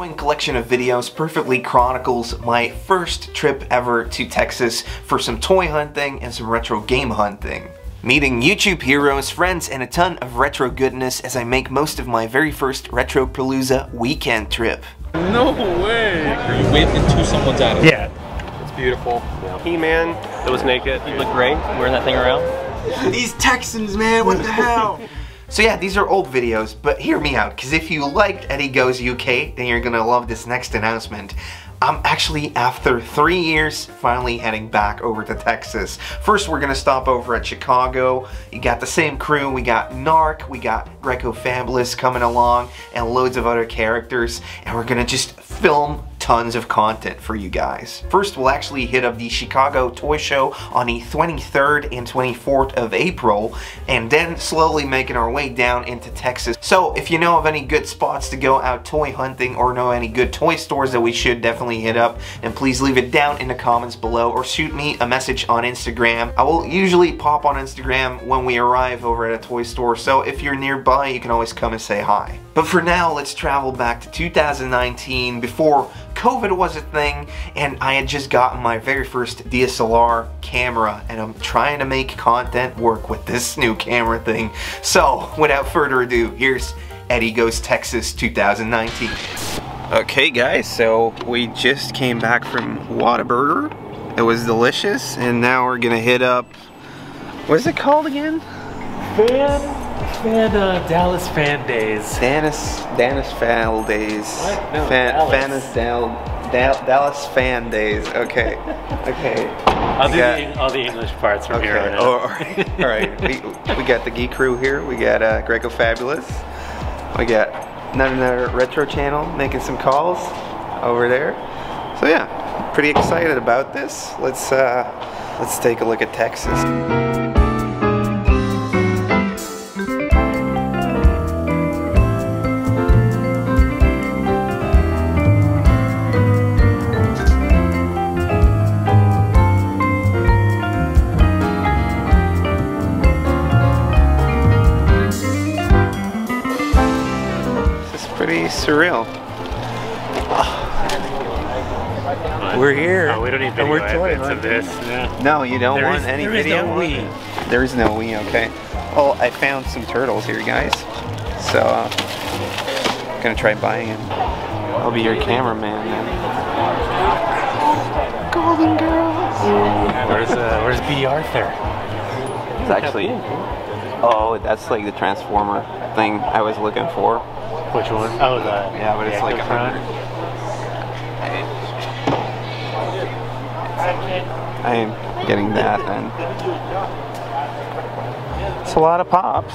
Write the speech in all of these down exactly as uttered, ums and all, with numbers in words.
following collection of videos perfectly chronicles my first trip ever to Texas for some toy hunting and some retro game hunting. Meeting YouTube heroes, friends, and a ton of retro goodness as I make most of my very first Retropalooza weekend trip. No way! You whipped into someone's attic. Yeah. It's beautiful. Yeah. He-Man that was naked. You look great wearing that thing around. These Texans, man, what the hell? So yeah, these are old videos, but hear me out, because if you liked Eddie Goes U K, then you're gonna love this next announcement. I'm actually, after three years, finally heading back over to Texas. First, we're gonna stop over at Chicago. You got the same crew, we got Narc, we got Grecofabulous coming along, and loads of other characters, and we're gonna just film tons of content for you guys. First, we'll actually hit up the Chicago Toy Show on the twenty-third and twenty-fourth of April, and then slowly making our way down into Texas. So if you know of any good spots to go out toy hunting or know any good toy stores that we should definitely hit up, then please leave it down in the comments below or shoot me a message on Instagram. I will usually pop on Instagram when we arrive over at a toy store, so if you're nearby, you can always come and say hi. But for now, let's travel back to two thousand nineteen before COVID was a thing, and I had just gotten my very first D S L R camera, and I'm trying to make content work with this new camera thing. So without further ado, here's Eddie Goes Texas two thousand nineteen. Okay guys, so we just came back from Whataburger. It was delicious, and now we're gonna hit up, what is it called again? Fan? Fan, uh, Dallas Fan Days. Dallas, Dallas Fan Days. What? No, fan, Dallas. Fan Dal, Dal, Dallas Fan Days. Okay, okay. I'll we do got, the, all the English parts from okay. here on out. All right, all right. we, we got the Geek Crew here. We got uh, Grecofabulous. We got another retro channel making some calls over there. So yeah, pretty excited about this. Let's uh, let's take a look at Texas. Surreal. Oh. We're here. Oh, we don't need video evidence of this. Yeah. No, you don't there want is, any there video. There is no we. There is no we, okay. Well, I found some turtles here, guys. So, uh, I'm gonna try buying them. I'll be your cameraman then. Golden Girls! Where's, uh, where's B. Arthur? It's actually... Oh, that's like the Transformer thing I was looking for. Which one? Oh, that. Yeah, but it's like a hundred. I am getting that then. It's a lot of pops.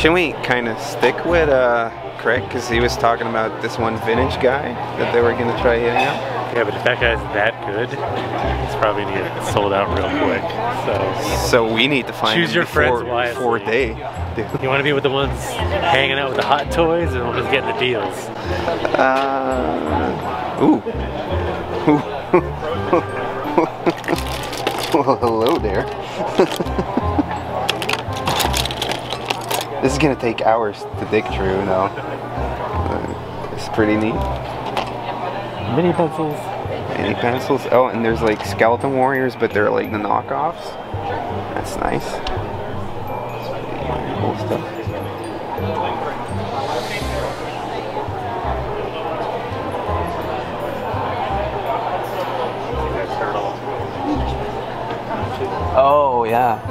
Shouldn't we kind of stick with uh, Craig? Because he was talking about this one vintage guy that they were going to try hitting out. Yeah, but if that guy's that good, it's probably going to get sold out real quick. So so we need to find choose your before, friends wisely. Before they do. You want to be with the ones hanging out with the Hot Toys or the ones getting the deals? Uh, ooh. Well, hello there. This is going to take hours to dig through now. Uh, it's pretty neat. Mini pencils. Mini pencils. Oh, and there's like Skeleton Warriors, but they're like the knockoffs. That's nice. Cool stuff. Oh yeah. Oh.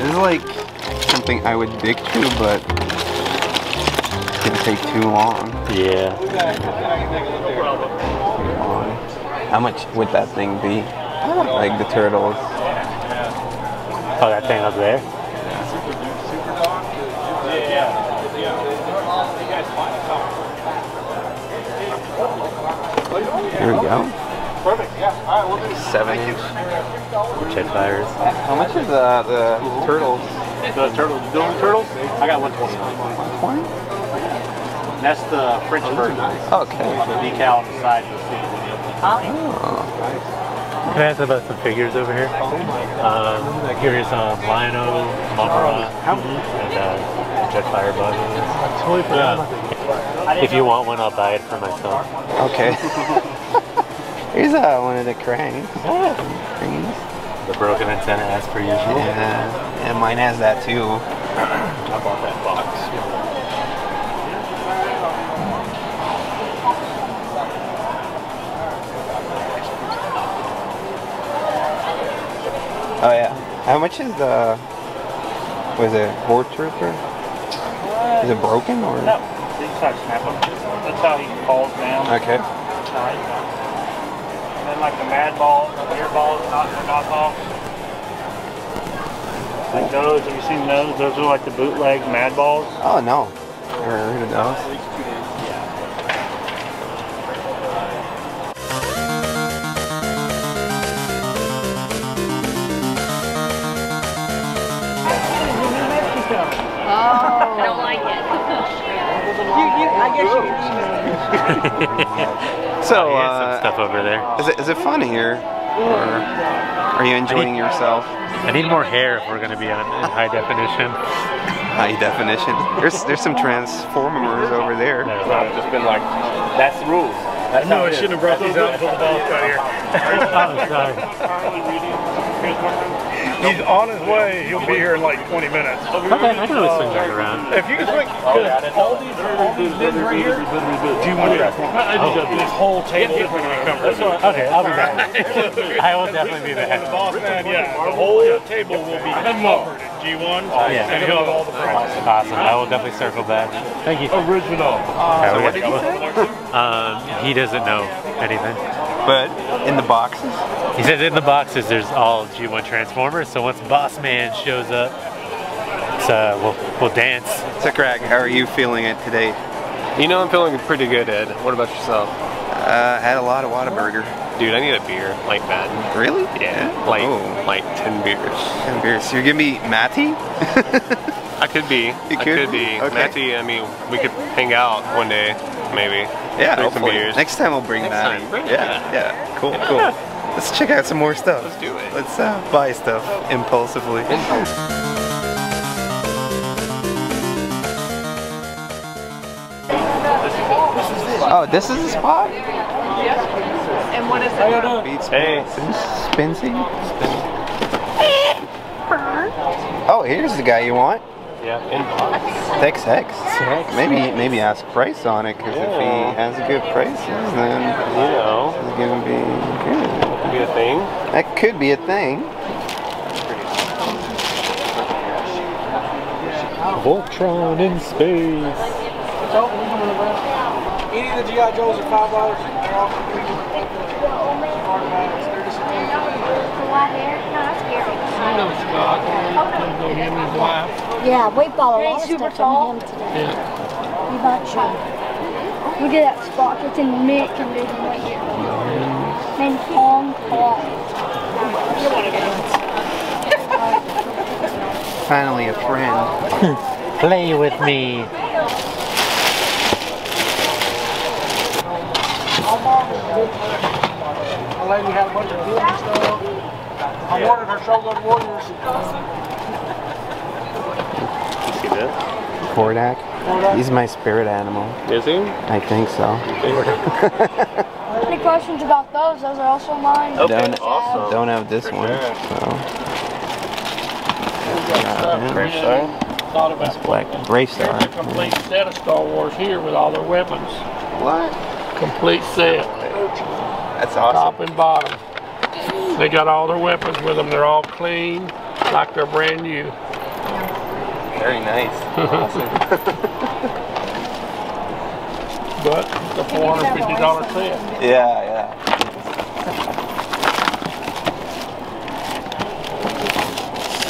This is like something I would dig to, but it's gonna take too long. Yeah. How much would that thing be? Like the turtles. Oh, that thing up there? Here we go. Perfect, yeah. All right, we'll do seven inch. Jet fires. How much is uh, the turtles? The turtles, the Dylan turtles? I got one twenty. One twenty? That's the French version. Okay. The decal on the side. Oh. Can I ask about some figures over here? Um, here's uh, Lino, Mumra, and uh, Jetfire Bug. Totally forgot. If you want one, I'll buy it for myself. Okay. Here's uh, one of the Krang. Yeah. The broken antenna, as per usual. Yeah, and mine has that too. I bought that box. Oh yeah. How much is the? Was it board trooper? Is it broken or? No, it's not snapping. That's how he falls down. Okay. And then like the Mad Balls, the Air Balls, not the knockoff. Like those. Have you seen those? Those are like the bootleg Mad Balls. Oh no. Never heard of those. Oh. I don't like it. you, you, I guess you can eat it. So, oh, uh, some stuff over there. Is it, is it fun here? Or are you enjoying I need, yourself? I need more hair if we're going to be on in high definition. High definition. There's there's some Transformers over there. No, I've just been like, that's the rules. That's no, I shouldn't have brought these out until the ball's got here. Oh, sorry. He's on his way. He'll be here in like twenty minutes. Okay, I can always swing back around. If you can swing, because all these bins right here, do you want to do this whole table is going to be covered? Okay, I'll be back. I will definitely be back. Yeah, the whole table will be covered at G one. Yeah, and he'll have all the prices. Awesome. I will definitely circle back. Thank you. Original. So what did he say? Um, he doesn't know anything. But in the boxes? He says in the boxes there's all G one Transformers, so once Boss Man shows up, so we'll, we'll dance. So Craig, how are you feeling it today? You know I'm feeling pretty good, Ed. What about yourself? Uh, I had a lot of Whataburger. Dude, I need a beer like that. Really? Yeah, like, oh. like ten beers. ten beers. So you're gonna be Matty? I could be. You could, I could be. be. Okay. Matty, I mean, we could hang out one day. Maybe. Yeah, hopefully. Next time we'll bring Next that. Time, bring yeah, that. yeah. Cool, yeah. cool. Let's check out some more stuff. Let's do it. Let's uh, buy stuff impulsively. Oh, this is the spot? Yeah. And what is it? I don't know. Beats hey. Spincy? Oh, here's the guy you want. Yeah, inbox. Six X. Maybe maybe ask price on it because yeah. if he has a good price, then you know it's gonna be good. That could be a thing. That could be a thing. Voltron in space. Any of the G I Joes are five dollars. Yeah, we bought a lot of stuff from him today. Yeah. We bought chocolate. We did that sprockets and milk and everything right here. And on top. Finally a friend. Play with me. A lady had a bunch of food and stuff. I wanted her Shogun Warriors. You see this? Kordak? Kordak? He's my spirit animal. Is he? I think so. Any questions about those? Those are also mine. Okay, don't, awesome. Don't have this For one. Sure. So. Uh, Brave Star. Thought about That's black. Brave Star. There's a complete yeah. set of Star Wars here with all their weapons. What? Complete set. That's awesome. Top and bottom. They got all their weapons with them. They're all clean, like they're brand new. Very nice. Awesome. But it's a four hundred fifty dollar set. Yeah, yeah.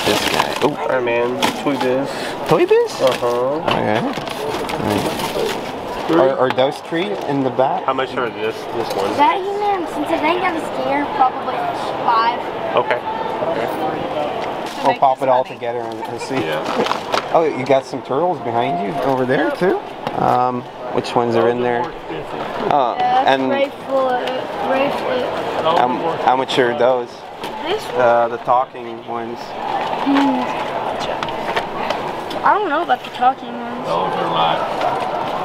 This guy. Oh, Iron right, Man. Toy Biz. Toy Biz? Uh-huh. Okay. All right. Are, are those three in the back? How much are this this one? Is that human? Since I think I'm scared, probably five. Okay. okay. We'll pop it all together and, and see. Yeah. Oh, you got some turtles behind you over there too? Um, which ones are in there? Uh, yeah, and right foot, right foot. Um, how much are those? This one? Uh, the talking ones. Mm. I don't know about the talking ones. Those are live. I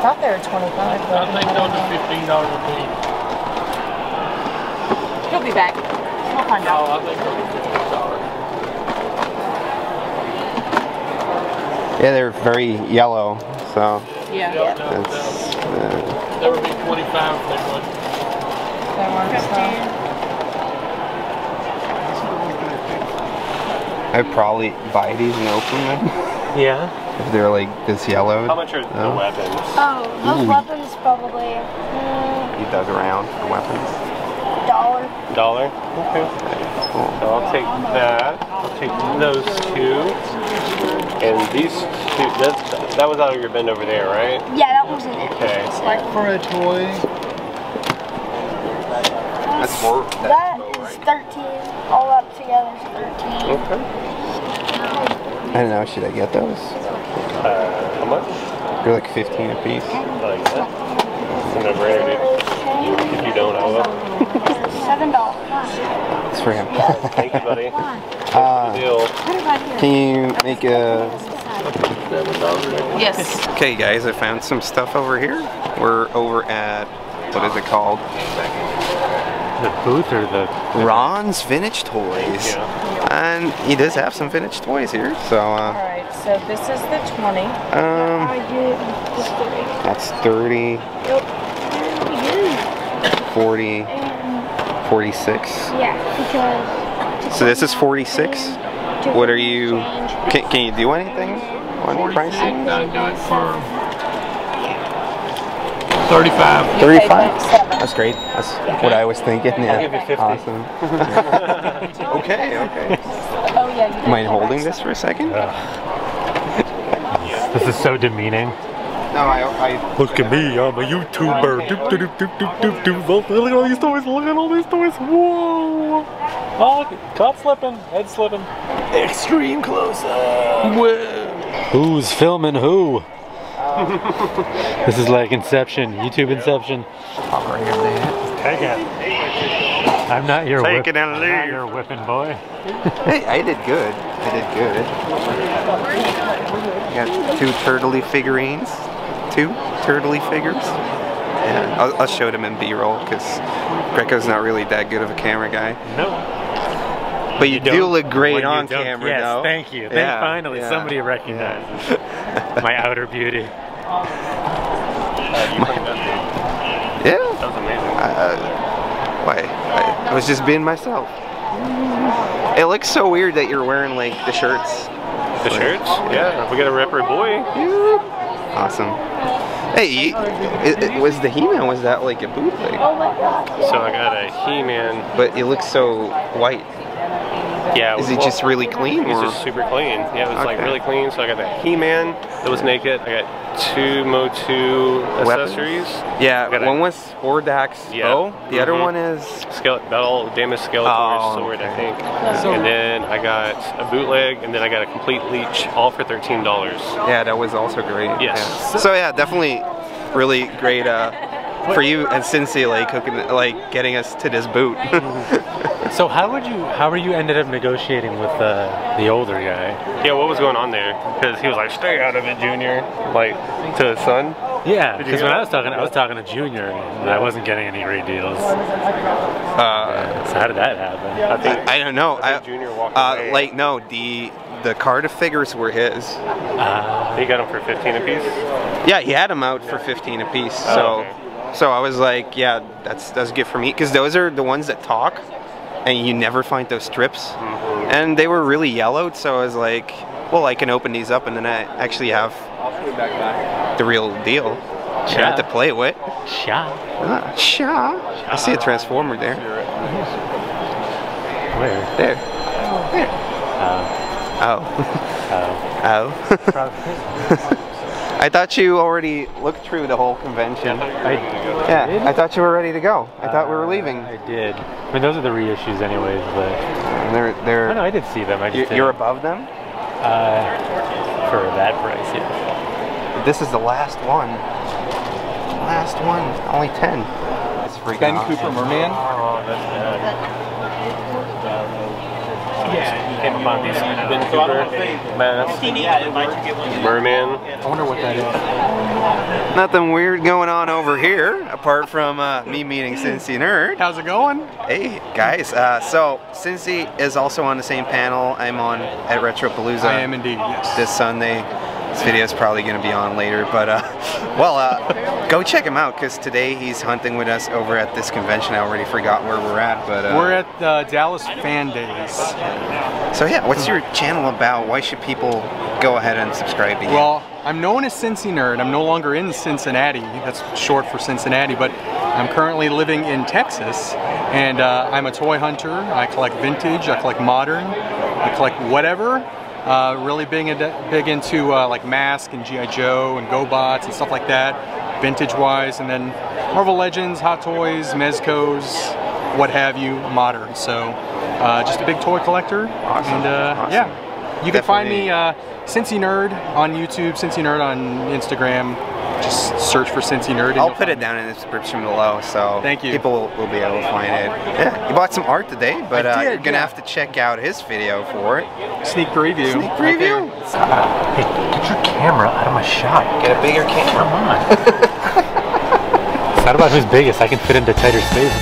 thought they were twenty-five. I think those are fifteen dollars a piece. He'll be back. We'll find no, out. I think they'll be fifteen dollars. Yeah, they're very yellow, so. Yeah. yeah. No, no, uh, there would be twenty-five if they would. They weren't fifteen. I'd probably buy these and open them. Yeah. If they're like this yellow. How much are oh. the weapons? Oh, those Ooh. weapons probably. Mm, you dug around for weapons. Dollar. Dollar. Okay. Cool. So I'll take that. I'll take those two. And these two. That's, that was out of your bin over there, right? Yeah, that was in there. Okay. It's like for a toy. That's, that's more. That is thirteen. All up together is thirteen. Okay. I don't know, should I get those? Uh, how much? They're like fifteen a piece. Like that? It's a no-brainer, dude. If you don't, I will. Seven dollars. It's for him. Thank you, buddy. Uh, deal. Can you make a... Yes. Okay, guys, I found some stuff over here. We're over at... What is it called? The booth or the... Ron's Vintage Toys. Yeah. And he does have some vintage toys here, so... Uh, Alright, so this is the twenty. Um, that's thirty. Yep. forty. forty-six. Yeah, because... So this is forty-six? What are you... Can, can you do anything on price? I can do it for... thirty-five. thirty-five? That's great. That's yeah. what I was thinking. Yeah. I'll give you fifty. Awesome. okay, okay. Oh, yeah, you mind holding this for a second? Uh, this is so demeaning. No, I, I look at me, I'm a YouTuber. Doop, doop, doop, doop, doop, doop. Look at all these toys, look at all these toys. Whoa! Oh, caught slipping, head slipping. Extreme close up. Whoa. Who's filming who? This is like Inception, YouTube Inception. Take it. I'm not your Take whip, it and leave. I'm not your whipping boy. Hey, I did good. I did good. I got two turtley figurines. Two turtley figures. And I'll, I'll show them in B-roll because Greco's not really that good of a camera guy. No. But you, you do look great on camera, yes, though. Yes, thank you. Yeah, then finally, yeah. somebody recognizes yeah. my outer beauty. Uh, you my, that yeah. That was amazing. Uh, why? I, I was just being myself. It looks so weird that you're wearing, like, the shirts. The like, shirts? Yeah. yeah. We got a rapper boy. Yeah. Awesome. Hey, it, it was the He-Man, was that, like, a bootleg? Oh, my God. So I got a He-Man. But it looks so white. Yeah, is it well, just really clean? It's just super clean. Yeah, it was okay. like really clean. So I got the He-Man that was naked. I got two Motu accessories. Yeah, one a, was Hordax yeah. bow. The mm -hmm. other one is skeleton battle, Damus Skeletor oh, sword, okay. I think. Yeah. And then I got a bootleg, and then I got a complete leech, all for thirteen dollars. Yeah, that was also great. Yes. Yeah. So yeah, definitely, really great uh, for you and Cincy, like cooking, like getting us to this boot. So how would you, how were you ended up negotiating with uh, the older guy? Yeah, what was going on there? Because he was like, stay out of it, Junior. Like, to his son? Yeah, because when I was talking, I was talking to Junior, and I wasn't getting any great deals. Uh, so how did that happen? I, think, I don't know. I think Junior walked away. Uh, like, no, the... The Cardiff figures were his. Uh, he got them for fifteen apiece? Yeah, he had them out for fifteen apiece. Oh, so, okay. so I was like, yeah, that's, that's good for me. Because those are the ones that talk. And you never find those strips. Mm-hmm. And they were really yellowed, so I was like, well, I can open these up and then I actually have the real deal. Cha. You have to play with. Cha. Ah, cha. Cha. I see a Transformer there. Where? There. Oh. There. Oh. Oh. Oh. Oh. I thought you already looked through the whole convention. I, yeah, I thought you were ready to go. I uh, thought we were leaving. I did. I mean, those are the reissues anyways, but... They're, they're, I know, I did see them. I just you're didn't. above them? Uh, for that price, yeah. This is the last one. last one. Only ten. It's freaking Ben awesome. Cooper Merman. Oh, that's bad. Yeah, you came upon these. Ben Cooper, Mask, Merman. I wonder what that is. Nothing weird going on over here, apart from uh, me meeting Cincy Nerd. How's it going? Hey, guys. Uh, so, Cincy is also on the same panel I'm on at Retropalooza. I am indeed, yes. This Sunday. This video is probably going to be on later, but uh, well, uh, go check him out because today he's hunting with us over at this convention. I already forgot where we're at, but uh, we're at uh, Dallas Fan Days. So yeah, what's your channel about? Why should people go ahead and subscribe to you? Well, I'm known as Cincy Nerd. I'm no longer in Cincinnati. That's short for Cincinnati, but I'm currently living in Texas, and uh, I'm a toy hunter. I collect vintage. I collect modern. I collect whatever. Uh, really big, big into uh, like Mask and G I Joe and GoBots and stuff like that, vintage-wise, and then Marvel Legends, Hot Toys, Mezcos, what have you, modern. So uh, just a big toy collector. Awesome. And uh, awesome. Yeah, you Definitely. Can find me uh, Cincy Nerd on YouTube, Cincy Nerd on Instagram. Just search for Cincy Nerd. And I'll put it down in the description below, so Thank you. people will be able to find it. Yeah, you bought some art today, but uh, did, you're gonna yeah. have to check out his video for it. Sneak preview. Sneak preview. Right uh, hey, get your camera out of my shot. Get a bigger camera. Come on. It's not about who's biggest. I can fit into tighter spaces.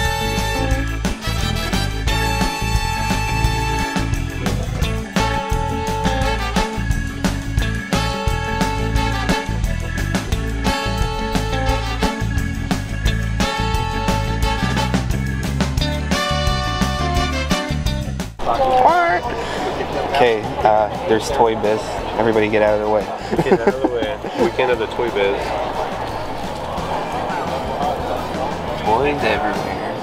Okay, uh, there's Toy Biz. Everybody get out of the way. Get out of the way. Weekend of the Toy Biz. Toys everywhere.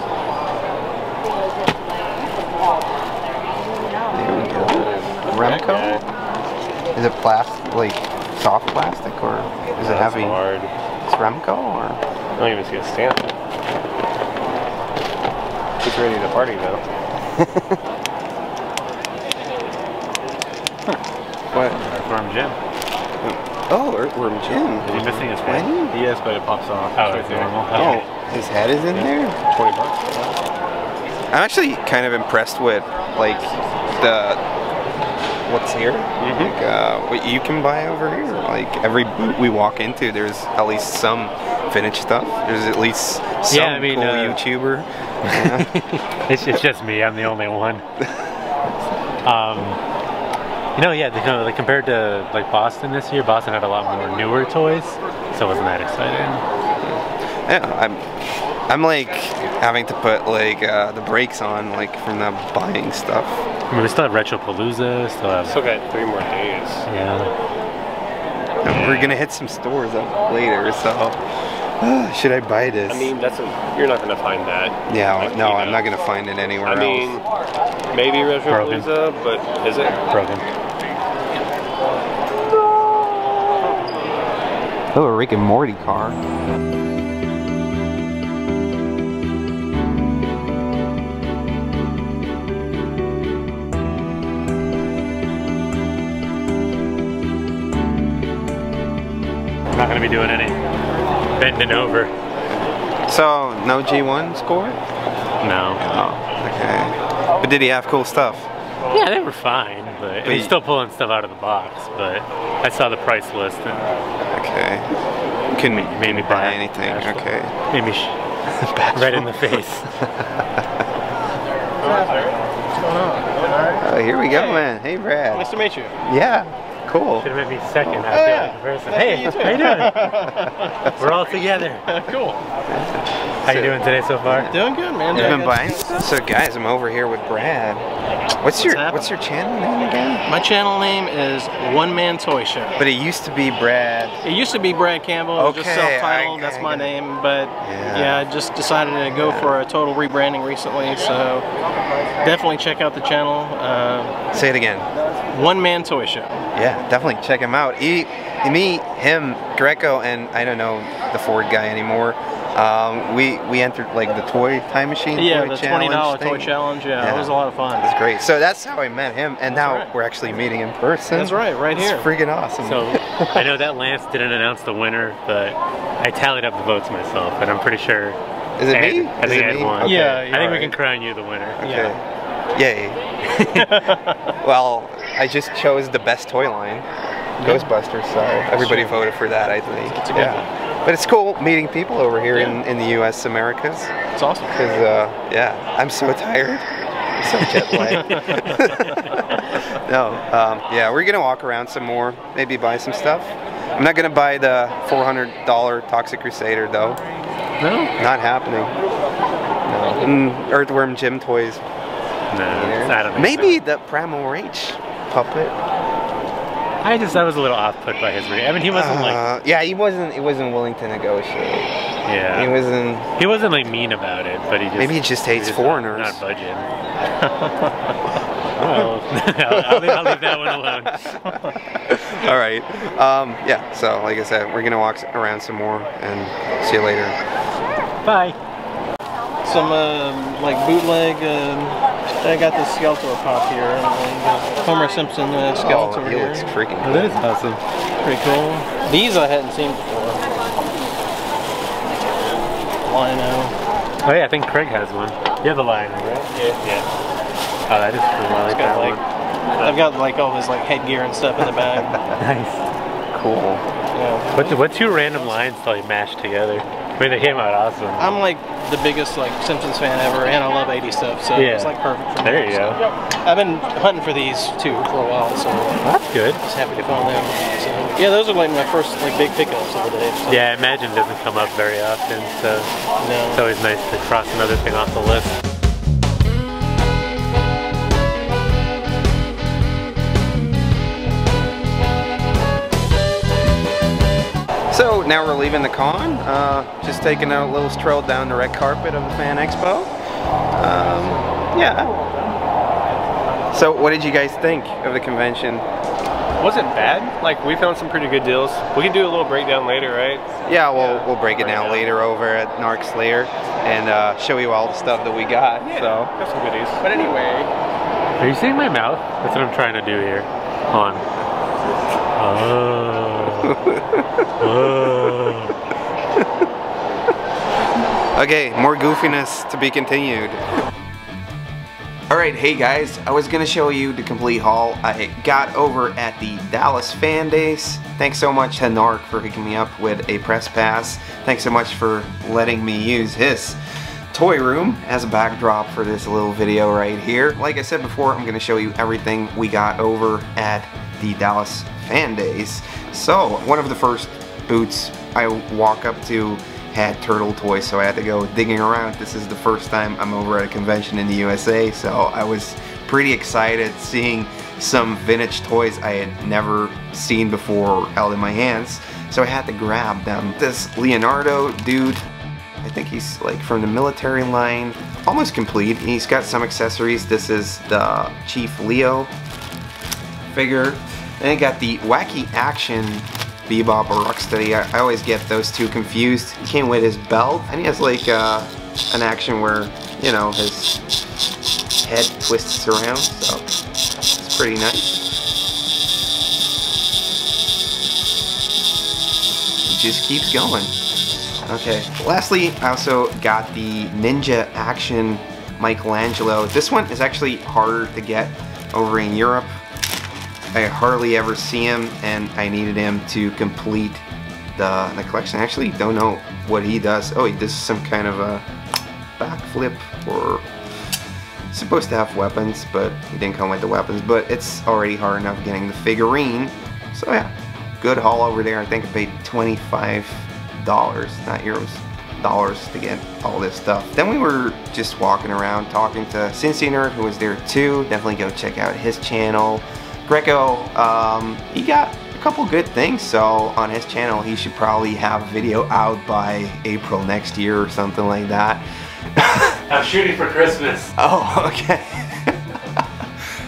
There we go. Remco? Is it plastic, like soft plastic, or is it heavy? Hard. It's Remco, or? I don't even see a stamp. It's ready to party though. What? Earthworm Jim. Oh, Earthworm Jim. Is he missing his head? Yes, but it pops off. Oh, it's normal. Oh, his head is in there? twenty bucks. I'm actually kind of impressed with, like, the, what's here? Mm-hmm. Like, uh, what you can buy over here. Like, every boot we walk into, there's at least some vintage stuff. There's at least some yeah, I mean, cool uh, YouTuber. Yeah. it's, it's just me. I'm the only one. Um... You know, yeah, you know, like compared to like Boston this year, Boston had a lot more newer toys, so it wasn't that exciting. Yeah, I'm, I'm like having to put like uh, the brakes on like from the buying stuff. I mean, we still have Retropalooza, still have. Still got three more days. Yeah. And we're gonna hit some stores up later, so uh, should I buy this? I mean, that's a, you're not gonna find that. Yeah, like, no, I'm know. not gonna find it anywhere I mean, else. Maybe Retropalooza, but is it broken? Oh, a Rick and Morty car. I'm not going to be doing any bending over. So, no G one score? No. Oh, okay. But did he have cool stuff? Yeah, they were fine, but, but he's still pulling stuff out of the box, but I saw the price list. And okay. Couldn't made, made me buy anything, bashful. okay. Made me sh right in the face. Oh, here we go, hey. man. Hey, Brad. Nice to meet you. Yeah, cool. Should have made me second. Oh, yeah. First. Nice hey, how you doing? We're all together. Cool. How so, you doing today so far? Doing good, man. You've been buying? So, guys, I'm over here with Brad. What's, what's your happening? What's your channel name again? My channel name is One Man Toy Show. But it used to be Brad. It used to be Brad Campbell. Okay, just self-titled. That's my name. But yeah. yeah, I just decided to go yeah. for a total rebranding recently. So definitely check out the channel. Uh, Say it again. One Man Toy Show. Yeah, definitely check him out. He, me, him, Greco, and I don't know the Ford guy anymore. Um, we we entered like the toy time machine. Yeah, toy the challenge twenty dollar thing. Toy challenge. Yeah, yeah, it was a lot of fun. It was great. So that's how I met him, and that's now right. we're actually meeting in person. That's right, right it's here. It's freaking awesome. So I know that Lance didn't announce the winner, but I tallied up the votes myself, and I'm pretty sure. Is it I, me? I think I won. Okay. Yeah, I think right. we can crown you the winner. Okay. Yeah. Yay. Well, I just chose the best toy line, yeah. Ghostbusters. So everybody true. voted for that, I think. It's a good yeah. one. But it's cool meeting people over here yeah. in, in the U S Americas. It's awesome. Because, uh, yeah, I'm so tired. I'm so jet lagged. No, um, yeah, we're going to walk around some more, maybe buy some stuff. I'm not going to buy the four hundred dollar Toxic Crusader, though. No? Not happening. No. Mm, Earthworm Jim toys. No, I don't think Maybe so. the Primal Rage puppet. I just I was a little off put by his reaction. I mean, he wasn't like uh, yeah, he wasn't he wasn't willing to negotiate. Yeah, he wasn't. He wasn't like mean about it, but he just, maybe he just hates he just foreigners. Not, not budget. Well, I'll, I'll, I'll leave that one alone. All right. Um, yeah. So like I said, we're gonna walk around some more and see you later. Bye. Some um, like bootleg. Um I got the Skeletor pop here, and uh, Homer Simpson uh, Skeletor oh, he here. Looks freaking cool. That is awesome. Pretty cool. These I hadn't seen before. Lino. Oh yeah, I think Craig has one. You have the Lino, right? Yeah. Yeah. Oh, that is cool. I like that like, one. I've got like all this like headgear and stuff in the bag. Nice. Cool. Yeah. What, what two random lines till you mashed together? I mean, they came out awesome. I'm like the biggest like Simpsons fan ever, and I love eighties stuff, so yeah. it's like perfect for me. There you so. go. I've been hunting for these too for a while, so that's good. Just happy to find them. So, yeah, those are like my first like big pickups of the day. So. Yeah, I imagine it doesn't come up very often, so no. It's always nice to cross another thing off the list. So now we're leaving the con, uh, just taking a little stroll down the red carpet of the Fan Expo. Um, yeah. So what did you guys think of the convention? Wasn't bad. Like, we found some pretty good deals. We can do a little breakdown later, right? Yeah, we'll, yeah, we'll break it down later over at Narc's Lair and uh, show you all the stuff that we got. Yeah, so. Got some goodies. But anyway. Are you seeing my mouth? That's what I'm trying to do here. Hold on. Oh. Okay, more goofiness to be continued. Alright, hey guys, I was gonna show you the complete haul I got over at the Dallas Fan Days. Thanks so much to Narc for hooking me up with a press pass. Thanks so much for letting me use his toy room as a backdrop for this little video right here. Like I said before, I'm gonna show you everything we got over at the Dallas Fan Days. So one of the first booths I walk up to had turtle toys, so I had to go digging around. This is the first time I'm over at a convention in the U S A, so I was pretty excited seeing some vintage toys I had never seen before or held in my hands, so I had to grab them. This Leonardo dude, I think he's like from the military line, almost complete. He's got some accessories. This is the Chief Leo figure. And I got the wacky action Bebop or Rocksteady. I, I always get those two confused. He came with his belt, and he has like uh, an action where, you know, his head twists around, so it's pretty nice. It just keeps going. Okay, lastly, I also got the ninja action Michelangelo. This one is actually harder to get over in Europe. I hardly ever see him, and I needed him to complete the, the collection. I actually don't know what he does. Oh, he does some kind of a backflip, or supposed to have weapons, but he didn't come with the weapons. But it's already hard enough getting the figurine. So yeah, good haul over there. I think I paid twenty-five dollars, not euros, dollars to get all this stuff. Then we were just walking around talking to Cincy Nerd, who was there too. Definitely go check out his channel. Greco, um, he got a couple good things, so on his channel he should probably have a video out by April next year or something like that. I'm shooting for Christmas. Oh, okay.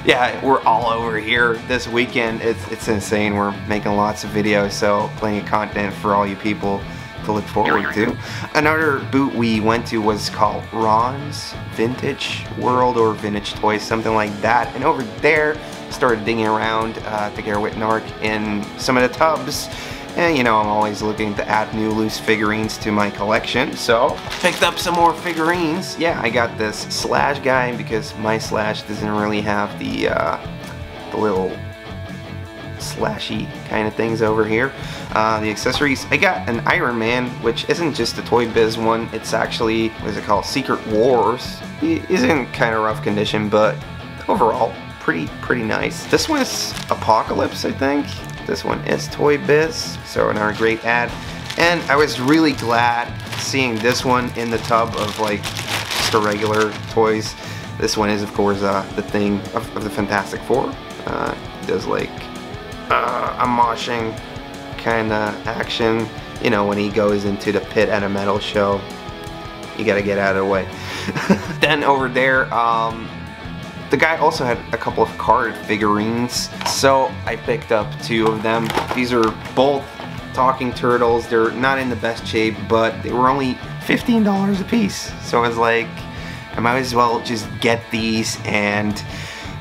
Yeah, we're all over here this weekend. It's, it's insane. We're making lots of videos, so plenty of content for all you people to look forward to. Another boot we went to was called Ron's Vintage World or Vintage Toys, something like that. And over there, started digging around uh, together with Narc in some of the tubs. And you know, I'm always looking to add new loose figurines to my collection, so picked up some more figurines. Yeah, I got this Slash guy because my Slash doesn't really have the, uh, the little slashy kind of things over here. Uh, the accessories, I got an Iron Man, which isn't just a Toy Biz one, it's actually, what is it called, Secret Wars. It is in kind of rough condition, but overall, pretty, pretty nice. This one is Apocalypse, I think. This one is Toy Biz, so another great ad. And I was really glad seeing this one in the tub of like just the regular toys. This one is, of course, uh, the thing of, of the Fantastic Four. Uh, it does like uh, a moshing kind of action. You know, when he goes into the pit at a metal show, you gotta get out of the way. Then over there, um, the guy also had a couple of card figurines, so I picked up two of them. These are both talking turtles. They're not in the best shape, but they were only fifteen dollars a piece. So I was like, I might as well just get these and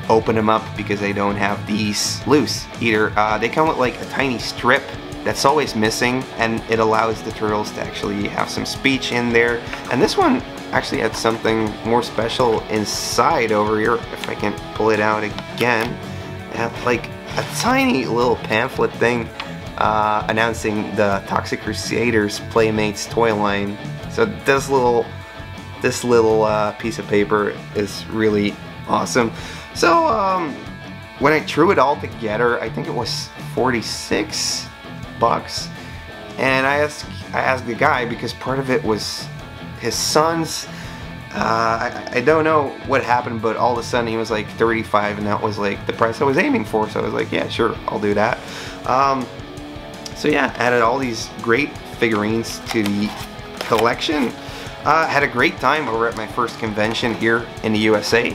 open them up because I don't have these loose either. Uh, they come with like a tiny strip that's always missing, and it allows the turtles to actually have some speech in there. And this one actually had something more special inside over here. If I can pull it out again, it had like a tiny little pamphlet thing uh, announcing the Toxic Crusaders Playmates toy line. So this little this little uh, piece of paper is really awesome. So um, when I threw it all together, I think it was forty-six bucks, and I asked I asked the guy because part of it was his son's. uh, I, I don't know what happened, but all of a sudden he was like thirty-five, and that was like the price I was aiming for, so I was like, yeah, sure, I'll do that. Um, so yeah, added all these great figurines to the collection. Uh, had a great time over at my first convention here in the U S A,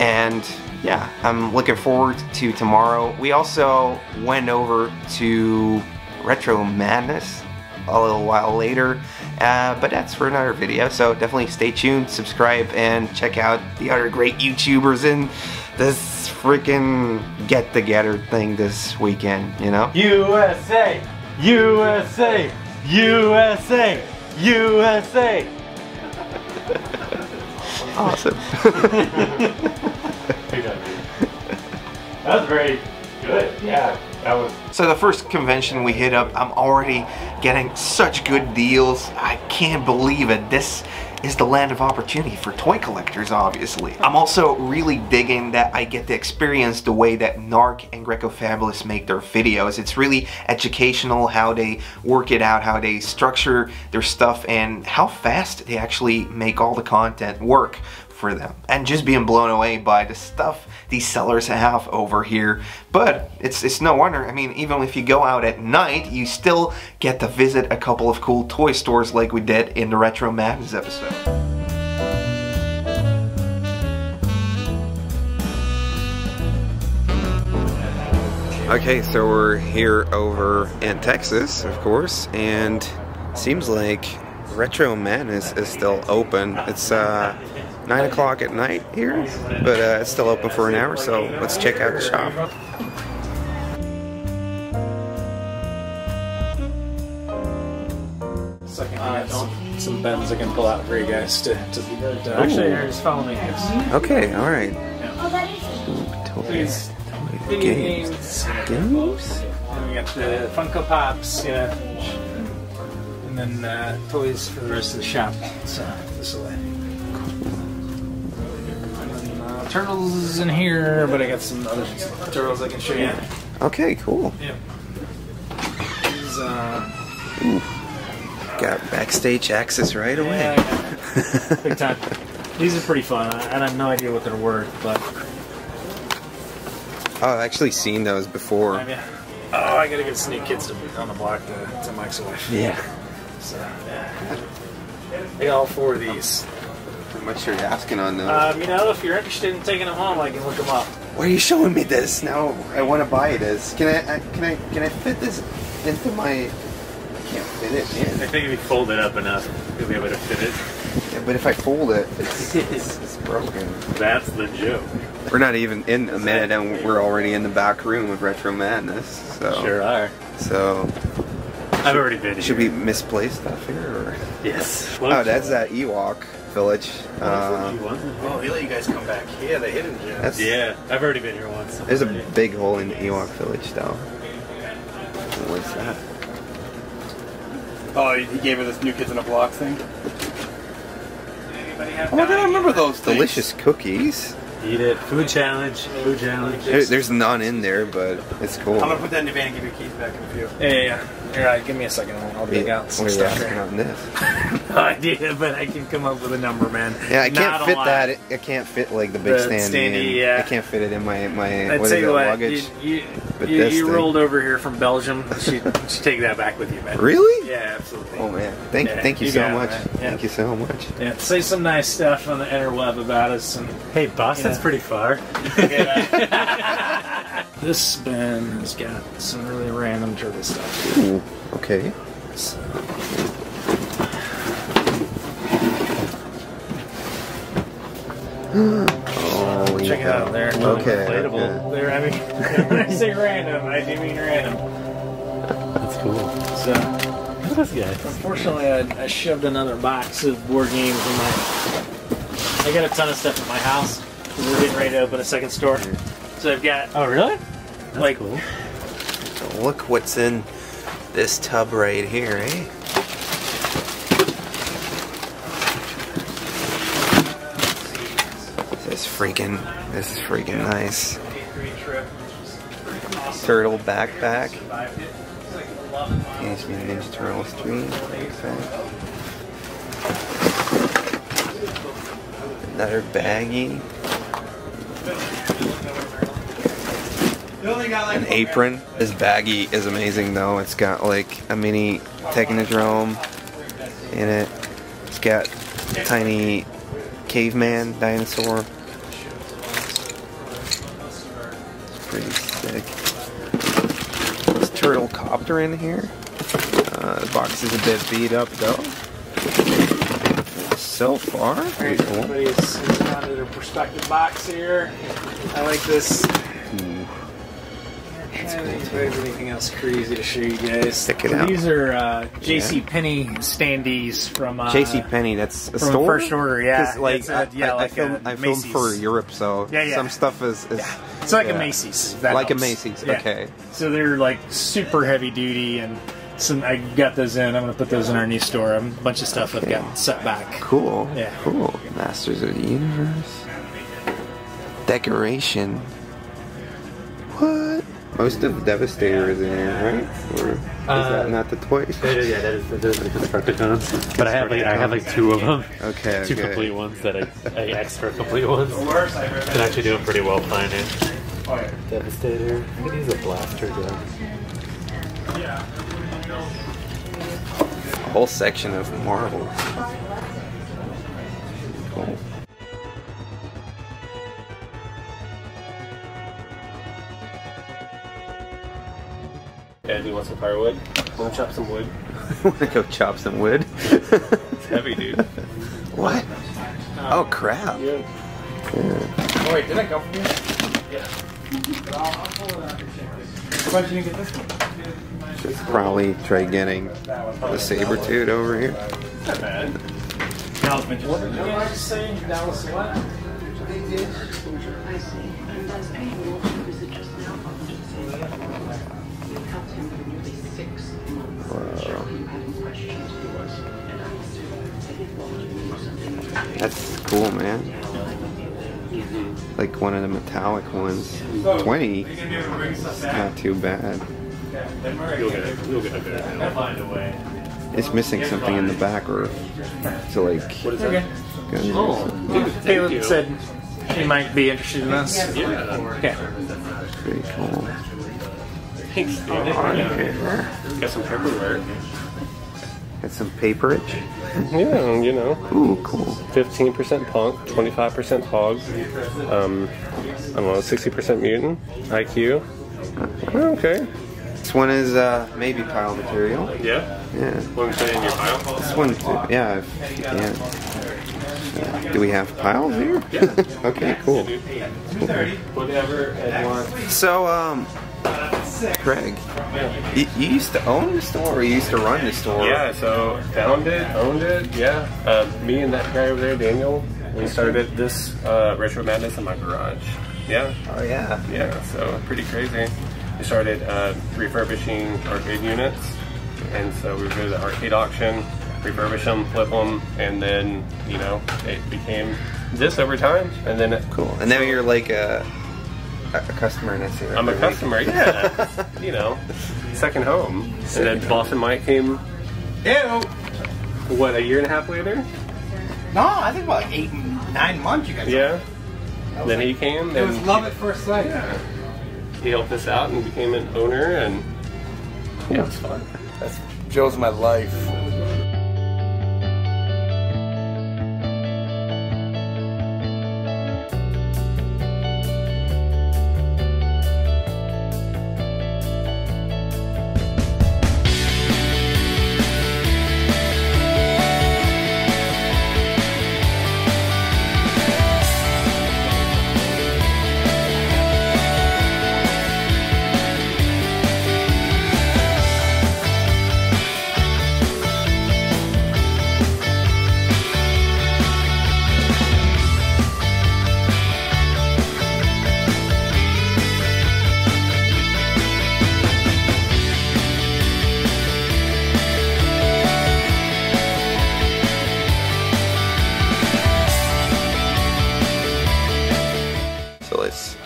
and yeah, I'm looking forward to tomorrow. We also went over to Retro Madness a little while later, uh, but that's for another video, so definitely stay tuned, subscribe, and check out the other great YouTubers in this freaking get-together thing this weekend, you know? U S A! U S A! U S A! U S A! Awesome. That was very good, yeah. So the first convention we hit up, I'm already getting such good deals. I can't believe it. This is the land of opportunity for toy collectors, obviously. I'm also really digging that I get to experience the way that Narc and Grecofabulous make their videos. It's really educational how they work it out, how they structure their stuff, and how fast they actually make all the content work for them. And just being blown away by the stuff these sellers have over here. But it's, it's no wonder. I mean, even if you go out at night, you still get to visit a couple of cool toy stores like we did in the Retro Madness episode. Okay, so we're here over in Texas, of course, and seems like Retro Madness is still open. It's uh nine o'clock at night here, but uh, it's still open for an hour, so let's check out the shop. So I can add some, some bends I can pull out for you guys to, to, to actually, just follow me. Okay, alright. Games. Games. And we got the Funko Pops, you know, and then uh, toys for the rest of the shop. So, this will Turtles in here, but I got some other turtles I can show you. Okay, cool. Yeah. These, uh, Ooh. Got backstage access right away. Yeah, big time. These are pretty fun, and I have no idea what they're worth, but. Oh, I've actually seen those before. Oh, yeah. Oh, I gotta get Sneak Kids on the block to, to Mike's wife. Yeah. So, yeah. I got all four of these. How much are you asking on those? Um, you know, if you're interested in taking them home, I can look them up. Why are you showing me this? Now I want to buy this. Can I, I? Can I? Can I fit this into my? I can't fit in it. Yeah. I think if you fold it up enough, you'll be able to fit it. Yeah, but if I fold it, it's, it's, it's broken. That's the joke. We're not even in a minute, and we're already in the back room of Retro Madness. So. Sure are. So. I've already been here. Should we misplace stuff here? Or? Yes. Oh, that's that Ewok village. Uh, oh, they let you guys come back here. Yeah, they hidden gems. Yeah, I've already been here once. There's a big hole in the Ewok village, though. What's that? Oh, he gave her this New Kids on the Block thing. Oh, I don't remember those things. Delicious cookies. Eat it. Food challenge. Food challenge. There's none in there, but it's cool. I'm gonna put that in the van and give your keys back in a few. Yeah, yeah, yeah. All right, give me a second. I'll dig yeah. out some what stuff here. On this? No idea, but I can come up with a number, man. Yeah, I can't Not fit that. It, I can't fit like the big the standee. standee in. Yeah. I can't fit it in my my I'd what say is it, what, luggage. You, you, you, you rolled over here from Belgium. She should take that back with you, man. Really? Yeah, absolutely. Oh man, thank yeah, you, thank you, you so much. It, yeah. Thank you so much. Yeah, say some nice stuff on the interweb about us. And hey, Boston. That's pretty far. This bin has got some really random turtle stuff. Ooh, okay. So. Oh, check yeah. it out there. Okay. Inflatable. There, I mean, when I say random, I do mean random. That's cool. So, look at this guy. Unfortunately, I, I shoved another box of board games in my. I got a ton of stuff at my house. We're getting ready to open a second store. So I've got... Oh, really? That's like, cool. So look what's in this tub right here, eh? This is freaking... This is freaking nice. Turtle backpack. Teenage Mutant Ninja Turtles three. Backpack. Another baggie. An apron. This baggie is amazing though. It's got like a mini Technodrome in it. It's got a tiny caveman dinosaur. It's pretty sick. There's a turtle copter in here. Uh, the box is a bit beat up though. So far, very cool. Everybody's found a perspective box here. I like this. Mm. That's cool. If there's anything else crazy to show you guys, check it out. These are uh, JCPenney yeah. standees from uh, JCPenney. That's a store. First order, yeah. Like, a, yeah, I, like I, film, I filmed for Europe, so yeah, yeah. some stuff is. is yeah. It's like yeah. a Macy's. Like helps. a Macy's. Yeah. Okay. So they're like super heavy duty and. So I got those in. I'm gonna put those in our new store. A bunch of stuff okay. I've got set back. Cool. Yeah. Cool. Masters of the Universe. Decoration. What? Most of Devastator is in here, right? Or is uh, that not the toy? Yeah, that is, that is the Constructicons. But I have like I have like two of them. Okay. Two okay. complete ones that I, I asked for complete ones. They're actually doing pretty well finding. Devastator. I think he's a blaster though. Yeah. A whole section of marbles. Cool. Yeah, do you want some firewood? Wanna chop some wood? Wanna go chop some wood? It's heavy, dude. What? Oh crap. Yeah. Oh wait, did I go from here? Yeah. But I'll, I'll pull it out your chair. Why did you get this one? Should probably try getting the saber-tooth over here. Not bad. What did you like to say in Dallas? What? They did. I see. And that's painful because it just now functions. You helped him for nearly six months. Wow. You had him questioned for us. And I was doing something. That's cool, man. Like one of the metallic ones. twenty. It's not too bad. You'll get it. You'll get it there. I'll find a way. It's missing something in the back, or so like. What is that? Okay. Oh, Caleb said he might be interested in us. Yeah. Okay. Pretty cool. Thanks. Oh, yeah. Got some paperwork. Got some paperage. Yeah, you know. Ooh, cool. Fifteen percent punk, twenty-five percent hog. Um, I don't know, sixty percent mutant. I Q. Okay. This one is uh, maybe pile material. Yeah? Yeah. One in your pile? This one, yeah. If, yeah. Uh, do we have piles here? Yeah. Okay, cool. Cool. So, um, Craig, you, you used to own the store, or you used to run the store? Yeah, so found it, owned it, yeah. Uh, me and that guy over there, Daniel, we started this uh, Retro Madness in my garage. Yeah. Oh, yeah. Yeah, so pretty crazy. We started uh, refurbishing arcade units, and so we would go to the arcade auction, refurbish them, flip them, and then, you know, it became this over time. And then it, cool. And now you're like a, a customer in S C. I'm a customer, week. Yeah. You know, second home. Second and then Boston Mike came, ew, what, a year and a half later? No, I think about eight, nine months you guys. Yeah. Then like, he came. Then it was love at first sight. Yeah. He helped us out and became an owner, and yeah, it was fun. That's Joe's my life.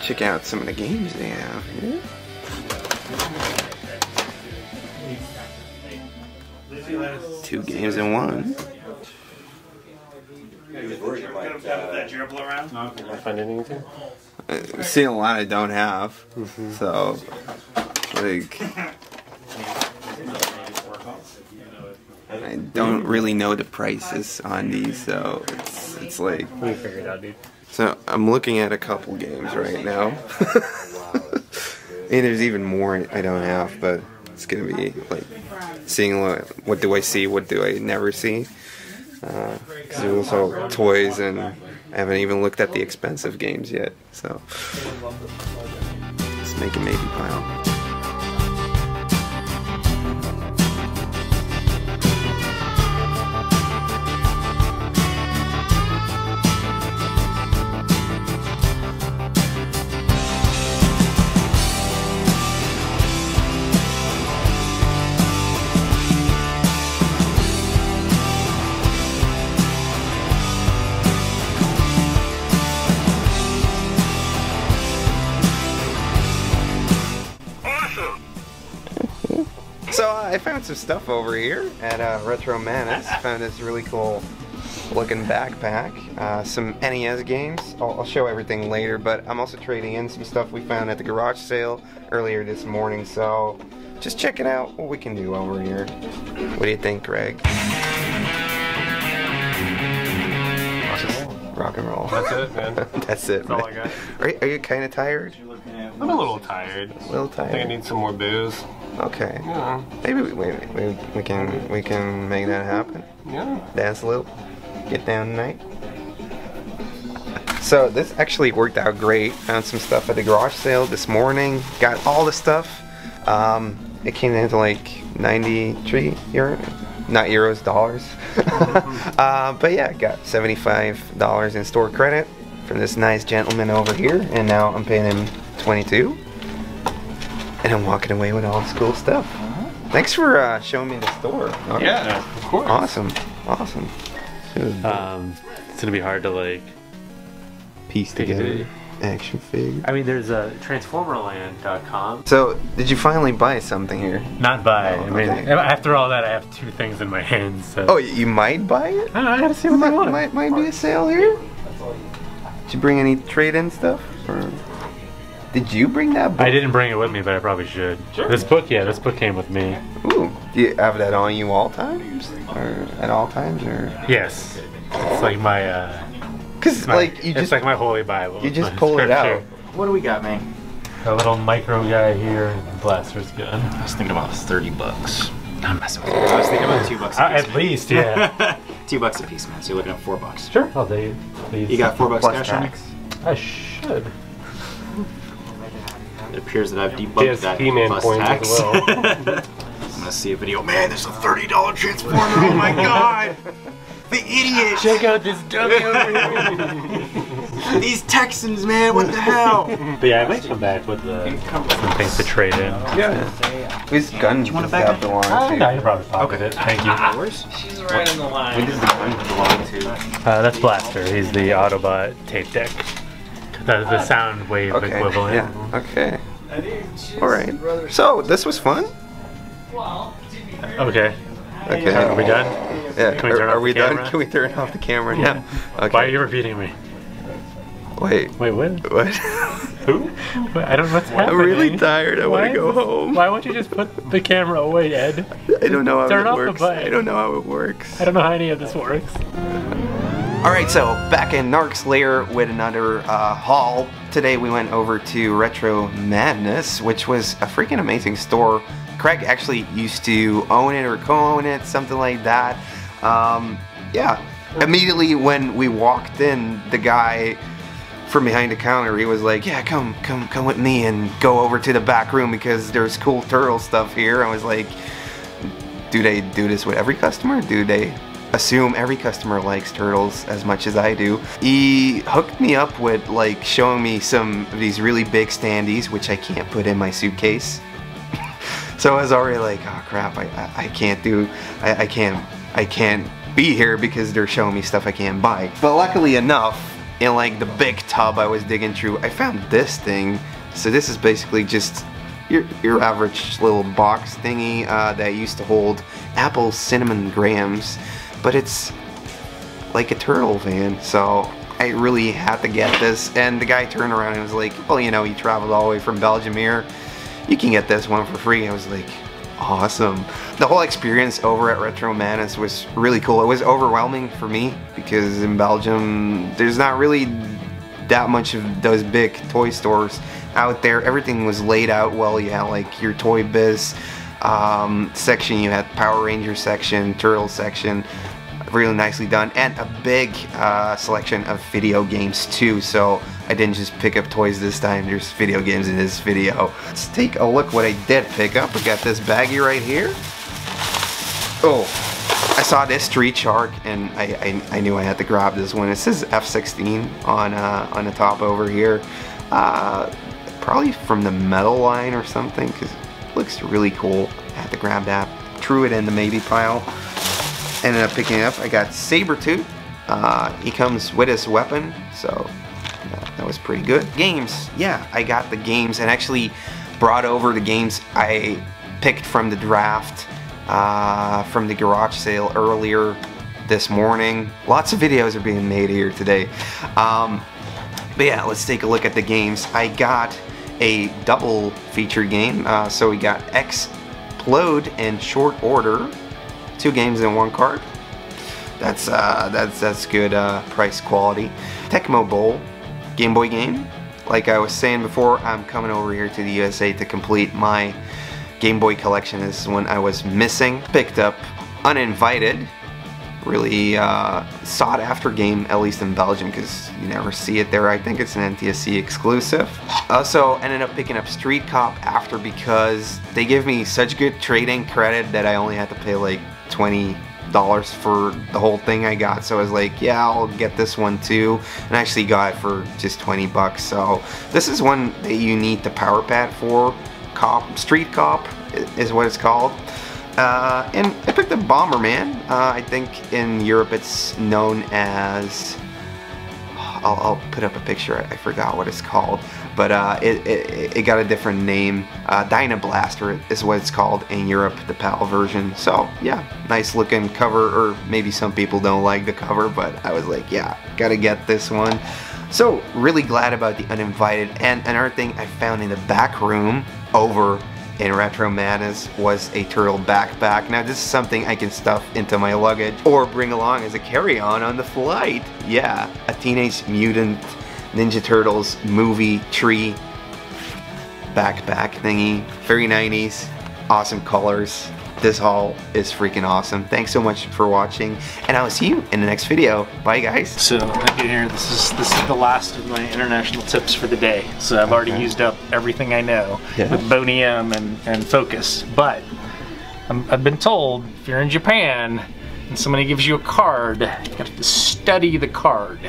Check out some of the games they have here. Two games in one. I find anything? I've seen a lot I don't have. Mm-hmm. So, like, I don't really know the prices on these, so it's it's like. We figure it out, dude. So I'm looking at a couple games right now, and there's even more I don't have, but it's gonna be like seeing what, what do I see, what do I never see, because uh, there's also toys, and I haven't even looked at the expensive games yet, so let's make a maybe pile. I found some stuff over here at uh, Retro Madness. Found this really cool looking backpack, uh, some N E S games. I'll, I'll show everything later, but I'm also trading in some stuff we found at the garage sale earlier this morning, so just checking out what we can do over here. What do you think, Greg? Rock and roll. That's it, man. That's it. That's man. All I got. Are you, are you kind of tired? I'm a little tired. A little tired. I think I need some more booze. Okay. Yeah. Maybe we, wait, wait, we can we can make that happen. Yeah. Dance a little. Get down tonight. So this actually worked out great. Found some stuff at the garage sale this morning. Got all the stuff. Um, it came down to like ninety-three euro. Not euros, dollars. uh, but yeah, I got seventy-five dollars in store credit from this nice gentleman over here, and now I'm paying him twenty-two dollars, and I'm walking away with all this cool stuff. Uh-huh. Thanks for uh, showing me the store. All yeah, right. Of course. Awesome, awesome. Um, it's gonna be hard to like piece together action figure. I mean, there's a transformer land dot com. So, did you finally buy something here? Not buy. Oh, I mean, okay. After all that, I have two things in my hands. So. Oh, you might buy it? I don't know, I gotta see what might, they want. Might, might be a sale here? Did you bring any trade-in stuff? Or did you bring that book? I didn't bring it with me, but I probably should. Sure. This book, yeah, this book came with me. Ooh, do you have that on you all times? Or at all times? Or yes. It's like my, uh... Cause it's like my, you just, it's like my holy Bible. You just pull it out. What do we got, man? Our little micro guy here, blaster's gun. I was thinking about thirty bucks. I'm messing with you. I was thinking about two bucks a piece. Uh, at least, yeah. Two bucks a piece, man. So you're looking at four bucks. Sure, I'll do you. Please. You got four bucks cash on me? I should. It appears that I've debunked yes, that He-Man plus points tax. As well. I'm gonna see a video. Man, there's a thirty dollar Transformer. Oh my god! The idiot! Check out this dummy over here. These Texans, man, what the hell? But yeah, I might come back with the some things to trade in. Yeah. This gun just got the line. I, no, you probably pocket okay. it. Thank you. She's right on the line. When does the gun belong to? Uh, that's Blaster. He's the Autobot tape deck. The, the sound wave okay. equivalent. Yeah. Okay. All right. So this was fun. Okay. Okay. Are we done? Yeah. Can we turn are, off are we the done? Camera? Can we turn off the camera now? Yeah. Okay. Why are you repeating me? Wait. Wait. What? What? Who? I don't know what's happening. I'm really tired. I want to go home. Why won't you just put the camera away, Ed? I don't know how turn it off works. The button. I don't know how it works. I don't know how any of this works. Alright, so back in Narc's lair with another uh, haul. Today we went over to Retro Madness, which was a freaking amazing store. Craig actually used to own it or co-own it, something like that. Um, yeah, immediately when we walked in, the guy from behind the counter, he was like, yeah, come, come, come with me and go over to the back room because there's cool turtle stuff here. I was like, do they do this with every customer? Do they... assume every customer likes turtles as much as I do. He hooked me up with like showing me some of these really big standees, which I can't put in my suitcase. So I was already like, oh crap, I, I, I can't do, I, I can't, I can't be here because they're showing me stuff I can't buy. But luckily enough, in like the big tub I was digging through, I found this thing. So this is basically just your, your average little box thingy uh, that used to hold apple cinnamon grams. But it's like a turtle van, so I really had to get this. And the guy turned around and was like, well, you know, you traveled all the way from Belgium here. You can get this one for free. I was like, awesome. The whole experience over at Retro Madness was really cool. It was overwhelming for me because in Belgium, there's not really that much of those big toy stores out there. Everything was laid out well. You had like your Toy Biz um, section, you had Power Ranger section, Turtle section. Really nicely done, and a big uh, selection of video games too, so I didn't just pick up toys this time, there's video games in this video. Let's take a look what I did pick up. We got this baggie right here. Oh, I saw this Street Shark and I, I, I knew I had to grab this one. It says F sixteen on, uh, on the top over here. Uh, probably from the metal line or something, because it looks really cool. I had to grab that, threw it in the maybe pile. Ended up picking it up. I got Sabretooth. Uh, he comes with his weapon, so that, that was pretty good. Games, yeah, I got the games and actually brought over the games I picked from the draft uh, from the garage sale earlier this morning. Lots of videos are being made here today. Um, but yeah, let's take a look at the games. I got a double feature game, uh, so we got Xplode in short order. Two games in one card. That's uh, that's that's good uh, price quality. Tecmo Bowl, Game Boy game. Like I was saying before, I'm coming over here to the U S A to complete my Game Boy collection. This is one I was missing. Picked up uninvited. Really uh, sought after game, at least in Belgium, because you never see it there. I think it's an N T S C exclusive. Also ended up picking up Street Cop after because they give me such good trading credit that I only had to pay like twenty dollars for the whole thing I got. So I was like, yeah, I'll get this one too. And I actually got it for just twenty bucks. So this is one that you need the power pad for. Cop, Street Cop is what it's called. Uh, and I picked up Bomberman. Uh, I think in Europe it's known as... I'll, I'll put up a picture, I, I forgot what it's called. But uh, it, it, it got a different name. Uh, Dyna Blaster is what it's called in Europe, the PAL version. So yeah, nice looking cover, or maybe some people don't like the cover, but I was like, yeah, gotta get this one. So really glad about the uninvited. And another thing I found in the back room over in Retro Madness was a turtle backpack. Now this is something I can stuff into my luggage or bring along as a carry-on on the flight. Yeah, a Teenage Mutant Ninja Turtles movie tree backpack thingy. Very nineties, awesome colors. This haul is freaking awesome. Thanks so much for watching, and I will see you in the next video. Bye, guys. So I get here. This is this is the last of my international tips for the day. So I've already okay. used up everything I know yeah. with Boney M and and Focus. But I'm, I've been told if you're in Japan and somebody gives you a card, you have to study the card.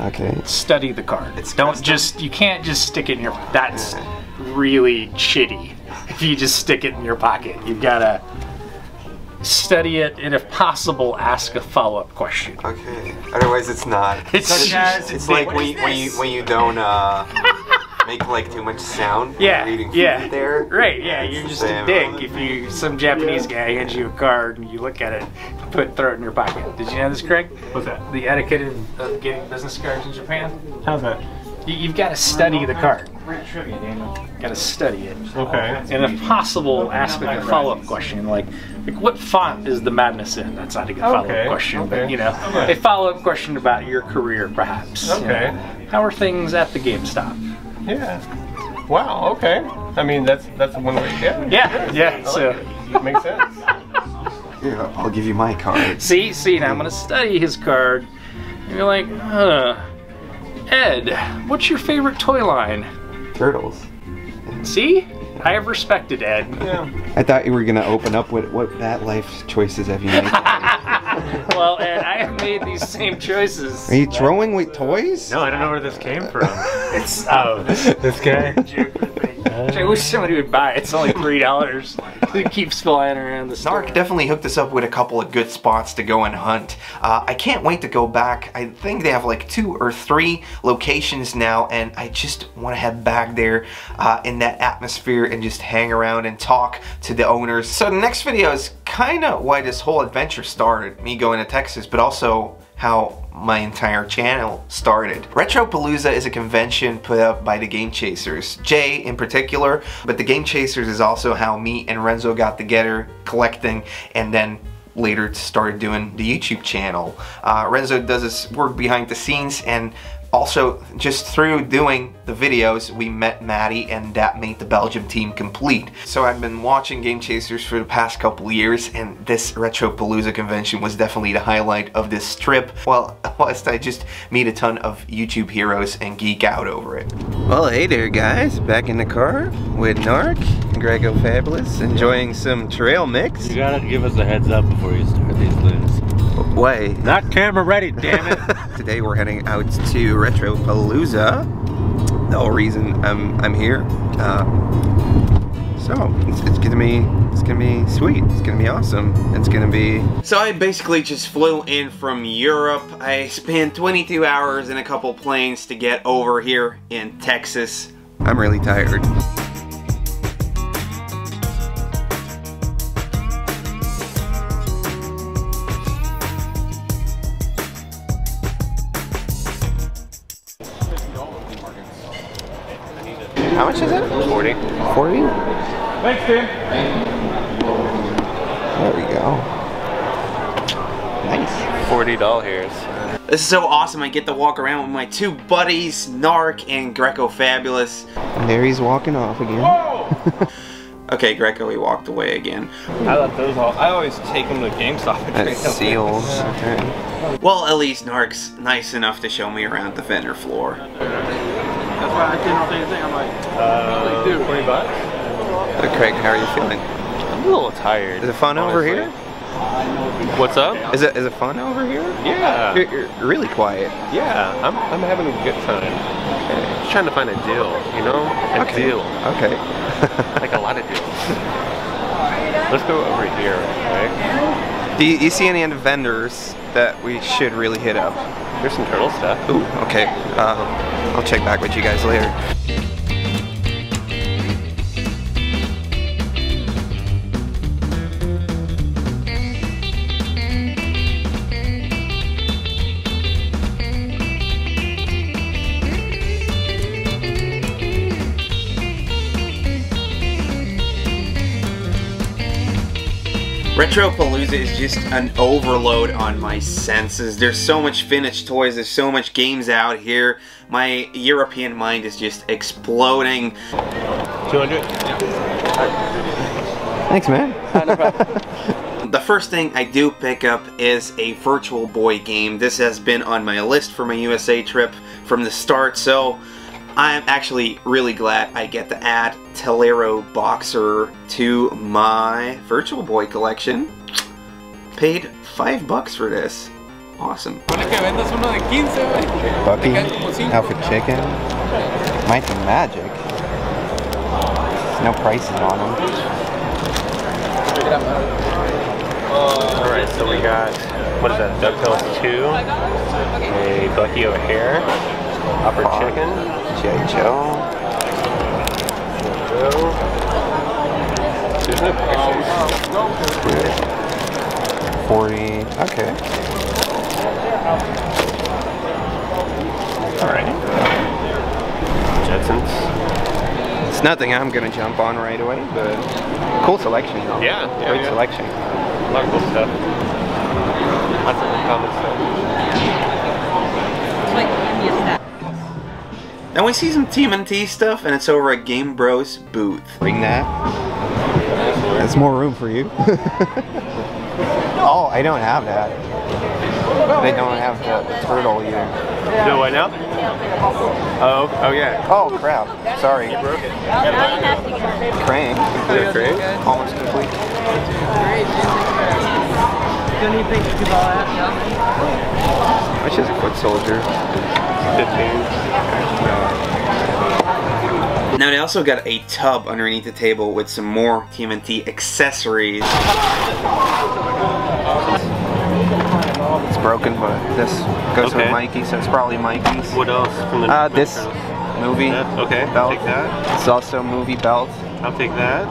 Okay. Study the card. It's Don't just up. You can't just stick it in your. That's yeah. really shitty. If you just stick it in your pocket, you've got to study it, and if possible, ask a follow-up question. Okay. Otherwise, it's not. It's it's, not, it's, it's like when you, when you when you don't uh, make like too much sound. Yeah. When you're eating food yeah. there. Right. Yeah. You're just a dick if you some Japanese yeah. guy hands you a card and you look at it, put throw it in your pocket. Did you know this, Craig? What's that? The etiquette of uh, getting business cards in Japan. How's that? You've got to study the card. Got to study it. Okay. And if possible, ask like a follow-up question, like, like, what font is the Madness in? That's not a good follow-up okay. question, okay. but you know, okay. a follow-up question about your career, perhaps. Okay. You know, how are things at the GameStop? Yeah. Wow. Okay. I mean, that's that's one way. Yeah. Yeah. Yeah. So like it. It makes sense. Here, I'll give you my card. See, see, now I'm gonna study his card. And you're like, huh. Ed, what's your favorite toy line? Turtles. See? I have respected Ed. Yeah. I thought you were gonna open up with what bad life choices have you made? Well, Ed, I have made these same choices. Are you throwing with toys? No, I don't know where this came from. It's oh, this, this guy. I wish somebody would buy it. It's only three dollars. It keeps flying around the store. Narc definitely hooked us up with a couple of good spots to go and hunt. Uh, I can't wait to go back. I think they have like two or three locations now, and I just want to head back there uh, in that atmosphere and just hang around and talk to the owners. So the next video is kind of why this whole adventure started, me going to Texas, but also how my entire channel started. Retropalooza is a convention put up by the Game Chasers, Jay in particular, but the Game Chasers is also how me and Renzo got together collecting and then later started doing the YouTube channel. Uh, Renzo does his work behind the scenes, and also just through doing the videos we met Maddie, and that made the Belgium team complete. So I've been watching Game Chasers for the past couple years, and this Retropalooza convention was definitely the highlight of this trip. Well, whilst I just meet a ton of YouTube heroes and geek out over it. Well, hey there guys, back in the car with Narc and Grecofabulous, enjoying some trail mix. You gotta give us a heads up before you start these loops. Way. Not camera ready, damn it. Today we're heading out to Retropalooza. The whole reason I'm I'm here. Uh, so it's, it's gonna be it's gonna be sweet. It's gonna be awesome. It's gonna be. So I basically just flew in from Europe. I spent twenty-two hours in a couple planes to get over here in Texas. I'm really tired. How much is it? forty. forty? Thanks, dude. There we go. Nice. forty dollars. This is so awesome. I get to walk around with my two buddies, Narc and Grecofabulous. And there he's walking off again. Okay, Greco, he walked away again. I let those all. I always take them to GameStop. And that's seals. Okay. Well, at least Narc's nice enough to show me around the vendor floor. That's why I didn't say anything. I'm like, uh, dude, twenty bucks. Hey, Craig, how are you feeling? I'm a little tired. Is it fun honestly. over here? What's up? Is it is it fun over here? Yeah. You're, you're really quiet. Yeah, I'm I'm having a good time. Okay. Just trying to find a deal, you know? A okay. deal. Okay. Like a lot of deals. Let's go over here, right? Do you, you see any vendors that we should really hit up? There's some turtle stuff. Ooh, okay. Uh, I'll check back with you guys later. Retropalooza is just an overload on my senses. There's so much finished toys, there's so much games out here. My European mind is just exploding. two hundred? Yeah. Thanks, man. Uh, no problem. The first thing I do pick up is a Virtual Boy game. This has been on my list for my U S A trip from the start, so I'm actually really glad I get to add Tolero Boxer to my Virtual Boy collection. Paid five bucks for this. Awesome. Bucky, Alfred Chicken, Might and Magic. There's no prices on them. Alright, so we got, what is that, DuckTales two, a Bucky O'Hare, Upper Pop, Chicken, G I. Joe. There's no pictures. forty, okay. Alright. Jetsons. It's nothing I'm going to jump on right away, but cool selection though. Yeah, yeah great yeah. selection. A lot of cool stuff. Lots of common stuff. And we see some T M N T stuff, and it's over at Game Bros booth. Bring that. That's more room for you. Oh, I don't have that. They don't have the turtle either. Do what now? Oh, oh yeah. Oh crap. Sorry. You broke it. Crank. Complete crank. Almost complete. How much is a foot soldier? fifteen. Now they also got a tub underneath the table with some more T M N T accessories. It's broken, but this goes okay. with Mikey, so it's probably Mikey's. What else? From the uh, this movie that? Okay, belt. Take that. It's also movie belt. I'll take that.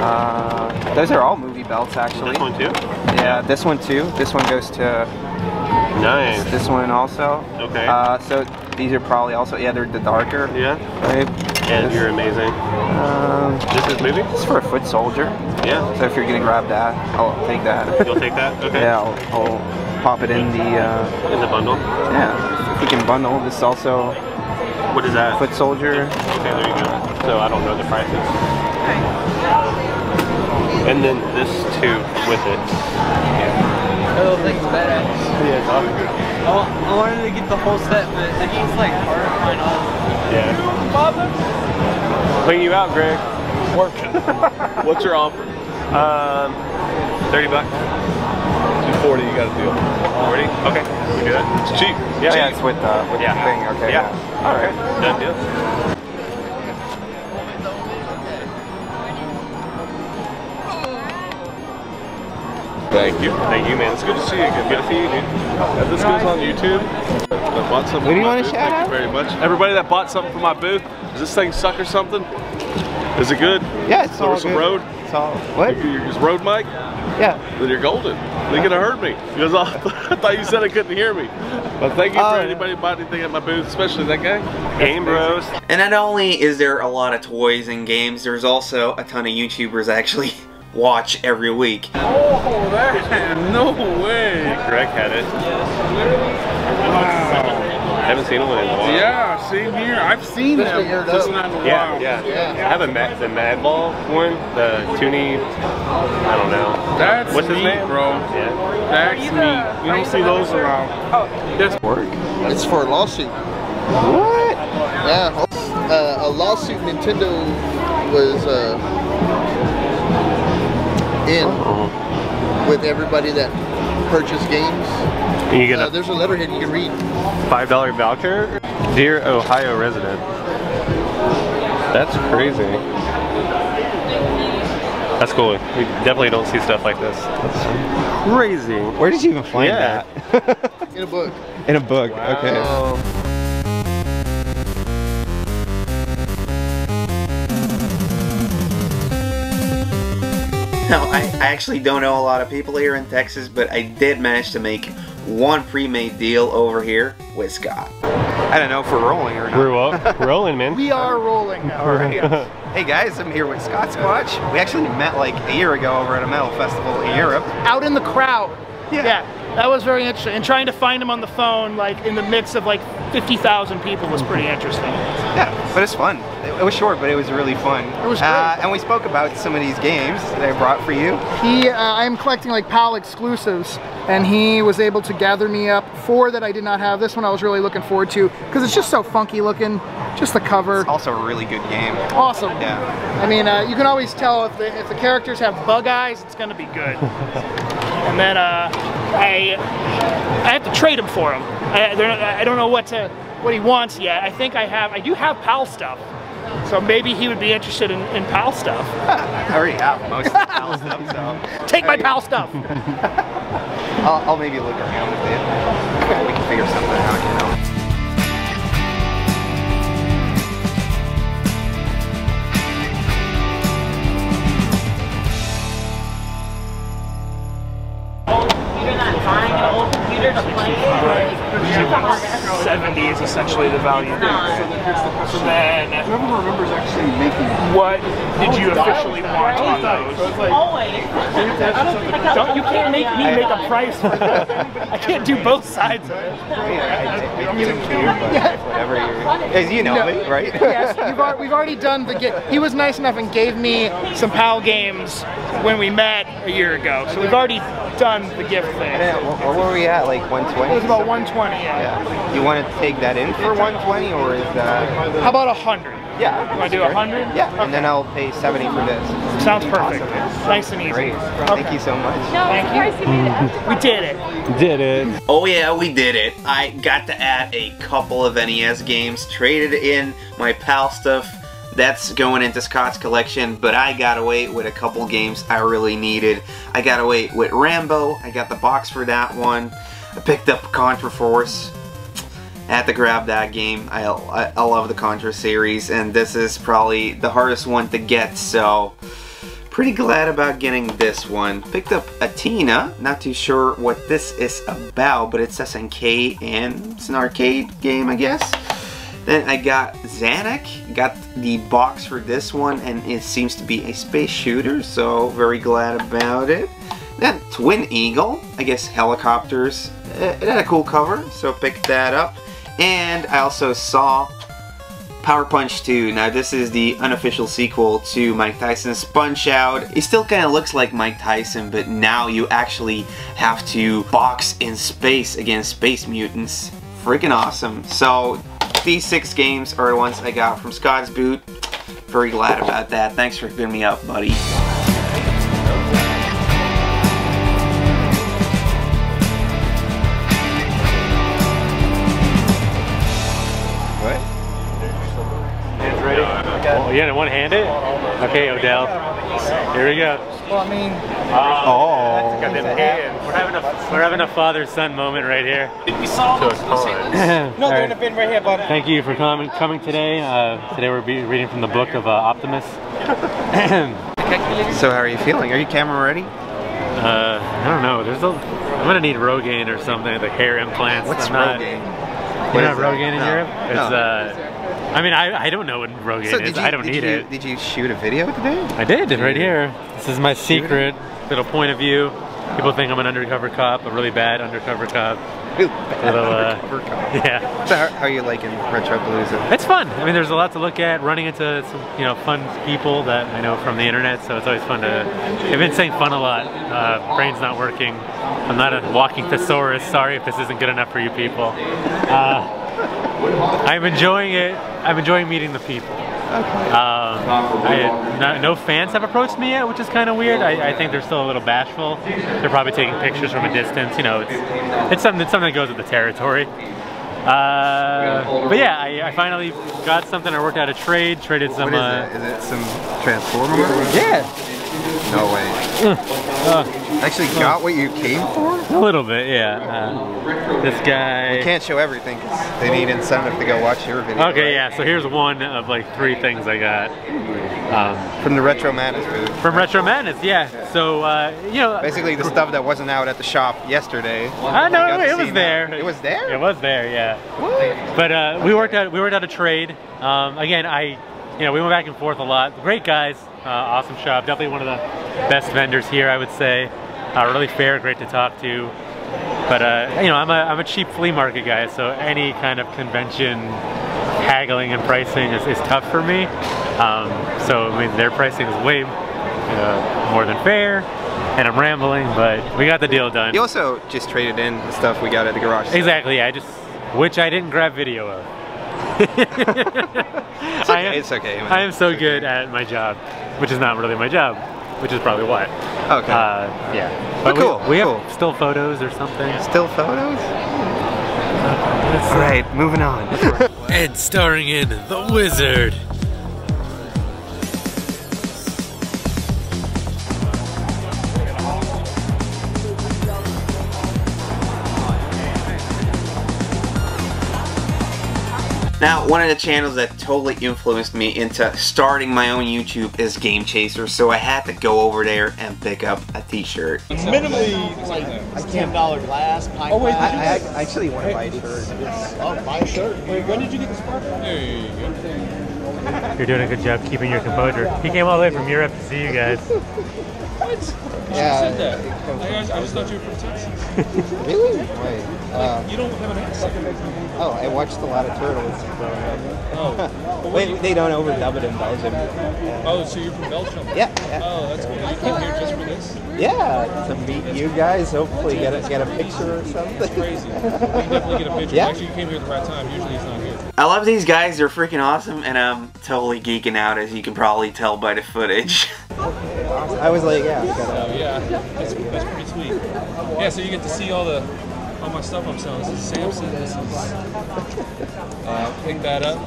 Uh, those are all movie belts, actually. This one too? Yeah, this one too. This one goes to... Nice. This one also. Okay. Uh, so these are probably also... Yeah, they're the darker. Yeah. Right? And this, you're amazing. Um, this is movie? It's for a foot soldier. Yeah. So if you're gonna grab that, I'll take that. You'll take that? Okay. Yeah, I'll, I'll pop it in the... Uh, in the bundle? Yeah. If we can bundle this also... What is that? Foot soldier. Okay, there you go. So I don't know the prices. Okay. And then this too with it. Yeah. Oh, that's better. Yeah, it's awesome. I wanted to get the whole set, but it seems like hard to find all. Yeah. Clean you out, Greg. Working. What's your offer? Um, thirty bucks. forty, you got a deal. forty? Okay. We do that. It's cheap. Yeah, cheap. yeah it's with, uh, with yeah. the thing. Okay. Yeah. yeah. All right. Done deal. Thank you. Thank you, man. It's good to see you. Good to see you, dude. If this goes on YouTube, I bought something. What do you want to shout out? Thank you very much. Everybody that bought something from my booth, does this thing suck or something? Is it good? Yeah, it's there all good. There was some road. It's all, what? Is road mic? Yeah. Then you're golden. They could have heard me. Because I, I thought you said I couldn't hear me. But thank you uh, for anybody who bought anything at my booth, especially that guy. Game Bros. And not only is there a lot of toys and games, there's also a ton of YouTubers I actually watch every week. Oh, man. No way. Greg had it. Wow. I haven't seen him in a while. Yeah, same here. I've seen them, just not in a while. Yeah, yeah. yeah. I have a ma the Mad Ball one, the Toonie, I don't know. That's What's his neat, name? bro. Yeah. That's neat. The, you don't see those around. Oh. That's work. It's for a lawsuit. What? Yeah, uh, a lawsuit Nintendo was uh, in uh-huh. with everybody that purchased games. You get uh, a there's a letterhead you can read. five dollar voucher? Dear Ohio resident. That's crazy. That's cool. We definitely don't see stuff like this. That's crazy. Where did you even find yeah. that? In a book. In a book, wow. okay. Now, I, I actually don't know a lot of people here in Texas, but I did manage to make one pre-made deal over here with Scott. I don't know if we're rolling or not. We're rolling, man. We are rolling now. All right. Hey guys, I'm here with Scott Squatch. We actually met like a year ago over at a metal festival in Europe. Out in the crowd. Yeah. yeah, that was very interesting. And trying to find him on the phone, like in the mix of like fifty thousand people, was pretty interesting. Yeah, but it's fun. It was short, but it was really fun. It was great. Uh, and we spoke about some of these games that I brought for you. He, uh, I'm collecting like PAL exclusives, and he was able to gather me up four that I did not have. This one I was really looking forward to because it's just so funky looking. Just the cover. It's also a really good game. Awesome. Yeah. I mean, uh, you can always tell if the if the characters have bug eyes, it's gonna be good. And then uh, I I have to trade him for him. I, not, I don't know what to what he wants yet. I think I have I do have PAL stuff, so maybe he would be interested in, in PAL stuff. I already have most of the PAL stuff. So take my PAL stuff. I'll, I'll maybe look around with it. We can figure something out. You know. seventy is essentially the value. So then, whoever remembers actually making it. What did you officially want on those? Always. Don't you can't make me make a price. For I can't do both sides. As you know, right? Yes, we've already done the get. He was nice enough and gave me some PAL games when we met a year ago. So we've already done the gift thing. What were we at? Like one twenty? It was about one twenty. Yeah. yeah. You want to take that in for one twenty, or is that? How about one hundred? Yeah. You want to do one hundred? Yeah. Okay. And then I'll pay seventy for this. Sounds perfect. Awesome. Nice and easy. Great. Okay. Thank you so much. No, thank you. you made it. We did it. Did it. Oh yeah, we did it. I got to add a couple of N E S games. Traded in my PAL stuff. That's going into Scott's collection, but I got away with a couple games I really needed. I got away with Rambo. I got the box for that one. I picked up Contra Force. I had to grab that game. I, I, I love the Contra series, and this is probably the hardest one to get, so pretty glad about getting this one. Picked up Athena. Not too sure what this is about, but it's S N K, and it's an arcade game, I guess. Then I got Zanuck, got the box for this one, and it seems to be a space shooter, so very glad about it. Then Twin Eagle, I guess helicopters, it had a cool cover, so picked that up. And I also saw Power Punch two. Now this is the unofficial sequel to Mike Tyson's Punch-Out! He still kind of looks like Mike Tyson, but now you actually have to box in space against space mutants. Freaking awesome. So these six games are the ones I got from Scott's boot. Very glad about that. Thanks for giving me up, buddy. What? Hands ready? Oh, you had it one-handed? Okay, Odell. Here we go. Well, I mean... Oh. oh. Got them hands. We're having a we're having a father-son moment right here. We saw so them. No, they're in a bin right here, buddy. Thank you for coming coming today. Uh, today we're be reading from the book of uh, Optimus. So how are you feeling? Are you camera ready? Uh, I don't know. There's a. I'm gonna need Rogaine or something. The hair implants. What's not, Rogaine? You're not Rogaine in no. Europe? It's no. uh. I mean, I, I don't know what Rogaine so is. You, I don't need you, it. Did you shoot a video today? I did, did right you? here. This is my shoot secret it? little point of view. People think I'm an undercover cop, a really bad undercover cop. Really bad little, undercover uh, cop. Yeah. So how are you liking Retropalooza? It's fun. I mean, there's a lot to look at. Running into some, you know, fun people that I know from the internet, so it's always fun to. I've been saying fun a lot. Uh, brain's not working. I'm not a walking thesaurus. Sorry if this isn't good enough for you people. Uh, I'm enjoying it. I'm enjoying meeting the people. Okay. Um, I, not, no fans have approached me yet, which is kind of weird. I, I think they're still a little bashful. They're probably taking pictures from a distance. You know, it's, it's something it's something that goes with the territory. Uh, but yeah, I, I finally got something. I worked out a trade. Traded some. What is uh, it? Is it some Transformers? Yeah. No way. Uh, Actually got uh, what you came for? A little bit, yeah. Uh, this guy... You can't show everything because they need incentive to go watch your video. Okay, right? yeah, so here's one of like three things I got. Um, from the Retro Madness booth. From Retro Madness, yeah. yeah. So, uh, you know... Basically the stuff that wasn't out at the shop yesterday. I know, it was there. That. It was there? It was there, yeah. What? But uh, okay. we worked out we worked out a trade. Um, again, I... you know, we went back and forth a lot. Great guys, uh, awesome shop. Definitely one of the best vendors here, I would say. Uh, really fair, great to talk to. But uh, you know, I'm a I'm a cheap flea market guy, so any kind of convention haggling and pricing is, is tough for me. Um, so I mean, their pricing is way uh, more than fair. And I'm rambling, but we got the deal done. You also just traded in the stuff we got at the garage sale. Exactly, yeah, I just, which I didn't grab video of. It's okay, I am, it's okay. Man. I am so it's good okay. at my job, which is not really my job, which is probably why. Okay. Uh, yeah. But, but cool, we, we cool. have still photos or something. Still photos? Alright, moving on. Ed starring in The Wizard. Now, one of the channels that totally influenced me into starting my own YouTube is Game Chasers, so I had to go over there and pick up a t-shirt. Minimally, like, ten dollar glass, pint. Oh, wait, glass. I, I actually want to buy a shirt. Oh, buy a shirt? Wait, when did you get the sparkle? There you go. You're doing a good job keeping your composure. He came all the way from Europe to see you guys. What? Yeah, you said that. I, guys, I just thought you were from Texas. Really? Wait. Uh, like, you don't have an accent. Oh, I watched a lot of Turtles. Oh. Wait, they don't overdub it in Belgium. Oh, so you're from Belgium? Yeah. yeah. Oh, that's cool. You came here just for this? Yeah, to meet that's you guys, hopefully get a, get a picture or something. That's crazy. You definitely get a picture. Yeah. Actually, you came here at the right time. Usually it's not here. I love these guys. They're freaking awesome, and I'm totally geeking out, as you can probably tell by the footage. I was like, yeah. So, yeah, that's, that's pretty sweet. Yeah, so you get to see all the... all my stuff I'm selling. This is Samson. This is uh, pick that up. Um,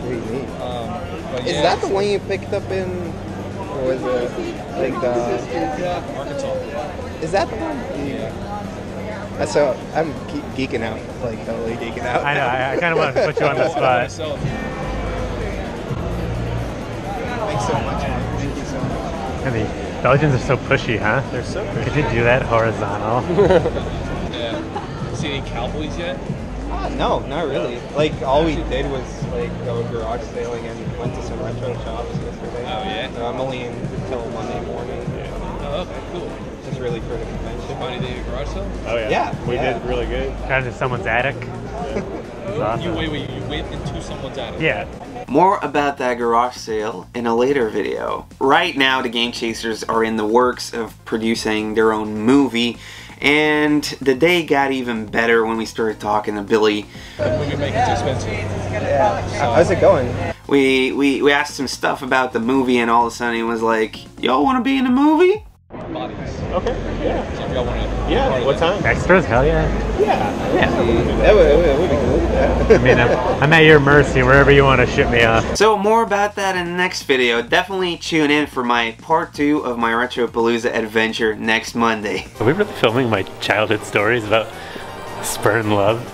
is yeah. that the one you picked up in? Or was it like the uh, Arkansas? Is that the one? Yeah. So I'm ge geeking out, like totally geeking out. I know. I, I kind of want to put you on the spot. Thanks so much. Thank you so much. And the Belgians are so pushy, huh? They're so pushy. Could you do that horizontal? Any cowboys yet? Uh, no, not really. Like all we did was like go garage sailing and went to some retro shops yesterday. Oh yeah. So I'm only in until Monday morning. Yeah. Oh, okay, cool. Just really for the convention. Funny day at garage sale? Oh yeah. Yeah. We yeah. did really good. Kind of someone's attic. Yeah. Awesome. You wait, wait, you went into someone's attic. Yeah. More about that garage sale in a later video. Right now, the Game Chasers are in the works of producing their own movie. And the day got even better when we started talking to Billy. We can make it too expensive. Yeah. How's it going? We, we, we asked some stuff about the movie, and all of a sudden he was like, y'all want to be in the movie? Bodies. Okay, yeah. So if y'all want to yeah, what time? Extras, hell yeah. Yeah. Yeah. That would be cool. I mean, I'm, I'm at your mercy wherever you want to ship me off. So more about that in the next video. Definitely tune in for my part two of my Retropalooza adventure next Monday. Are we really filming my childhood stories about spurned love?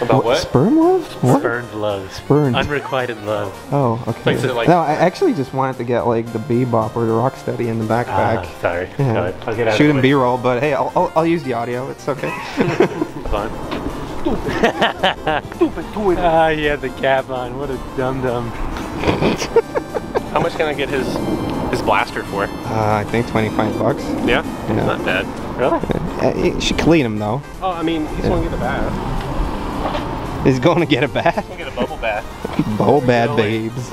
About what? what? Spurned love? What? Spurned love. Spurned. Unrequited love. Oh, okay. Like, like, no, I actually just wanted to get like the Bebop or the Rocksteady in the backpack. Uh, sorry. Yeah. No, I'll get out Shoot and B-roll, but hey, I'll, I'll, I'll use the audio. It's okay. Fun. Stupid. Stupid toy. Ah, he had the cap on. What a dum-dum. How much can I get his his blaster for? Uh, I think twenty-five bucks. Yeah? yeah? Not bad. Really? Uh, you should clean him, though. Oh, I mean, he's yeah. going to get a bath. He's going to get a bath? He's going to get a bubble bath. Bubble bad babes.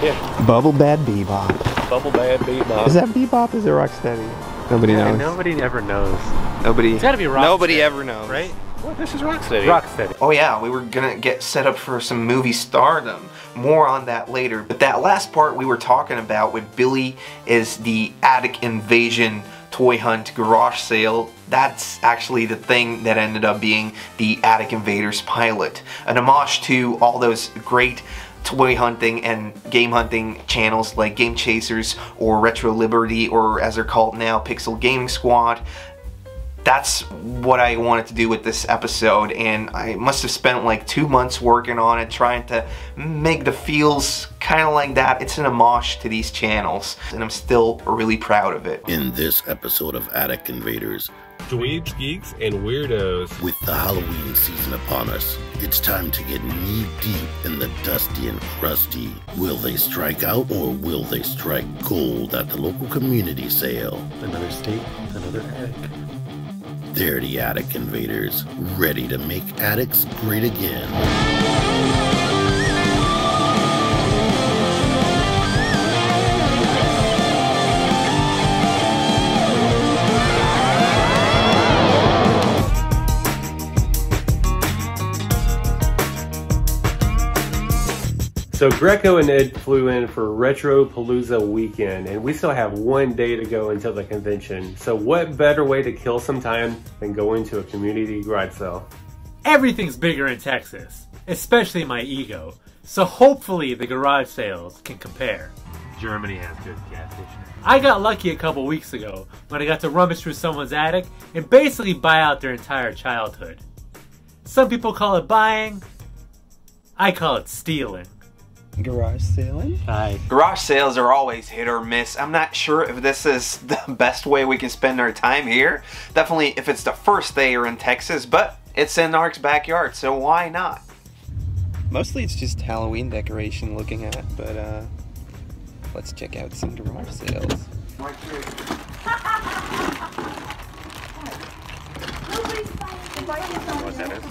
Yeah. Bubble bad Bebop. Bubble bad Bebop. Is that Bebop or is it Rocksteady? Nobody yeah, knows. Nobody ever knows. Nobody. It's got to be Rocksteady. Nobody ever knows. Right? Well, this is Rocksteady. Rocksteady. Oh yeah, we were gonna get set up for some movie stardom. More on that later. But that last part we were talking about with Billy is the attic invasion toy hunt garage sale. That's actually the thing that ended up being the Attic Invaders pilot. An homage to all those great toy hunting and game hunting channels like Game Chasers or Retro Liberty, or as they're called now, Pixel Gaming Squad. That's what I wanted to do with this episode, and I must have spent like two months working on it, trying to make the feels kind of like that. It's an homage to these channels, and I'm still really proud of it. In this episode of Attic Invaders, Dweebs, Geeks, and Weirdos. With the Halloween season upon us, it's time to get knee-deep in the dusty and crusty. Will they strike out, or will they strike gold at the local community sale? Another state, another attic. They're the Attic Invaders, ready to make attics great again. So Greco and Ed flew in for Retropalooza weekend, and we still have one day to go until the convention. So what better way to kill some time than going to a community garage sale? Everything's bigger in Texas, especially my ego. So hopefully the garage sales can compare. Germany has good gas stations. I got lucky a couple weeks ago when I got to rummage through someone's attic and basically buy out their entire childhood. Some people call it buying, I call it stealing. Garage sailing? Hi. Garage sales are always hit or miss. I'm not sure if this is the best way we can spend our time here. Definitely if it's the first day you're in Texas, but it's in Narc's backyard, so why not? Mostly it's just Halloween decoration looking at, but uh, let's check out some garage sales. What's that is?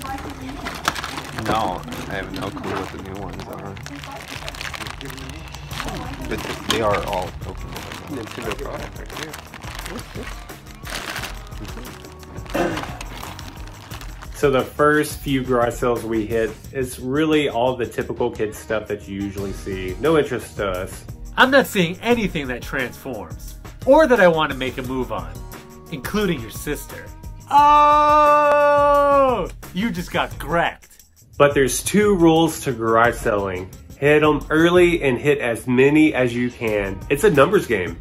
No, I have no clue what the new ones are. But they are all open. Nintendo product right here. So the first few garage sales we hit, it's really all the typical kid stuff that you usually see. No interest to us. I'm not seeing anything that transforms, or that I want to make a move on, including your sister. Oh! You just got wrecked. But there's two rules to garage selling. Hit them early and hit as many as you can. It's a numbers game.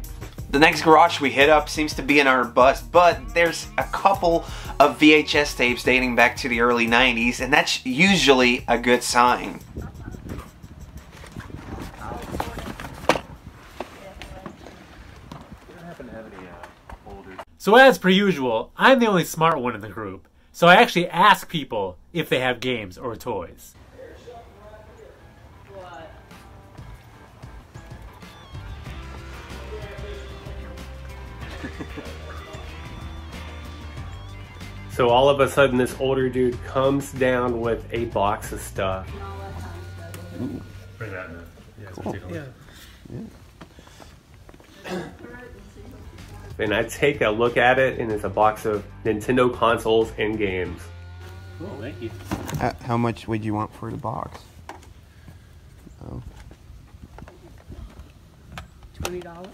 The next garage we hit up seems to be in our bust, but there's a couple of V H S tapes dating back to the early nineties, and that's usually a good sign. So as per usual, I'm the only smart one in the group. So I actually ask people if they have games or toys. So all of a sudden this older dude comes down with a box of stuff. Ooh. Bring that in. Yeah, cool. Yeah. Yeah. And I take a look at it, and it's a box of Nintendo consoles and games. Cool, thank you. How, how much would you want for the box? Oh. twenty dollars?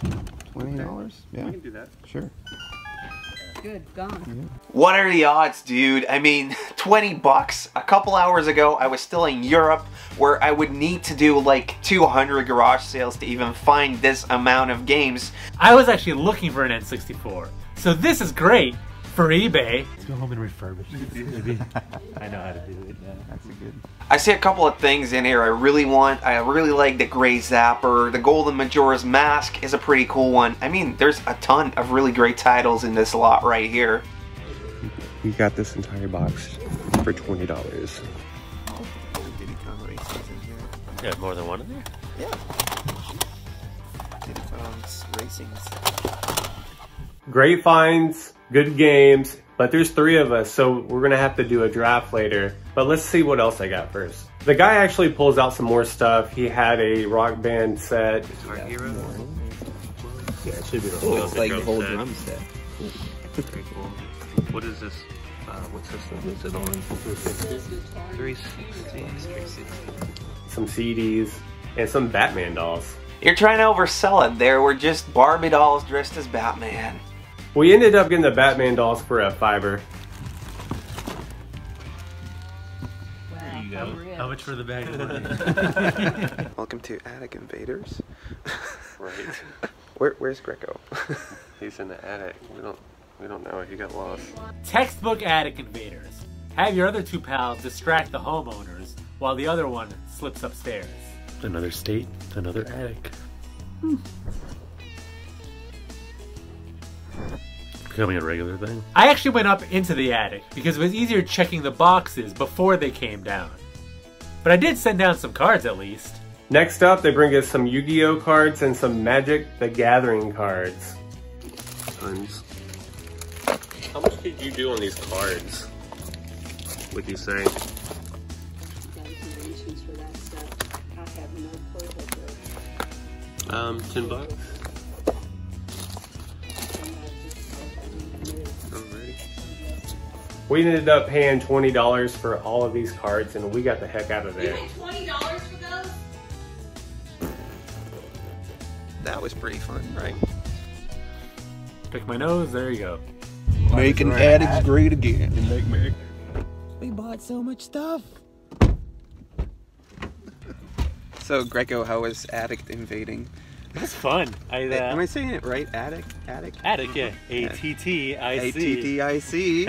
twenty dollars? Yeah. We can do that. Sure. Good, gone. Yeah. What are the odds, dude? I mean, twenty bucks. A couple hours ago, I was still in Europe where I would need to do like two hundred garage sales to even find this amount of games. I was actually looking for an N sixty-four, so this is great for eBay. Let's go home and refurbish it, maybe. I know how to do it now. That's a good. I see a couple of things in here I really want. I really like the Gray Zapper. The Golden Majora's Mask is a pretty cool one. I mean, there's a ton of really great titles in this lot right here. We got this entire box for twenty dollars. Yeah, more than one in there? Yeah. Diddycons, racings. Great finds, good games, but there's three of us, so we're gonna have to do a draft later. But let's see what else I got first. The guy actually pulls out some more stuff. He had a Rock Band set. Our hero. Yeah, it should be cool. It's like the whole drum set. Cool. Very cool. What is this? Uh, what system is it on? three sixty. Some C Ds and some Batman dolls. You're trying to oversell it there. We're just Barbie dolls dressed as Batman. We ended up getting the Batman dolls for a fiver. Wow, there you go. How much for the bag of money? Welcome to Attic Invaders. Right. Where, where's Greco? He's in the attic. We don't, we don't know. He got lost. Textbook Attic Invaders. Have your other two pals distract the homeowners while the other one slips upstairs. another state, another attic. Hmm. Becoming a regular thing. I actually went up into the attic because it was easier checking the boxes before they came down. But I did send down some cards at least. Next up, they bring us some Yu-Gi-Oh cards and some Magic the Gathering cards. Tons. How much did you do on these cards? Would you say? Calculations for that stuff. I have no clue what they're. Um, ten bucks. Alrighty. We ended up paying twenty dollars for all of these cards, and we got the heck out of there. You paid twenty dollars for those? That was pretty fun, right? Pick my nose, there you go. Making addicts great again. We bought so much stuff. So, Greco, how was addict invading? That's fun. I, uh, Am I saying it right? Attic? Attic? Attic, yeah. A T T I C. A T T I C.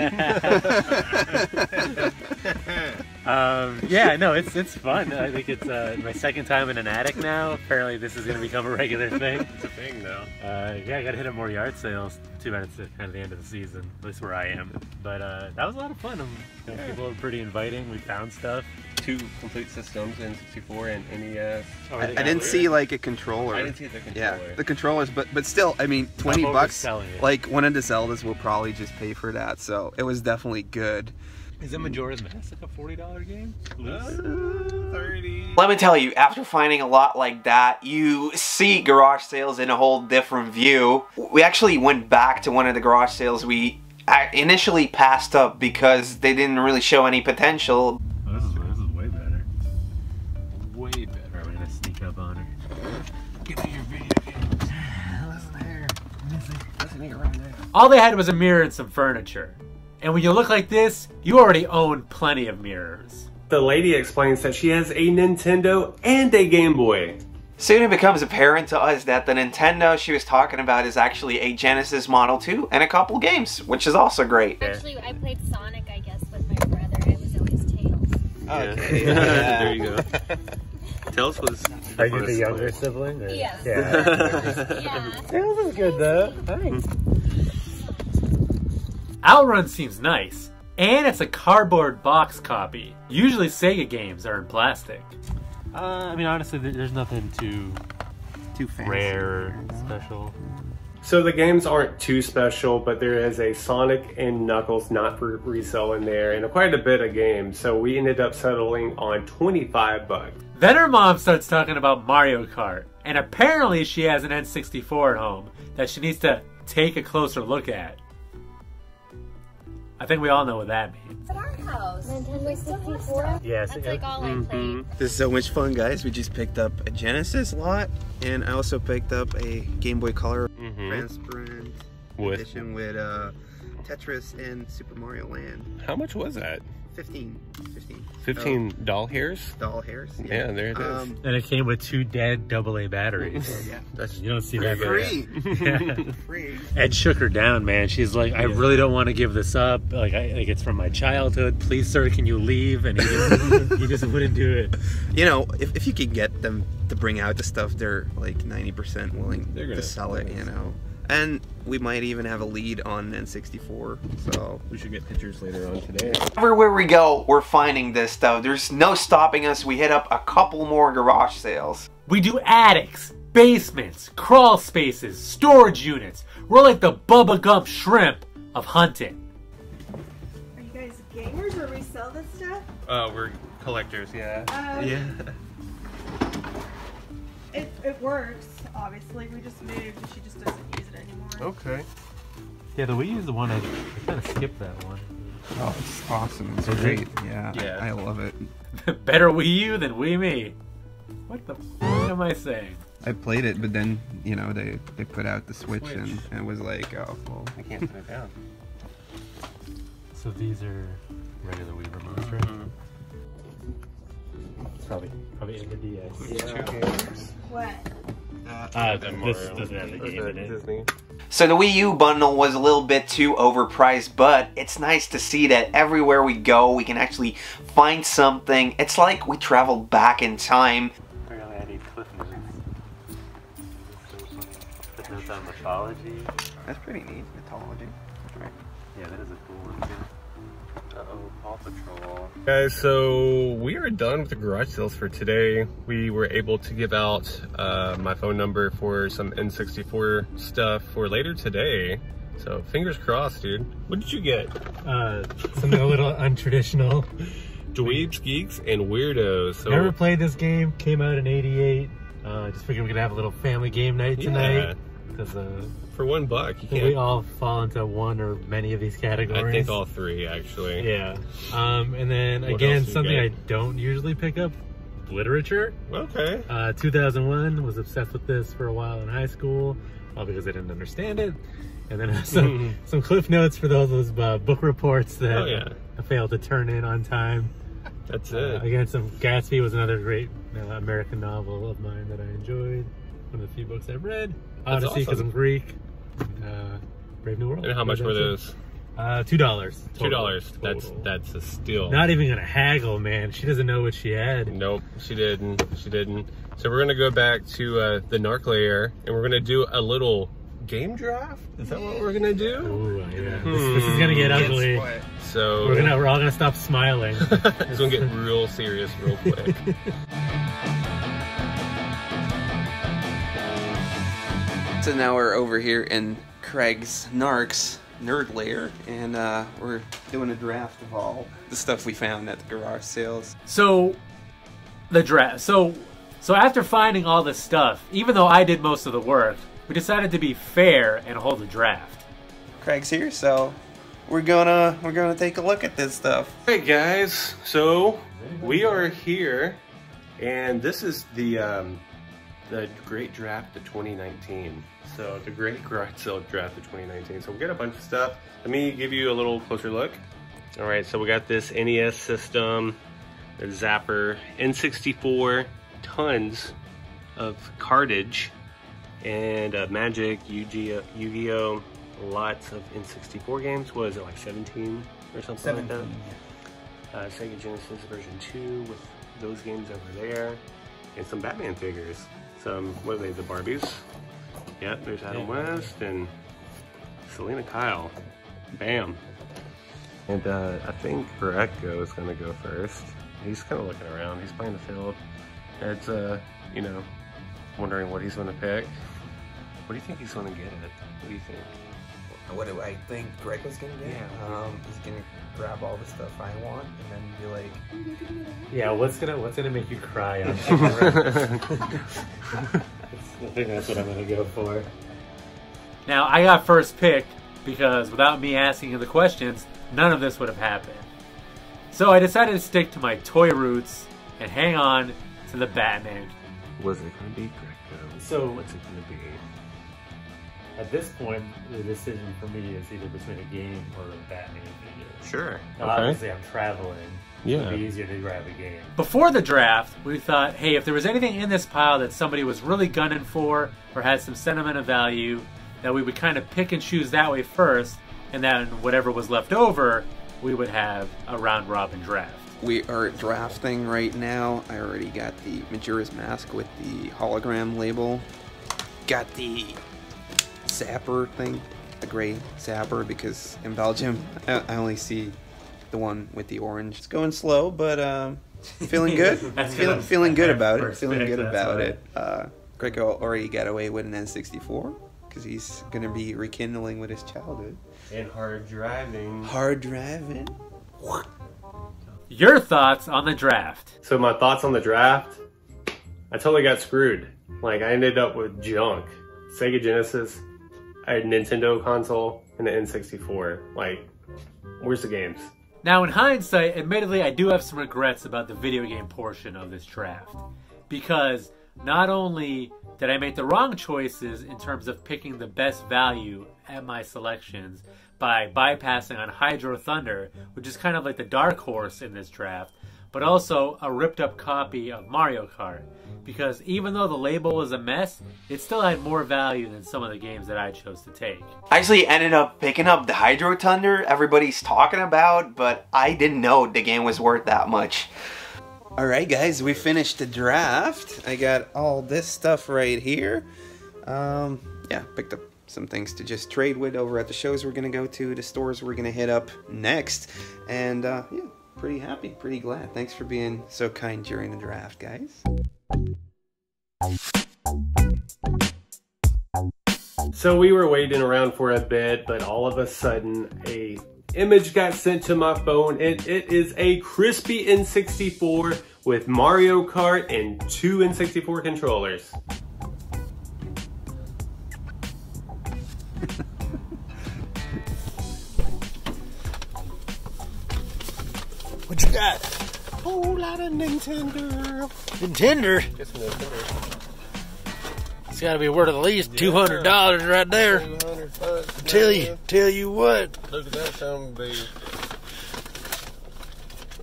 um, yeah, no, it's it's fun. I think it's uh, my second time in an attic now. Apparently this is going to become a regular thing. It's a thing, though. Uh, yeah, I got to hit up more yard sales. Too bad it's kind of the end of the season, at least where I am. But uh, that was a lot of fun. You know, yeah. People were pretty inviting. We found stuff. Two complete systems, N sixty-four and N E S. Oh, I, I didn't weird. see like a controller. I didn't see the controller. Yeah, the controllers, but but still, I mean, twenty I'm bucks. Like one of the Zeldas will probably just pay for that, so it was definitely good. Is it Majora's Mask like a forty dollar game? Uh, Thirty. Let me tell you, after finding a lot like that, you see garage sales in a whole different view. We actually went back to one of the garage sales we initially passed up because they didn't really show any potential. All they had was a mirror and some furniture. And when you look like this, you already own plenty of mirrors. The lady explains that she has a Nintendo and a Game Boy. Soon it becomes apparent to us that the Nintendo she was talking about is actually a Genesis Model two and a couple games, which is also great. Actually, I played Sonic, I guess, with my brother. It was always Tails. Okay. Yeah. There you go. Tails was... Are you the younger sibling? sibling or? Yes. Yeah. Yeah. Tails is good though. Thanks. Outrun seems nice, and it's a cardboard box copy. Usually Sega games are in plastic. Uh, I mean, honestly, there's nothing too, too fancy, rare or special. So the games aren't too special, but there is a Sonic and Knuckles not for resale in there, and quite a bit of games, so we ended up settling on twenty-five bucks. Then her mom starts talking about Mario Kart, and apparently she has an N sixty-four at home that she needs to take a closer look at. I think we all know what that means. At our house. Nintendo sixty-four? Yes. That's like all I played. This is so much fun, guys. We just picked up a Genesis lot, and I also picked up a Game Boy Color mm-hmm. transparent what? edition with uh, Tetris and Super Mario Land. How much was that? Fifteen. Fifteen. Fifteen oh. doll hairs? Doll hairs. Yeah, yeah there it is. Um, and it came with two dead double A batteries. Yeah. That's, you don't see that free. Yeah. Free. Ed shook her down, man. She's like, I yeah. really don't want to give this up. Like, I, like it's from my childhood. Please, sir, can you leave? And he just, he just wouldn't do it. You know, if, if you could get them to bring out the stuff, they're like ninety percent willing they're gonna, to sell it, you know. And we might even have a lead on N sixty-four, so we should get pictures later on today. Everywhere we go, we're finding this stuff. There's no stopping us. We hit up a couple more garage sales. We do attics, basements, crawl spaces, storage units. We're like the Bubba Gump shrimp of hunting. Are you guys gamers or resell this stuff? Uh, we're collectors, yeah. Um, yeah. It, it works, obviously. We just moved and she just doesn't use it anymore. Okay. Yeah, the we use the one I, I kind of skipped that one. Oh, it's awesome. It's great. Yeah, yeah. I, I love it. Better Wii U than Wii Me. What the f am I saying? I played it, but then, you know, they, they put out the Switch, Switch. And, and it was like, oh, well. I can't put it down. So these are regular Wii remotes, right? Mm-hmm. Probably, probably in the D S. Yeah. Two games. What? Uh, uh, the this doesn't have the game in it. So the Wii U bundle was a little bit too overpriced, but it's nice to see that everywhere we go, we can actually find something. It's like we traveled back in time. Apparently I mythology. That's pretty neat, mythology. That's right. Yeah, that is a cool one. Uh-oh, Paw Patrol. Guys, so we are done with the garage sales for today. We were able to give out uh, my phone number for some N sixty-four stuff for later today. So fingers crossed, dude. What did you get? Uh, something a little untraditional. Dweebs, Geeks, and Weirdos. So never played this game. Came out in eighty-eight. I uh, just figured we're gonna have a little family game night tonight. Yeah. Uh, for one buck, you can't. We all fall into one or many of these categories. I think all three, actually. Yeah. Um, and then what again, something got? I don't usually pick up: literature. Okay. Uh, two thousand one. Was obsessed with this for a while in high school, all because I didn't understand it. And then some, mm. some cliff notes for those, those uh, book reports that oh, yeah. I failed to turn in on time. That's uh, it. Again, some Gatsby was another great American novel of mine that I enjoyed. One of the few books I've read. That's Odyssey, because awesome. I'm Greek. Uh, Brave New World. And how much were those? Uh, two dollars. Two dollars. That's that's a steal. Not even gonna haggle, man. She doesn't know what she had. Nope, she didn't. She didn't. So we're gonna go back to uh, the Narc layer, and we're gonna do a little game draft. Is that what we're gonna do? Ooh, yeah. hmm. this, this is gonna get ugly. So we're gonna we're all gonna stop smiling. It's gonna get real serious real quick. So now we're over here in Craig's Narc's Nerd Lair, and uh, we're doing a draft of all the stuff we found at the garage sales. So the draft. So so after finding all this stuff, even though I did most of the work, we decided to be fair and hold a draft. Craig's here, so we're gonna we're gonna take a look at this stuff. Hey guys, so we are here, and this is the um, the Great Draft of twenty nineteen. So the Great Garage Sale Draft of twenty nineteen. So we got a bunch of stuff. Let me give you a little closer look. All right, so we got this N E S system, the Zapper, N sixty-four, tons of cartridge. And uh, Magic, Yu-Gi-Oh, lots of N sixty-four games. What is it, like seventeen or something seventeen, like that? Yeah. Uh, Sega Genesis version two with those games over there. And some Batman figures. Some, what are they, the Barbies? Yep, there's Adam West and Selena Kyle. Bam. And uh, I think Greco is gonna go first. He's kind of looking around, he's playing the field. It's, uh, you know, wondering what he's gonna pick. What do you think he's gonna get at? What do you think? What do I think Greco's gonna get? Yeah. Um, he's gonna grab all the stuff I want and then be like, yeah, what's gonna what's gonna make you cry on camera? I think that's what I'm gonna go for. Now I got first pick because without me asking you the questions, none of this would have happened. So I decided to stick to my toy roots and hang on to the Batman. Was it gonna be Greco? So what's it gonna be? At this point, the decision for me is either between a game or a Batman figure. Sure. Now, okay. Obviously, I'm traveling. Yeah. It'd be easier to grab a game. Before the draft, we thought, hey, if there was anything in this pile that somebody was really gunning for or had some sentimental value, that we would kind of pick and choose that way first, and then whatever was left over, we would have a round-robin draft. We are drafting right now. I already got the Majora's Mask with the hologram label. Got the Zapper thing, a gray Zapper, because in Belgium I only see the one with the orange. It's going slow, but um, feeling good. Feeling, feeling good about it. Feeling good about it. Uh, Greco already got away with an N sixty-four because he's gonna be rekindling with his childhood. And hard driving. Hard driving. Your thoughts on the draft? So my thoughts on the draft, I totally got screwed. Like I ended up with junk. Sega Genesis, a Nintendo console, and the N sixty-four. Like, where's the games? Now, in hindsight, admittedly, I do have some regrets about the video game portion of this draft. Because not only did I make the wrong choices in terms of picking the best value at my selections by bypassing on Hydro Thunder, which is kind of like the dark horse in this draft, but also a ripped-up copy of Mario Kart, because even though the label was a mess, it still had more value than some of the games that I chose to take. I actually ended up picking up the Hydro Thunder everybody's talking about, but I didn't know the game was worth that much. Alright guys, we finished the draft. I got all this stuff right here. Um, yeah, picked up some things to just trade with over at the shows we're going to go to, the stores we're going to hit up next. And uh, yeah, pretty happy, pretty glad. Thanks for being so kind during the draft, guys. So we were waiting around for a bit, but all of a sudden a image got sent to my phone, and it is a crispy N sixty-four with Mario Kart and two N sixty-four controllers. What you got? Whole lot of Nintendo. Nintendo? Just Nintendo. It's gotta be worth at least two hundred dollars right there. two hundred bucks. Tell you, tell you what. Look at that, sound be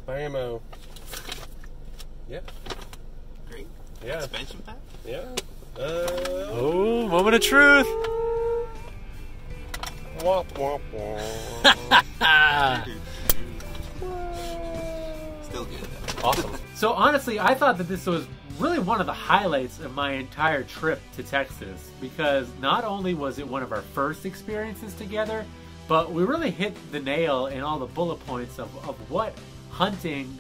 Bamo. Yeah. Great. Yeah. Expansion pack? Yeah. Uh, oh, moment of truth. Womp womp womp. Still good though. Awesome. So honestly, I thought that this was really one of the highlights of my entire trip to Texas, because not only was it one of our first experiences together, but we really hit the nail in all the bullet points of, of what hunting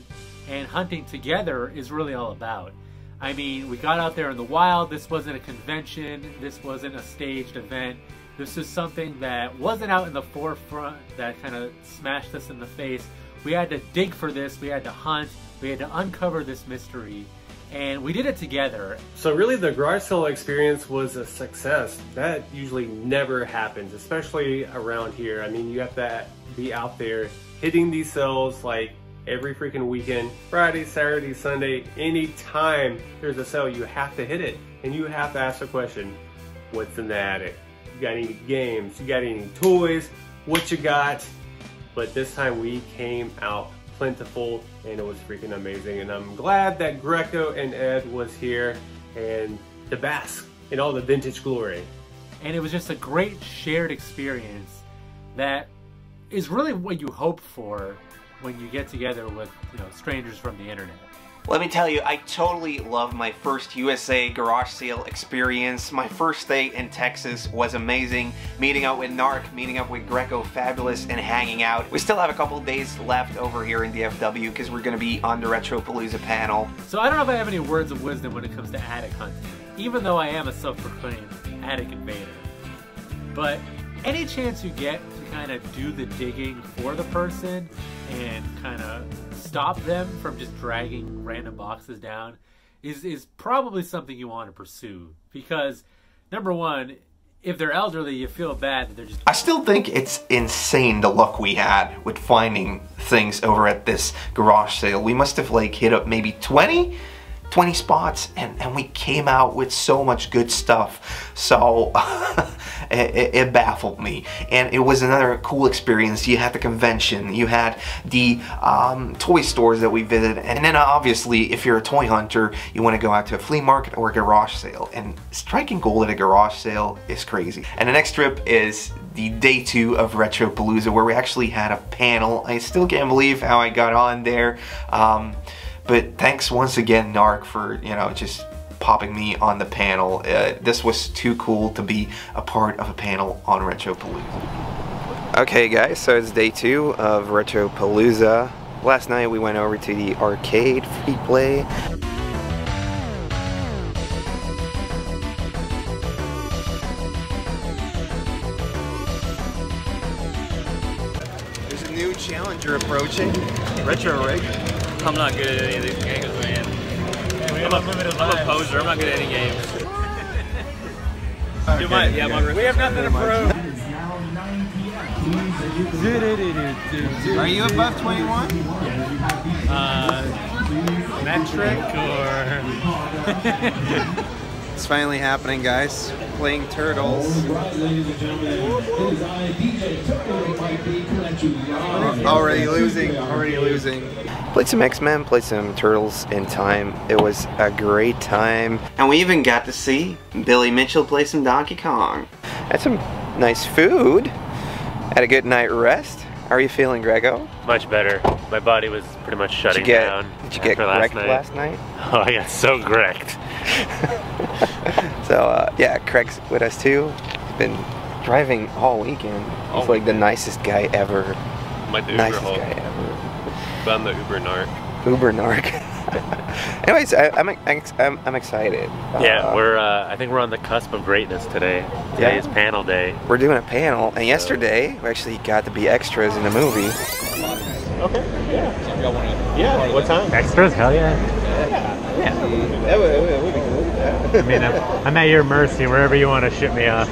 and hunting together is really all about. I mean, we got out there in the wild. This wasn't a convention. This wasn't a staged event. This is something that wasn't out in the forefront that kind of smashed us in the face. We had to dig for this. We had to hunt. We had to uncover this mystery. And we did it together. So really the garage sale experience was a success. That usually never happens, especially around here. I mean, you have to be out there hitting these sales like every freaking weekend, Friday, Saturday, Sunday, anytime there's a sale, you have to hit it. And you have to ask the question, what's in the attic? You got any games? You got any toys? What you got? But this time we came out plentiful, and it was freaking amazing. And I'm glad that Greco and Ed was here, and to bask in all the vintage glory. And it was just a great shared experience that is really what you hope for when you get together with, you know, strangers from the internet. Let me tell you, I totally love my first U S A garage sale experience. My first day in Texas was amazing. Meeting out with Narc, meeting up with Grecofabulous, and hanging out. We still have a couple days left over here in D F W because we're going to be on the Retropalooza panel. So I don't know if I have any words of wisdom when it comes to attic hunting, even though I am a self-proclaimed attic invader. But any chance you get to kind of do the digging for the person and kind of stop them from just dragging random boxes down is is probably something you want to pursue, because number one, if they're elderly, you feel bad that they're just... I still think it's insane the luck we had with finding things over at this garage sale. We must have like hit up maybe twenty spots, and, and we came out with so much good stuff. So it, it baffled me, and it was another cool experience. You had the convention, you had the um, toy stores that we visited, and then obviously if you're a toy hunter, you want to go out to a flea market or a garage sale, and striking gold at a garage sale is crazy. And the next trip is the day two of Retropalooza, where we actually had a panel. I still can't believe how I got on there. Um, But thanks once again, Narc, for, you know, just popping me on the panel. Uh, this was too cool to be a part of a panel on Retropalooza. Okay, guys, so it's day two of Retropalooza. Last night we went over to the arcade free play. There's a new challenger approaching, Retro Rig. I'm not good at any of these games, man. Hey, I'm, a, I'm a poser. I'm not good at any games. Okay, my, yeah, my we have nothing to prove. Are you above twenty-one? Yeah. Uh, metric or... It's finally happening, guys. Playing Turtles. Already losing, already losing. Played some X-Men, played some Turtles in time. It was a great time. And we even got to see Billy Mitchell play some Donkey Kong. Had some nice food. Had a good night rest. How are you feeling, Grego? Much better. My body was pretty much shutting did down. Did you get wrecked last, last night? Oh, I got so wrecked. So uh, yeah, Craig's with us too. He's been driving all weekend. He's oh, like the nicest guy ever. My Uber nicest Hulk. guy ever. Found the Uber Narc. Uber Narc. Anyways, I, I'm, I'm I'm excited. Yeah, uh, we're uh, I think we're on the cusp of greatness today. Today yeah. is panel day. We're doing a panel, and yesterday we actually got to be extras in a movie. Okay. Yeah. Yeah. What time? Extras? Hell yeah. Yeah. Yeah. That would, that would be cool. I mean, I'm, I'm at your mercy wherever you want to ship me off.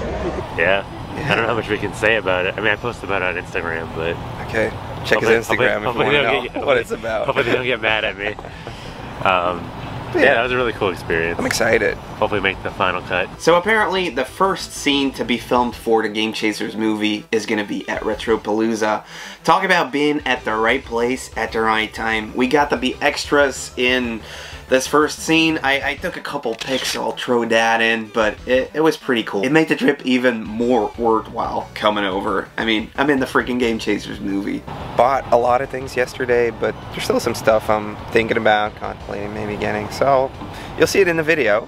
Yeah. Yeah. I don't know how much we can say about it. I mean, I post about it on Instagram, but okay. Check his Instagram hopefully, if you want to know get, what it's about. Hopefully they don't get mad at me. Um, yeah. yeah, that was a really cool experience. I'm excited. Hopefully make the final cut. So apparently the first scene to be filmed for the Game Chasers movie is going to be at Retropalooza. Talk about being at the right place at the right time. We got to be extras in this first scene. I, I took a couple pics, so I'll throw that in, but it, it was pretty cool. It made the trip even more worthwhile coming over. I mean, I'm in the freaking Game Chasers movie. Bought a lot of things yesterday, but there's still some stuff I'm thinking about, contemplating maybe getting, so you'll see it in the video,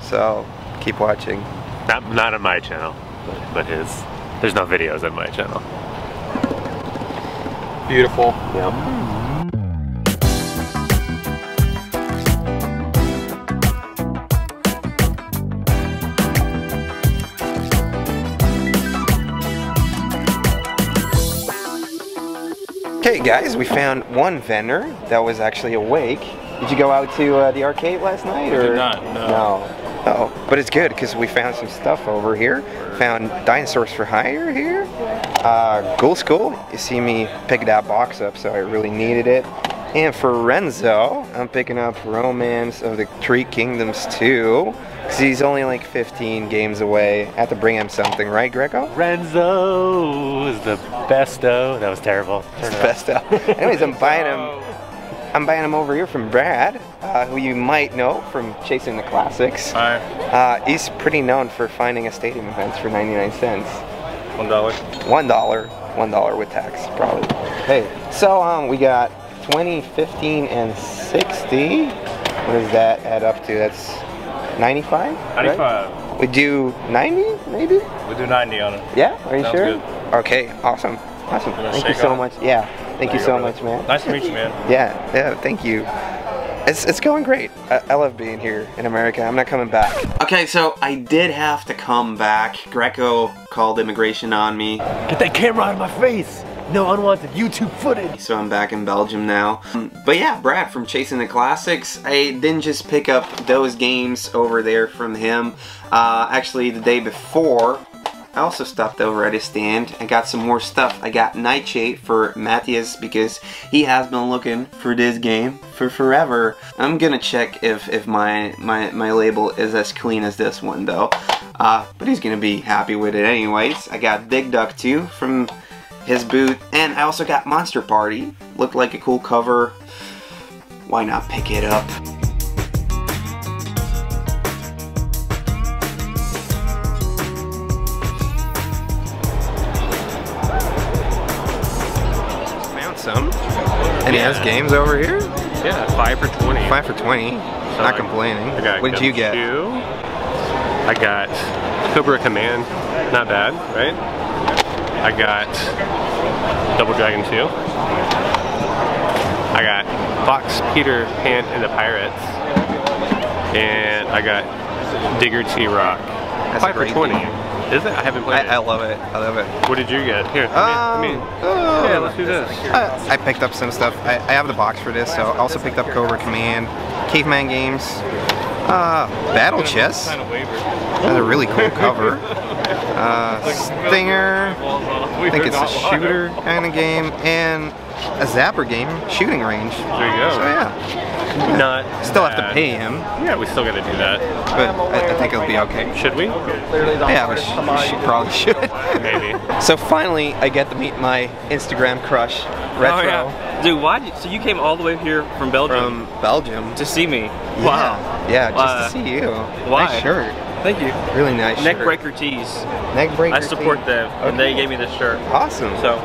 so keep watching. Not, not on my channel, but, but his. There's no videos on my channel. Beautiful. Yeah. Okay guys, we found one vendor that was actually awake. Did you go out to uh, the arcade last night? Or? I did not, no. No, no. But it's good because we found some stuff over here. Found Dinosaurs for Hire here. Uh, Ghoul School, you see me pick that box up, so I really needed it. And for Renzo, I'm picking up Romance of the Three Kingdoms two. Because he's only like fifteen games away. I have to bring him something, right, Greco? Renzo is the besto. That was terrible. It's the besto. Anyways, I'm buying him. I'm buying him over here from Brad, uh, who you might know from Chasing the Classics. Hi. Uh, he's pretty known for finding a stadium events for ninety-nine cents. One dollar. One dollar. One dollar with tax, probably. Hey. So um, we got twenty, fifteen, and sixty. What does that add up to? That's ninety-five? ninety-five. Right? We do ninety, maybe? We do ninety on it. Yeah? Are you Sounds sure? Good. Okay, awesome. Awesome. Thank you so much. It? Yeah. Thank there you so go, much, brother. man. Nice to meet you, man. Yeah, yeah, thank you. It's, it's going great. I, I love being here in America. I'm not coming back. Okay, so I did have to come back. Greco called immigration on me. Get that camera out of my face! No unwanted YouTube footage. So I'm back in Belgium now. Um, but yeah, Brad from Chasing the Classics, I didn't just pick up those games over there from him. Uh, actually, the day before, I also stopped over at his stand and got some more stuff. I got Nightshade for Matthias because he has been looking for this game for forever. I'm gonna check if, if my, my, my label is as clean as this one though. Uh, but he's gonna be happy with it anyways. I got Dig Duck too from his boot, and I also got Monster Party. Looked like a cool cover. Why not pick it up? Found some. And he yeah. has games over here? Yeah, five for twenty. five for twenty. So not I, complaining. I what did you get? Two. I got Cobra Command. Not bad, right? I got Double Dragon two. I got Fox, Peter, Pan, and the Pirates. And I got Digger T-Rock. five for twenty. Game. Is it? I haven't played I, it. I love it. I love it. What did you get? Here, I mean, um, oh, yeah, let's do this. Uh, I picked up some stuff. I, I have the box for this, so I also picked up Cobra Command, Caveman Games, uh, Battle Chess. That's a really cool cover. Uh, Stinger, I think it's a shooter kind of game, and a zapper game, shooting range. There you go. So yeah. Not still bad. Have to pay him. Yeah, we still gotta do that. But I, I think it'll be okay. Should we? Yeah, we, sh we should, probably should. Maybe. So finally, I get to meet my Instagram crush, Retro. Oh, yeah. Dude, why did, so you came all the way here from Belgium? From Belgium. To see me. Yeah. Wow. Yeah, just uh, to see you. Why? Nice shirt. Thank you. Really nice shirt. Neckbreaker tees. Neckbreaker. I support tees. them, okay. and they gave me this shirt. Awesome. So,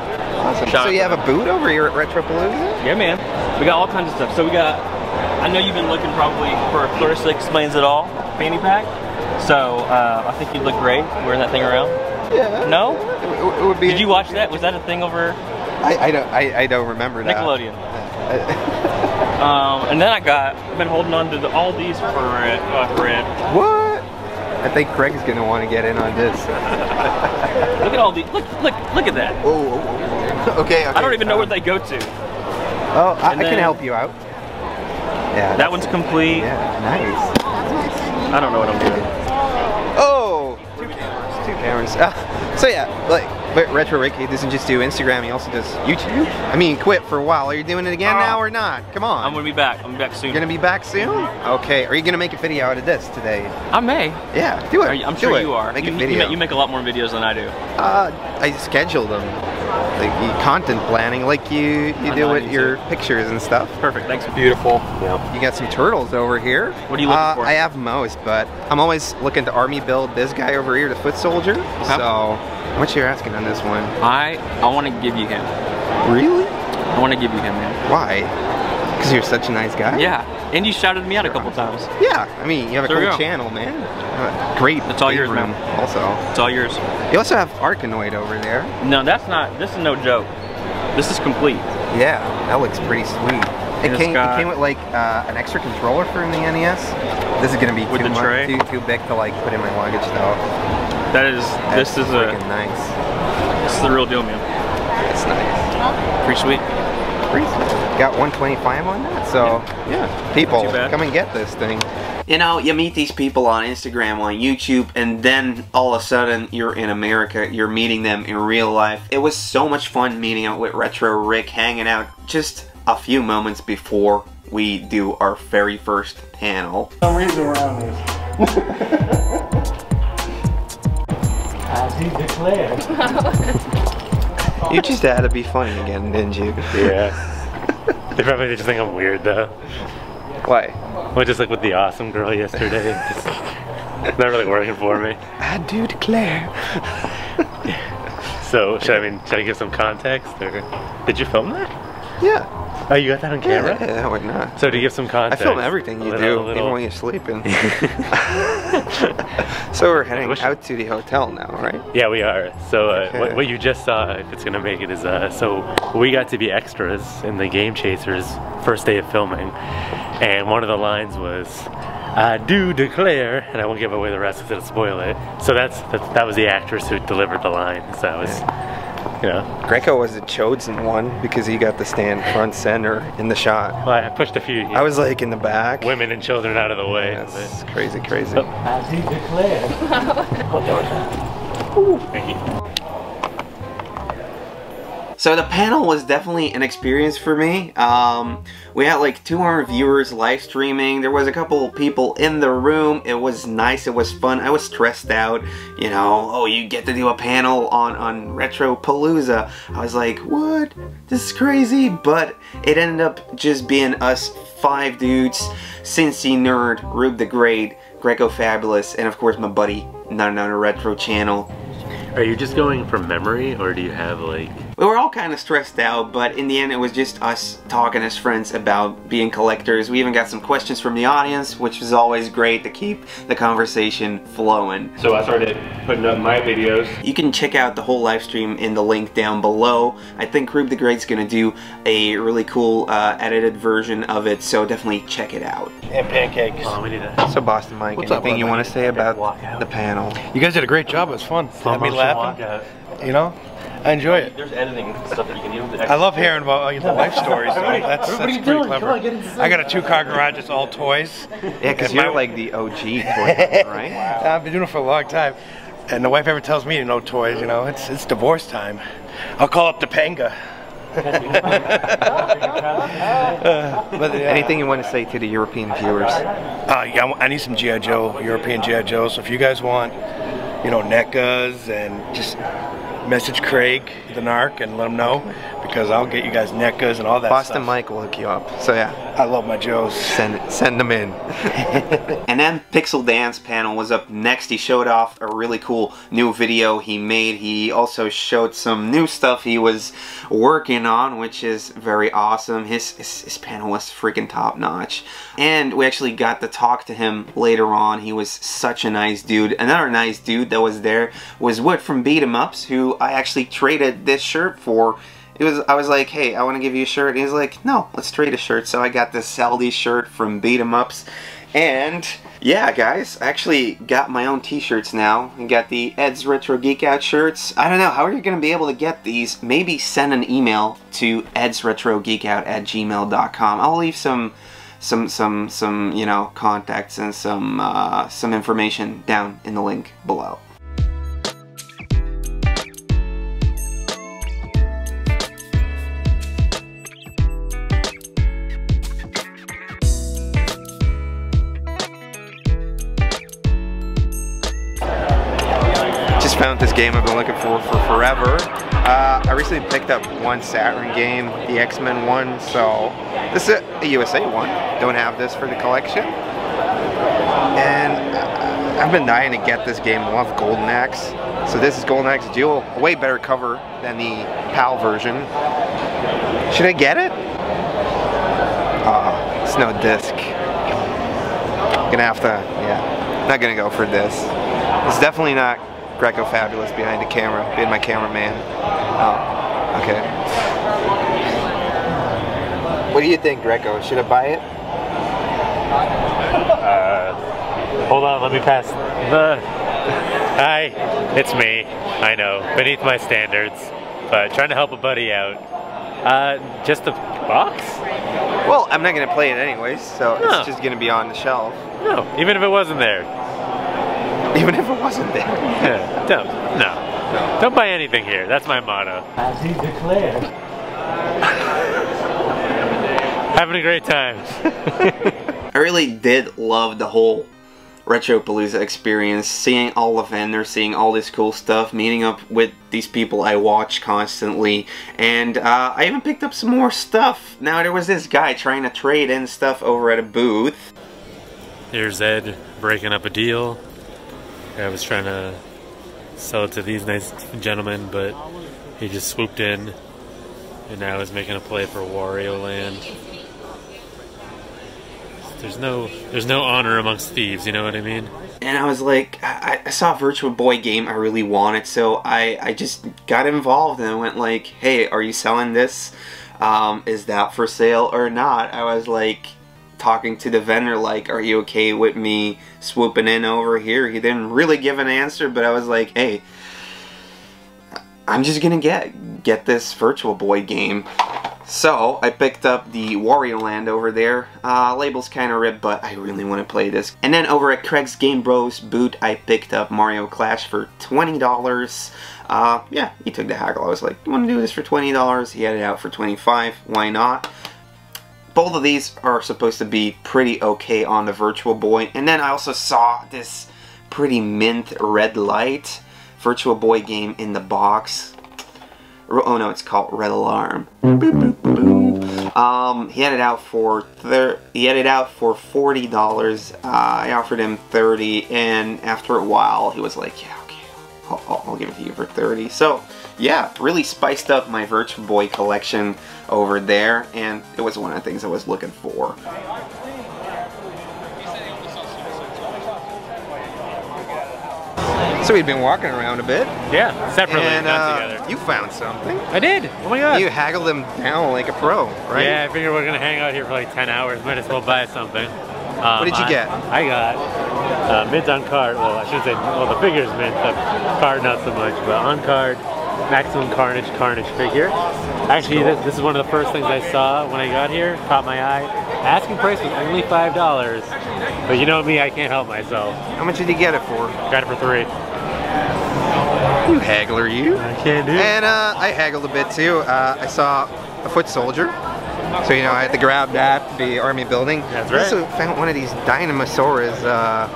awesome. So you have a boot over here at Retropalooza? Yeah, man. We got all kinds of stuff. So we got. I know you've been looking probably for a Clarissa Explains It All fanny pack. So uh, I think you'd look great wearing that thing around. Yeah. No? It, it would be. Did you watch that? Was that a thing over? I, I don't. I, I don't remember that. Nickelodeon. um, and then I got. I've been holding on to the, all these for red. Uh, red. What? I think Craig's gonna want to get in on this. Look at all these. Look! Look! Look at that. Whoa! whoa, whoa. Okay, okay. I don't even know um, where they go to. Oh, I, I can help you out. Yeah, that one's complete. Yeah, nice. I don't know what I'm doing. Oh, two cameras. Two cameras. Uh, so yeah, like but Retro Rick, he doesn't just do Instagram. He also does YouTube. I mean, he quit for a while. Are you doing it again uh, now or not? Come on. I'm gonna be back. I'm back soon. You're gonna be back soon? Okay. Are you gonna make a video out of this today? I may. Yeah, do it. You, I'm do sure it. you are. Make you, a video. You make a lot more videos than I do. Uh, I schedule them. Like you, content planning, like you you I do with your too. pictures and stuff. Perfect. Thanks. Beautiful. Yeah. You got some turtles over here. What are you looking uh, for? I have most, but I'm always looking to army build this guy over here, the foot soldier. Huh? So, what you asking on this one? I I want to give you him. Really? I want to give you him, man. Why? Because you're such a nice guy. Yeah. And you shouted me out a couple times. Yeah. I mean, you have a cool channel, man. Uh, great. It's all yours, man. Also. It's all yours. You also have Arkanoid over there. No, that's not. This is no joke. This is complete. Yeah. That looks pretty sweet. It came, it came with like uh, an extra controller for the N E S. This is gonna be too much, too too big to like put in my luggage though. That is. That's this is a. nice. This is the real deal, man. It's nice. Pretty sweet. Got one twenty-five on that, so yeah, yeah. people come and get this thing. You know, you meet these people on Instagram, on YouTube, and then all of a sudden you're in America, you're meeting them in real life. It was so much fun meeting up with Retro Rick, hanging out just a few moments before we do our very first panel. For some reason we're on this. As he declared. You just had to be funny again, didn't you? Yeah. They probably just think I'm weird, though. Why? Well, just like with the awesome girl yesterday. It's not really working for me. I do declare. So, should I, mean, should I give some context? Or did you film that? Yeah. Oh, you got that on camera? Yeah, yeah, why not? So, to give some context. I film everything you little, do, little... even when you're sleeping. So we're heading out to the hotel now, right? Yeah, we are. So uh, what, what you just saw, if it's gonna make it, is uh, so we got to be extras in the Game Chasers first day of filming, and one of the lines was, "I do declare," and I won't give away the rest because it'll spoil it. So that's that, that was the actress who delivered the line. So that was. Yeah. Greco was the chosen one because he got to stand front center in the shot. Well, I pushed a few. Yeah. I was like in the back. Women and children out of the way. That's yeah, crazy, crazy. Oh. As he declared. Ooh. Thank you. So the panel was definitely an experience for me. Um, we had like two hundred viewers live streaming. There was a couple people in the room. It was nice. It was fun. I was stressed out. You know, oh, you get to do a panel on, on Retropalooza. I was like, what? This is crazy. But it ended up just being us five dudes. Cincy Nerd, Rube the Great, Grecofabulous, and of course my buddy, Not Another Retro Channel. Are you just going from memory, or do you have like... We were all kind of stressed out, but in the end it was just us talking as friends about being collectors. We even got some questions from the audience, which was always great to keep the conversation flowing. So I started putting up my videos. You can check out the whole live stream in the link down below. I think Rube the Great's gonna do a really cool uh, edited version of it, so definitely check it out. And pancakes. Oh, we need that. So Boston Mike, What's anything up, you want to say about the panel? You guys did a great job. It was fun. Had me laughing. You know? I enjoy it. There's editing stuff that you can do. I love hearing about the life stories. Though. That's, that's pretty clever. I got a two-car garage that's all toys. Yeah, because you're like the O G toy, right? Wow. I've been doing it for a long time, and the wife ever tells me, you know, toys. You know, it's it's divorce time. I'll call up the Panga. uh, but, uh, Anything you want to say to the European viewers? Uh, yeah, I need some G I Joe, European G I Joe. So if you guys want, you know, N E C As and just. Message Craig, the Narc, and let him know because I'll get you guys N E C As and all that Boston stuff. Boston Mike will hook you up. So yeah. I love my Joes. Send send them in. And then Pixel Dance Panel was up next. He showed off a really cool new video he made. He also showed some new stuff he was working on, which is very awesome. His, his, his panel was freaking top notch. And we actually got to talk to him later on. He was such a nice dude. Another nice dude that was there was Wood from Beat 'em Ups, who I actually traded this shirt for. It was, I was like, hey, I want to give you a shirt. And he was like, no, let's trade a shirt. So I got this Saldi shirt from Beat 'em Ups. And yeah, guys, I actually got my own t-shirts now. I got the Ed's Retro Geek Out shirts. I don't know, how are you going to be able to get these? Maybe send an email to edsretrogeekout at gmail dot com. I'll leave some, some, some, some, you know, contacts and some, uh, some information down in the link below. Found this game I've been looking for for forever. Uh, I recently picked up one Saturn game, the X-Men one, so this is a U S A one. Don't have this for the collection. And uh, I've been dying to get this game. I love Golden Axe. So this is Golden Axe Duel. A way better cover than the PAL version. Should I get it? Uh, it's no disc. Gonna have to, yeah. Not gonna go for this. It's definitely not Grecofabulous behind the camera, being my cameraman. Oh, okay. What do you think, Greco? Should I buy it? Uh, hold on, let me pass. The... Hi, it's me. I know, beneath my standards, but trying to help a buddy out. Uh, just the box? Well, I'm not gonna play it anyways, so no. It's just gonna be on the shelf. No, even if it wasn't there. Even if it wasn't there. Yeah, don't. No. no. Don't buy anything here. That's my motto. As he declared. Having a great time. I really did love the whole Retropalooza experience. Seeing all the vendors, seeing all this cool stuff, meeting up with these people I watch constantly. And uh, I even picked up some more stuff. Now, there was this guy trying to trade in stuff over at a booth. Here's Ed breaking up a deal. I was trying to sell it to these nice gentlemen, but he just swooped in, and now is making a play for Wario Land. There's no, there's no honor amongst thieves, you know what I mean? And I was like, I, I saw a Virtual Boy game I really wanted, so I, I just got involved, and I went like, hey, are you selling this? Um, is that for sale or not? I was like, talking to the vendor like, are you okay with me swooping in over here? He didn't really give an answer, but I was like, hey, I'm just gonna get get this Virtual Boy game. So I picked up the Wario Land over there. Uh, label's kind of ripped, but I really want to play this. And then over at Craig's Game Bros boot, I picked up Mario Clash for twenty dollars. Uh, yeah, he took the haggle. I was like, you want to do this for twenty dollars? He had it out for twenty-five dollars. Why not? Both of these are supposed to be pretty okay on the Virtual Boy. And then I also saw this pretty mint Red Light Virtual Boy game in the box. Oh no, it's called Red Alarm. Boop, boop, boop. Um, he had it out for thir he had it out for forty dollars. Uh, I offered him thirty, and after a while, he was like, "Yeah, okay, I'll, I'll give it to you for thirty." So. Yeah, really spiced up my Virtual Boy collection over there, and it was one of the things I was looking for. So we've been walking around a bit. Yeah, separately, and, not uh, together. You found something. I did, oh my god. You haggled them down like a pro, right? Yeah, I figured we're gonna hang out here for like ten hours, might as well buy something. Um, what did you I, get? I got uh, mint on card, well I should say, well the figure's mint, the card not so much, but on card, Maximum Carnage Carnage figure. Actually, cool. this, this is one of the first things I saw when I got here, caught my eye. Asking price was only five dollars, but you know me, I can't help myself. How much did you get it for? Got it for three. You haggler, you. I can't do it. And uh, I haggled a bit too. Uh, I saw a foot soldier, so you know, I had to grab that, the army building. That's right. I also found one of these Dinosaurs, uh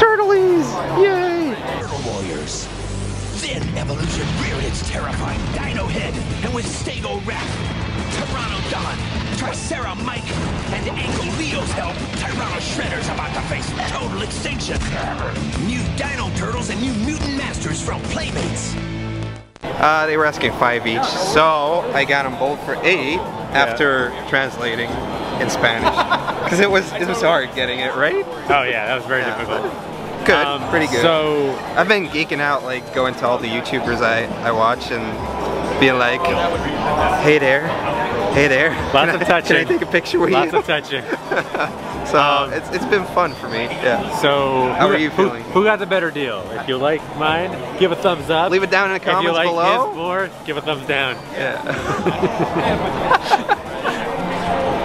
turtles. Yay! Warriors. Then evolution reared its its terrifying Dino Head, and with Stego Rat, Pteranodon, Tricera Mike, and Angle Leo's help, Tyranno Shredder's about to face total extinction. New Dino Turtles and new Mutant Masters from Playmates. Uh, they were asking five each, so I got them both for eight after yeah. translating in Spanish, because it was it was hard getting it right. Oh yeah, that was very yeah. difficult. Good, um, pretty good. So I've been geeking out, like going to all the YouTubers I I watch and being like, hey there, hey there. Lots of touching. Can I take a picture with Lots you? Lots of touching. so um, it's it's been fun for me. Yeah. So how who, are you feeling? Who, who got the better deal? If you like mine, give a thumbs up. Leave it down in the comments below. If you like below. his more, give a thumbs down. Yeah.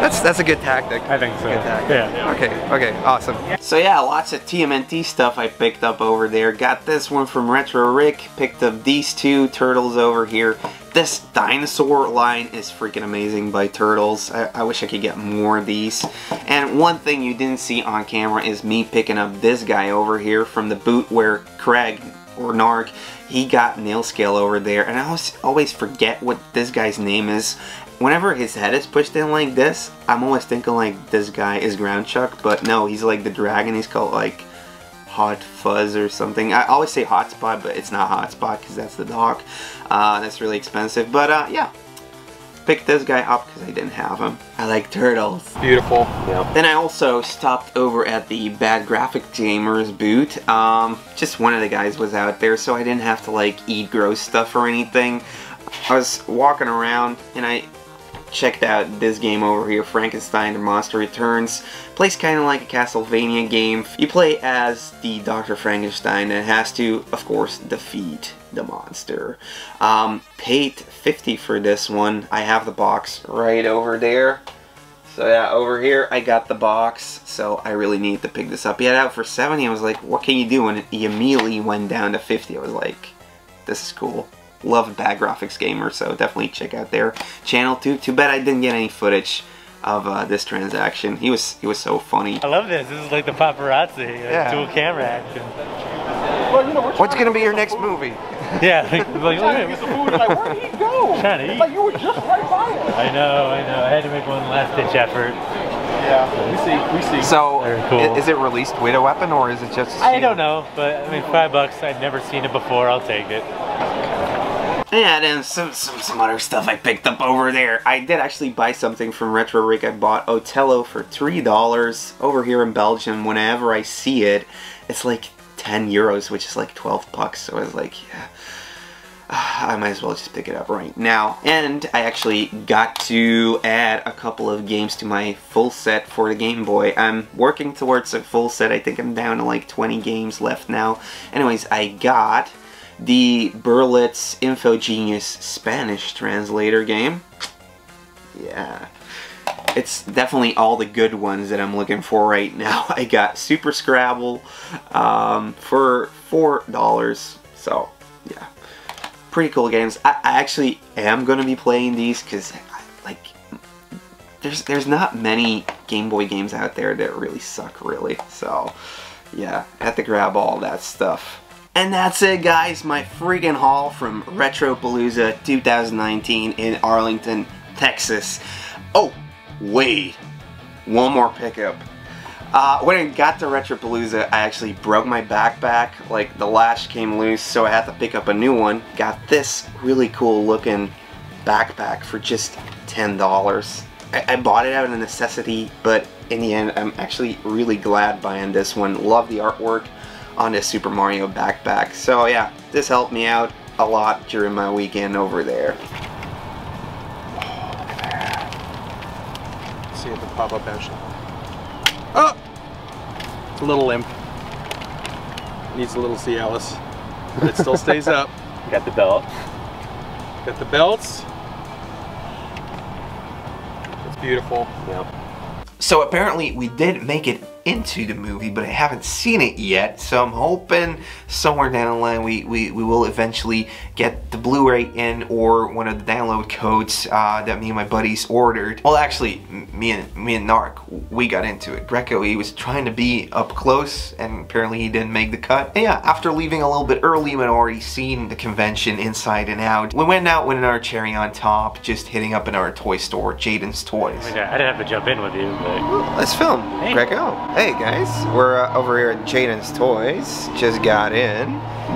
That's that's a good tactic. I think so. Good tactic. Yeah. Okay. Okay. Awesome. So yeah, lots of T M N T stuff I picked up over there. Got this one from Retro Rick. Picked up these two turtles over here. This dinosaur line is freaking amazing by Turtles. I, I wish I could get more of these. And one thing you didn't see on camera is me picking up this guy over here from the boot where Craig or Narc. He got Nail Scale over there, and I always always forget what this guy's name is. Whenever his head is pushed in like this, I'm always thinking like this guy is Ground Chuck, but no, he's like the dragon. He's called like Hot Fuzz or something. I always say Hotspot, but it's not Hotspot because that's the dog. Uh, that's really expensive, but uh, yeah. Picked this guy up because I didn't have him. I like turtles. Beautiful. Yeah. Then I also stopped over at the Bad Graphic Gamers booth. Um, just one of the guys was out there, so I didn't have to like eat gross stuff or anything. I was walking around and I checked out this game over here, Frankenstein the Monster Returns. Plays kind of like a Castlevania game. You play as the Doctor Frankenstein and has to, of course, defeat the monster. Um, paid fifty for this one. I have the box right over there. So yeah, over here I got the box, so I really need to pick this up. He had it out for seventy. I was like, what can you do? And he immediately went down to fifty. I was like, this is cool. Love Bad Graphics Gamer, so definitely check out their channel too. Too bad I didn't get any footage of uh, this transaction. He was he was so funny. I love this. This is like the paparazzi, like yeah. dual camera action. Well, you know, what's gonna to be your next food. movie? Yeah, like, like trying to get the food, like, where did he go? Trying to eat. It's like you were just right by him. I know, I know. I had to make one last ditch effort. Yeah, we see, we see. So, cool. Is it released with a weapon or is it just? I don't know, but I mean, five bucks. I'd never seen it before. I'll take it. Yeah, then some, some some other stuff I picked up over there. I did actually buy something from Retro Rick. I bought Otello for three dollars over here in Belgium. Whenever I see it, it's like ten euros, which is like twelve bucks. So I was like, yeah, I might as well just pick it up right now. And I actually got to add a couple of games to my full set for the Game Boy. I'm working towards a full set. I think I'm down to like twenty games left now. Anyways, I got the Berlitz InfoGenius Spanish translator game. Yeah. It's definitely all the good ones that I'm looking for right now. I got Super Scrabble um, for four dollars. So, yeah. Pretty cool games. I, I actually am going to be playing these because, like, there's, there's not many Game Boy games out there that really suck, really. So, yeah. I have to grab all that stuff. And that's it, guys, my freaking haul from Retropalooza two thousand nineteen in Arlington, Texas. Oh, wait, one more pickup. Uh, when I got to Retropalooza, I actually broke my backpack, like the lash came loose, so I had to pick up a new one. Got this really cool looking backpack for just ten dollars. I, I bought it out of necessity, but in the end, I'm actually really glad buying this one. Love the artwork on this Super Mario backpack. So yeah, this helped me out a lot during my weekend over there. Oh, see if the pop-up action. Oh! It's a little limp. Needs a little Cialis. But it still stays up. Got the belt. Got the belts. It's beautiful. Yeah. So apparently we did make it into the movie, but I haven't seen it yet, so I'm hoping somewhere down the line we, we, we will eventually get the Blu-ray in, or one of the download codes uh, that me and my buddies ordered. Well, actually, me and me and Narc, we got into it. Greco, he was trying to be up close, and apparently he didn't make the cut. And yeah, after leaving a little bit early, we'd already seen the convention inside and out. We went out with another cherry on top, just hitting up another toy store, Jaden's Toys. Oh my God, I didn't have to jump in with you, but... Well, let's film, hey. Greco. Hey guys, we're uh, over here at Jaden's Toys. Just got in.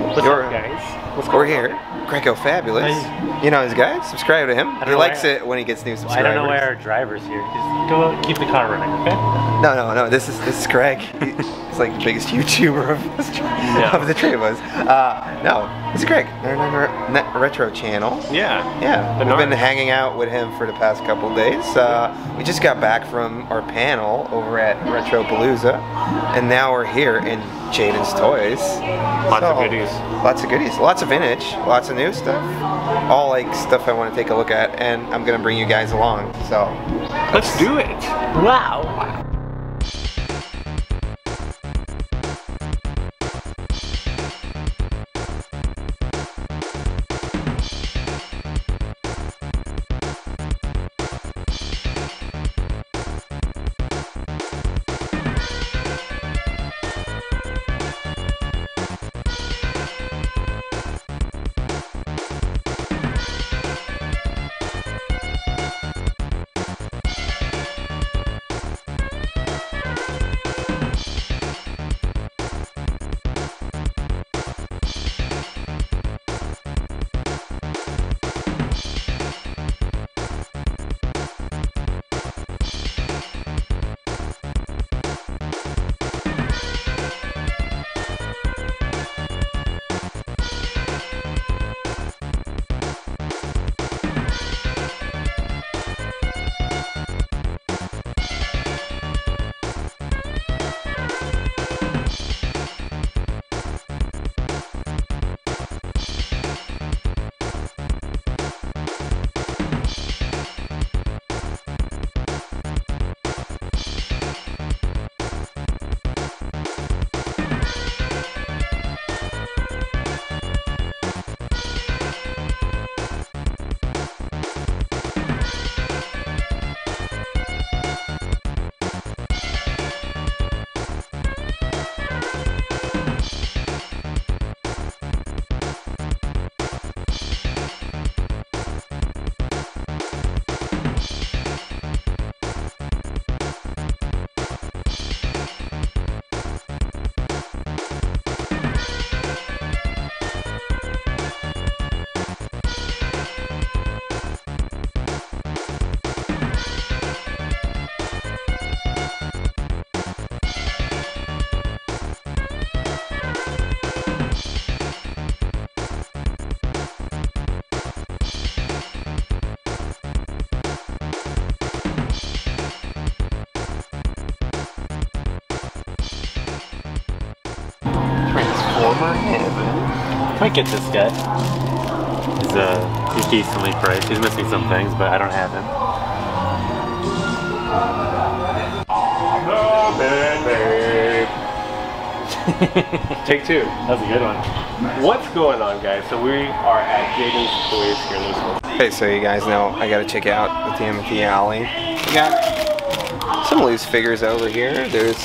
What's You're, up, guys? What's going We're on? Here. Grecofabulous. You? you know his guy. Subscribe to him. He likes I, it when he gets new subscribers. Well, I don't know why our driver's here. Just go keep the car running, okay? No, no, no. This is this is Greg. He's like the biggest YouTuber of, this, no. of the three of us. Uh, no, it's Greg. Our retro channel. Yeah. Yeah. We've been hanging out with him for the past couple days. Uh, we just got back from our panel over at Retropalooza, and now we're here in Jaden's Toys. Lots so, of goodies. Lots of goodies. Lots of vintage. Lots of new stuff, all like stuff I want to take a look at, and I'm gonna bring you guys along, so let's, let's do it. Wow, wow. I might get this guy. He's, uh, he's decently priced. He's missing some things, but I don't have him. No, babe. Take two. That's a good one. What's going on, guys? So we are at Jaden's Toys here in Louisville. Hey, so you guys know I gotta check out the T M N T alley. We got some loose figures over here. There's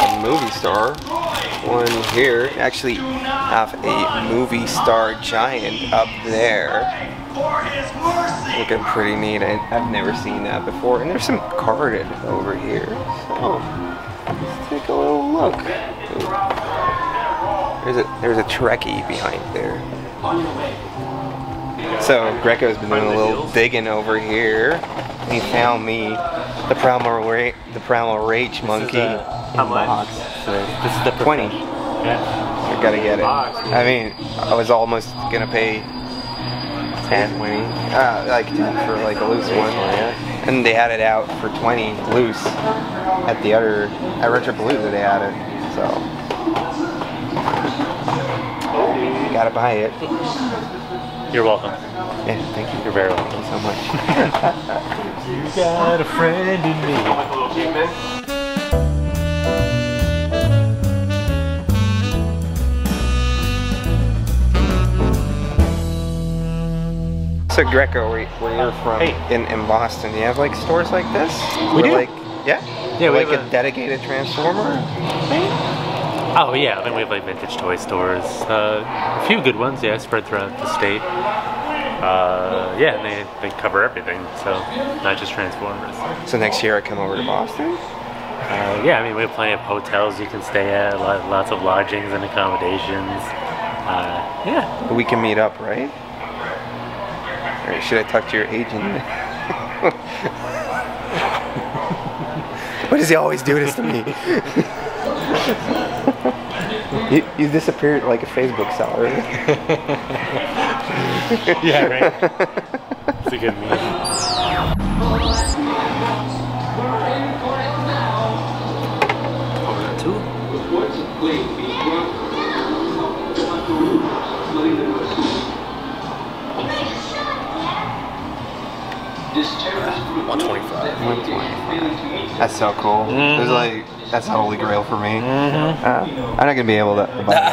a movie star. One here. Actually have a movie star giant up there. Looking pretty neat. I, I've never seen that before. And there's some carded over here. So let's take a little look. Ooh. There's a there's a Trekkie behind there. So Greco's been doing a little digging over here. He found me the Primal Rage the Primal Rage monkey. How much? This is the twenty. Yeah. I gotta get it. I mean, I was almost gonna pay ten, twenty, uh, like ten for like a loose one, and they had it out for twenty loose at the other at Retropalooza. They had it, so you gotta buy it. You're welcome. Yeah, thank you. You're very welcome. So much. You got a friend in me. Thank you. So Greco, where, where you're from, hey. in, in Boston, do you have like stores like this? We where, do. Like, yeah? Yeah, we like have a, a dedicated Transformer thing? Oh yeah, I mean, we have like vintage toy stores. Uh, a few good ones, yeah, spread throughout the state. Uh, yeah, and they, they cover everything, so not just Transformers. So next year I come over to Boston? Uh, yeah, I mean, we have plenty of hotels you can stay at, lots of lodgings and accommodations. Uh, yeah. But we can meet up, right? Or should I talk to your agent? What does he always do this to me? you, you disappeared like a Facebook seller. Yeah, right? It's a good meme. one twenty-five. That's so cool. Mm-hmm. There's like, that's the holy grail for me. Mm-hmm. uh, I'm not gonna be able to buy that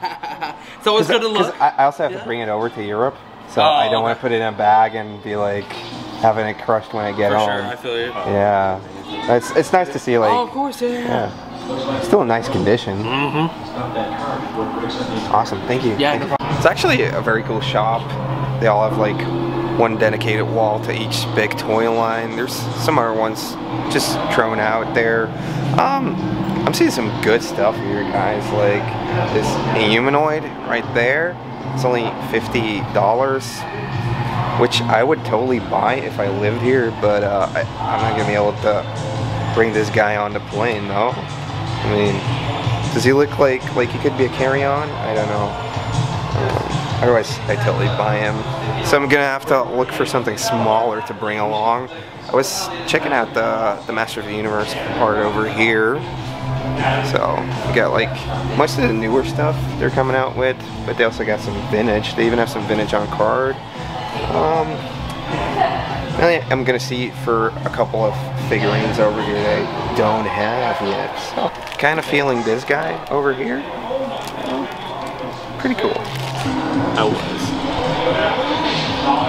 today. So it's gonna look. I, I also have yeah. to bring it over to Europe, so oh, I don't okay. want to put it in a bag and be like having it crushed when I get for home. Sure, I feel you. Yeah, it's it's nice to see like. Oh, of course, yeah. yeah. Still in nice condition. Mm-hmm. Awesome. Thank you. Yeah. Thank you. It's actually a very cool shop. They all have like one dedicated wall to each big toy line. There's some other ones just thrown out there. Um, I'm seeing some good stuff here, guys. Like this humanoid right there. It's only fifty dollars, which I would totally buy if I lived here, but uh, I, I'm not gonna be able to bring this guy on the plane, though. I mean, does he look like like he could be a carry-on? I don't know. Um, Otherwise, I totally buy him. So I'm gonna have to look for something smaller to bring along. I was checking out the, the Master of the Universe part over here. So we got like most of the newer stuff they're coming out with, but they also got some vintage. They even have some vintage on card. Um, I'm gonna see for a couple of figurines over here they don't have yet. So kind of feeling this guy over here. Pretty cool. I was.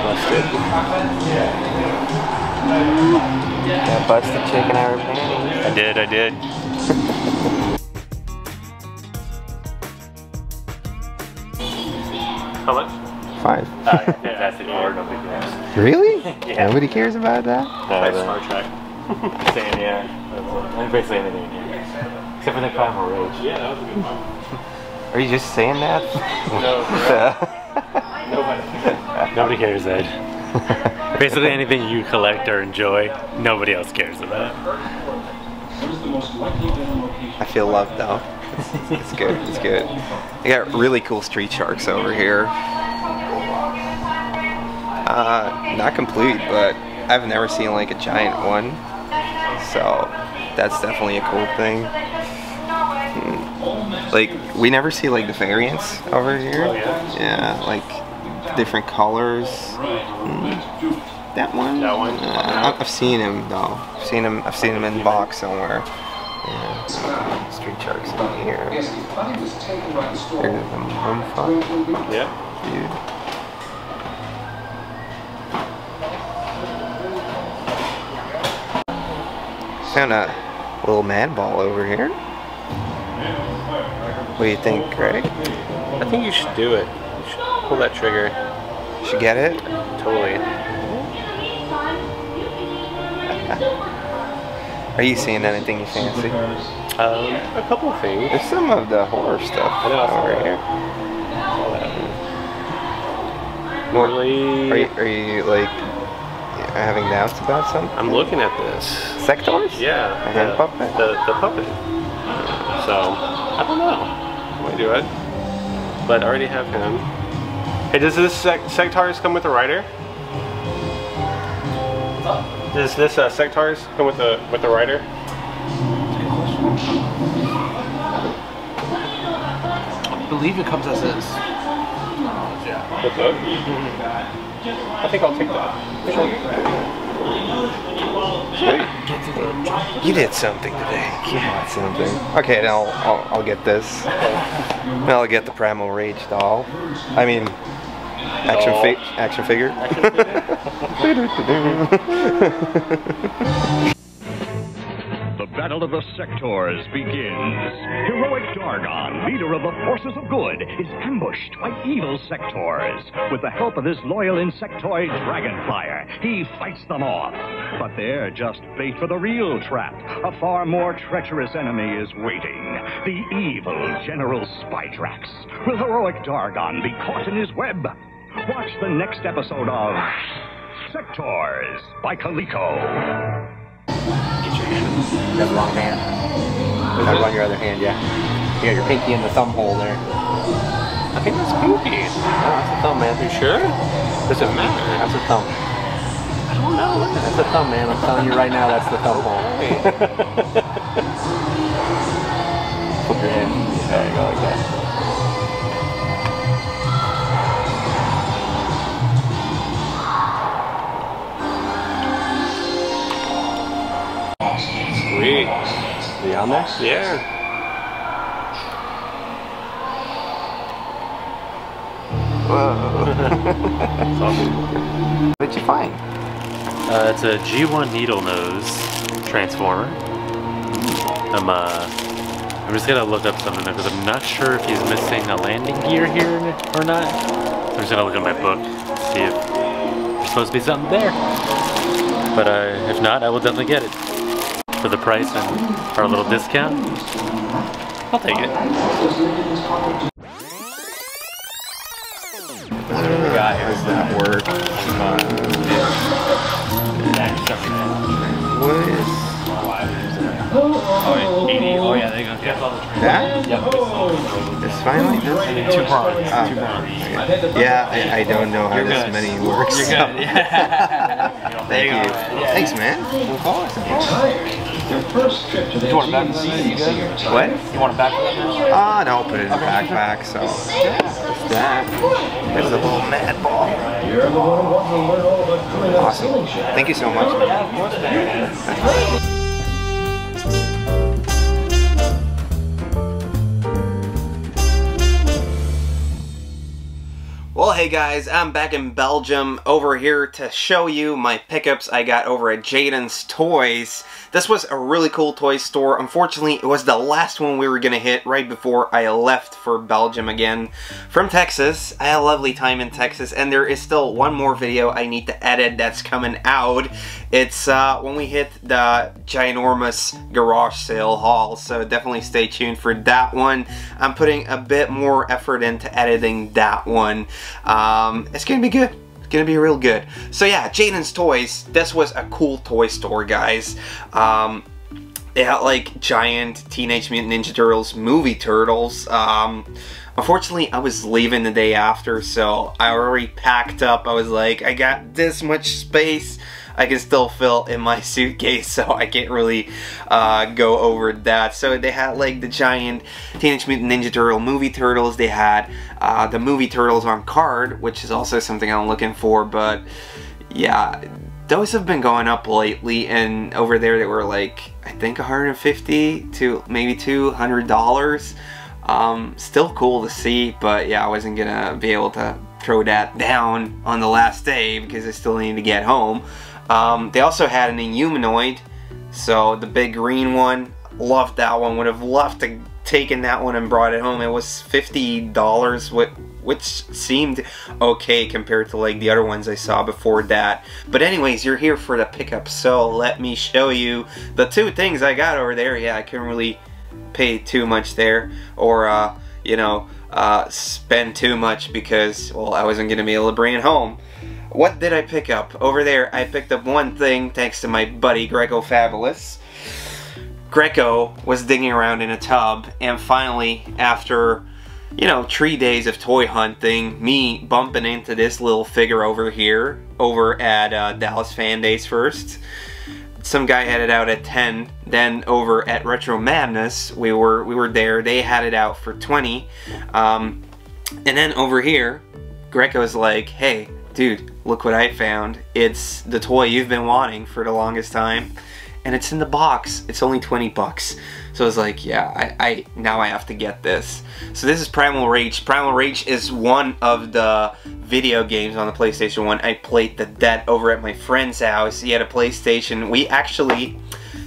Busted. Yeah. Yeah, busted chicken out of your panties. I did, I did. How much? Five. Oh, uh, yeah, fantastic board, nobody cares. Really? Yeah. Nobody cares about that? No, that's Star Trek. Same, yeah. Basically anything in here. Except for the Primal Rage. Yeah, that was a good one. Are you just saying that? No, nobody. Nobody cares, Ed. Basically anything you collect or enjoy, nobody else cares about. I feel loved though. It's, it's good, it's good. They got really cool street sharks over here. Uh, not complete, but I've never seen like a giant one. So that's definitely a cool thing. Like, we never see like the variants over here. Yeah, like different colors. Mm. That one? That one? Uh, I've seen him though. I've seen him, I've seen him in the box somewhere. Yeah, so, uh, street sharks over here. Here's the mumfuck. Yeah. Dude. Found a little Mad Ball over here. What do you think, Greg? I think you should do it. You should pull that trigger. You should get it? Totally. Are you seeing anything you fancy? Um, a couple of things. There's some of the horror stuff over here. What, really? Are you, are you like having doubts about something? I'm looking at this. Sectors? Yeah. A hand the, puppet? The, the puppet. So, I don't know. We do it, but I already have him. Hey, does this sec Sectars come with a rider? Does this uh, Sectars come with a with a rider? I believe it comes as is. Yeah. With both? Mm-hmm. I think I'll take that. Sweet. You did something today. Yeah, something. Okay, now I'll, I'll, I'll get this. I'll get the Primal Rage doll. I mean, Action, no. fi action figure. Action figure. The battle of the sectors begins. Heroic Dargon, leader of the forces of good, is ambushed by evil sectors. With the help of his loyal insectoid Dragonflyer, he fights them off. But they're just bait for the real trap. A far more treacherous enemy is waiting. The evil General Spytrax. Will Heroic Dargon be caught in his web? Watch the next episode of Sectors by Coleco. Get your hand. You have a long hand. You have it on your other hand, yeah. You got your pinky in the thumb hole there. I think that's pinky. No, that's a thumb, man. Are you sure? Doesn't matter. That's a thumb. I don't know. Look at that. That's a thumb, man. I'm telling you right now, that's the thumb hole. Put your hand. There you go, like that. Sweet. Are you on there? Yeah. Whoa. What did you find? Uh, it's a G one needle nose transformer. I'm, uh, I'm just going to look up something because I'm not sure if he's missing a landing gear here or not. I'm just going to look in my book and see if there's supposed to be something there. But uh, if not, I will definitely get it. For the price and our little discount, I'll take it. What do we got here? Does that work? What is? Oh, eighty. Oh yeah, there you go. That? Yep. It's finally this. Two prongs. Uh, Two prongs. Yeah, I, I don't know how You're this good. many works. You're good. Yeah. Thank you. Go. Thanks, man. We'll call it. Your first trip to the you want back G one. What? You want a backpack? Ah, uh, no, I'll put it in a backpack, so. Yeah. That. There's a little Mad Ball. Awesome. Thank you so much. Yeah, of course, man. Well, hey guys, I'm back in Belgium over here to show you my pickups I got over at Jaden's Toys. This was a really cool toy store. Unfortunately, it was the last one we were going to hit right before I left for Belgium again. From Texas, I had a lovely time in Texas, and there is still one more video I need to edit that's coming out. It's uh, when we hit the ginormous garage sale haul, so definitely stay tuned for that one. I'm putting a bit more effort into editing that one. Um, it's gonna be good. It's gonna be real good. So yeah, Jaden's Toys. This was a cool toy store, guys. Um, they had like giant Teenage Mutant Ninja Turtles movie turtles. Um, unfortunately, I was leaving the day after, so I already packed up. I was like, I got this much space I can still fill in my suitcase, so I can't really uh, go over that. So they had like the giant Teenage Mutant Ninja Turtle movie turtles. They had uh, the movie turtles on card, which is also something I'm looking for, but yeah, those have been going up lately, and over there they were like, I think one hundred fifty dollars to maybe two hundred dollars. Um, still cool to see, but yeah, I wasn't gonna be able to throw that down on the last day because I still need to get home. Um, they also had an Inhumanoid, so the big green one, loved that one, would have loved to taken that one and brought it home. It was fifty dollars, which seemed okay compared to like the other ones I saw before that. But anyways, you're here for the pickup, so let me show you the two things I got over there. Yeah, I couldn't really pay too much there, or uh, you know, uh, spend too much because, well, I wasn't going to be able to bring it home. What did I pick up? Over there, I picked up one thing thanks to my buddy Grecofabulous. Greco was digging around in a tub, and finally, after, you know, three days of toy hunting, me bumping into this little figure over here, over at uh, Dallas Fan Days first. Some guy had it out at ten, then over at Retro Madness, we were, we were there, they had it out for twenty. Um, and then over here, Greco's like, hey, dude, look what I found. It's the toy you've been wanting for the longest time. and it's in the box. It's only twenty bucks. So I was like, yeah, I, I now I have to get this. So this is Primal Rage. Primal Rage is one of the video games on the PlayStation one. I played the debt over at my friend's house. He had a PlayStation. We actually,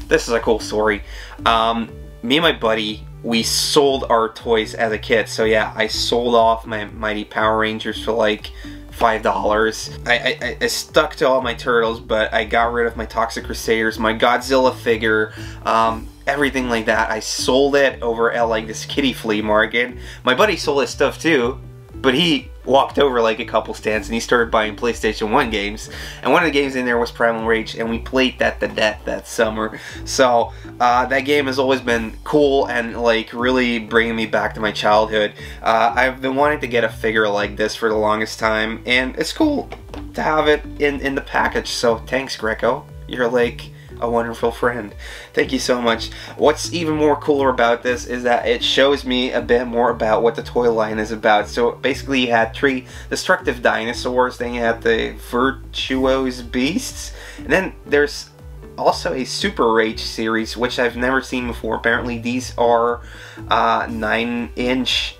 this is a cool story. Um, me and my buddy, we sold our toys as a kid. So yeah, I sold off my Mighty Power Rangers for like five dollars. I, I, I stuck to all my Turtles, but I got rid of my Toxic Crusaders, my Godzilla figure, um, everything like that. I sold it over at like this kitty flea market. My buddy sold his stuff too, but he walked over like a couple stands and he started buying PlayStation one games, and one of the games in there was Primal Rage, and we played that to death that summer. So uh, that game has always been cool and like really bringing me back to my childhood. uh, I've been wanting to get a figure like this for the longest time, and it's cool to have it in, in the package. So thanks, Greco, you're like a wonderful friend. Thank you so much. What's even more cooler about this is that it shows me a bit more about what the toy line is about. So basically you had three destructive dinosaurs, then you had the virtuous beasts, and then there's also a Super Rage series, which I've never seen before. Apparently these are uh, nine inch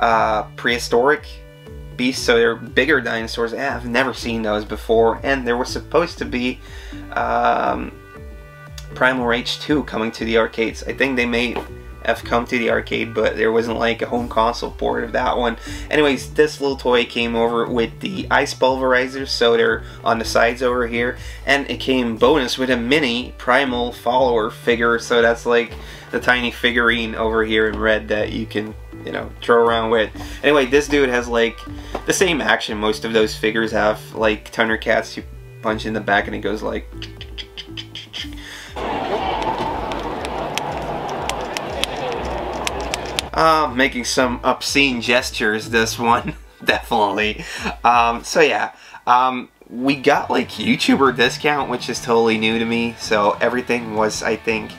uh, prehistoric beasts, so they're bigger dinosaurs. eh, I've never seen those before. And there was supposed to be um, Primal Rage two coming to the arcades. I think they may have come to the arcade, but there wasn't like a home console port of that one. Anyways, this little toy came over with the ice pulverizers, so they're on the sides over here, and it came bonus with a mini Primal follower figure. So that's like the tiny figurine over here in red that you can, you know, throw around with. Anyway, this dude has like the same action most of those figures have, like Thundercats. You punch in the back and it goes like, Uh, making some obscene gestures, this one, definitely. Um, so yeah, um, we got like YouTuber discount, which is totally new to me. So everything was, I think,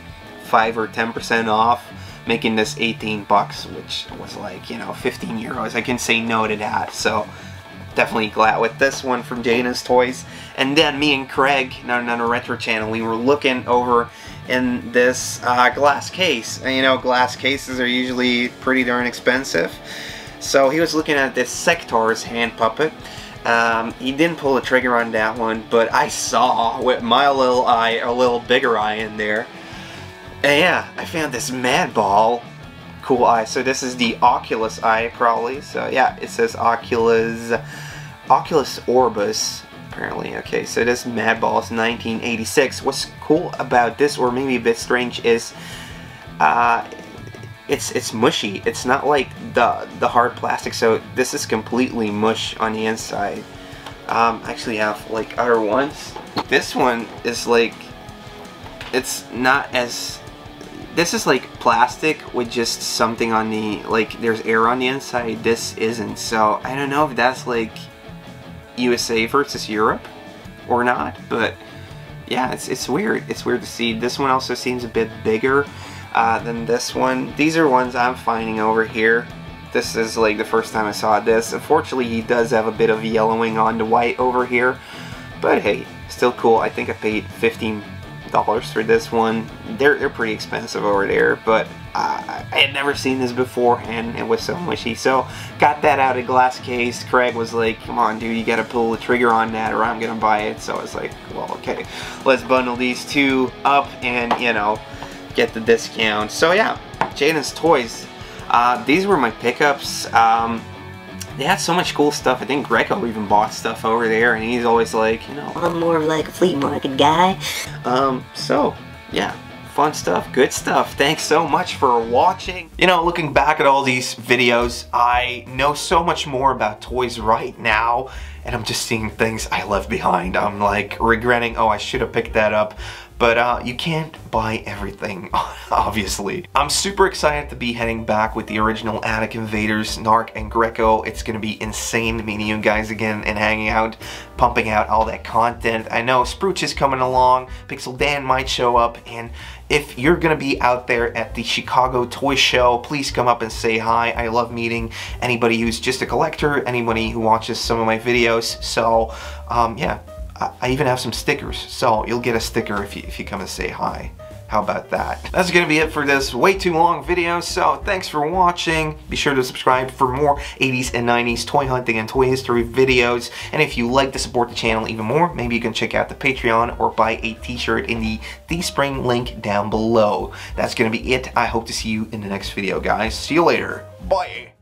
five or ten percent off, making this eighteen bucks, which was like, you know, fifteen euros. I can say no to that. So definitely glad with this one from Dana's Toys. And then me and Craig, not another retro channel, we were looking over in this uh, glass case, and you know, glass cases are usually pretty darn expensive. So he was looking at this Sektar's hand puppet. Um, he didn't pull the trigger on that one, but I saw with my little eye a little bigger eye in there, and yeah, I found this Mad Ball cool eye. So this is the Oculus eye, probably. So yeah, it says Oculus Oculus Orbis apparently. Okay, so this Mad Balls nineteen eighty-six. What's cool about this, or maybe a bit strange, is uh, it's it's mushy. It's not like the the hard plastic, so this is completely mush on the inside. Um, I actually have like other ones. This one is like, it's not as, this is like plastic with just something on the, like there's air on the inside. This isn't, so I don't know if that's like U S A versus Europe or not, but yeah, it's, it's weird. It's weird to see. This one also seems a bit bigger uh, than this one. These are ones I'm finding over here. This is like the first time I saw this. Unfortunately, he does have a bit of yellowing on the white over here, but hey, still cool. I think I paid fifteen dollars for this one. They're, they're pretty expensive over there, but Uh, I had never seen this before, and it was so mushy. So got that out of glass case. Craig was like, come on dude, you gotta pull the trigger on that or I'm gonna buy it. So I was like, well, okay, let's bundle these two up and, you know, get the discount. So yeah, Jaden's Toys. Uh, these were my pickups. Um, they had so much cool stuff. I think Greco even bought stuff over there, and he's always like, you know, I'm more like a flea market guy. Um, so yeah. Fun stuff, good stuff. Thanks so much for watching. You know, looking back at all these videos, I know so much more about toys right now, and I'm just seeing things I left behind. I'm like regretting, oh, I should have picked that up. But uh, you can't buy everything, obviously. I'm super excited to be heading back with the original Attic Invaders, Narc and Greco. It's gonna be insane meeting you guys again and hanging out, pumping out all that content. I know Sprooch is coming along, Pixel Dan might show up, and if you're gonna be out there at the Chicago Toy Show, please come up and say hi. I love meeting anybody who's just a collector, anybody who watches some of my videos. So um, yeah. I even have some stickers, so you'll get a sticker if you, if you come and say hi. How about that? That's gonna be it for this way too long video, so thanks for watching. Be sure to subscribe for more eighties and nineties toy hunting and toy history videos. And if you like to support the channel even more, maybe you can check out the Patreon or buy a t-shirt in the Teespring link down below. That's gonna be it. I hope to see you in the next video, guys. See you later. Bye.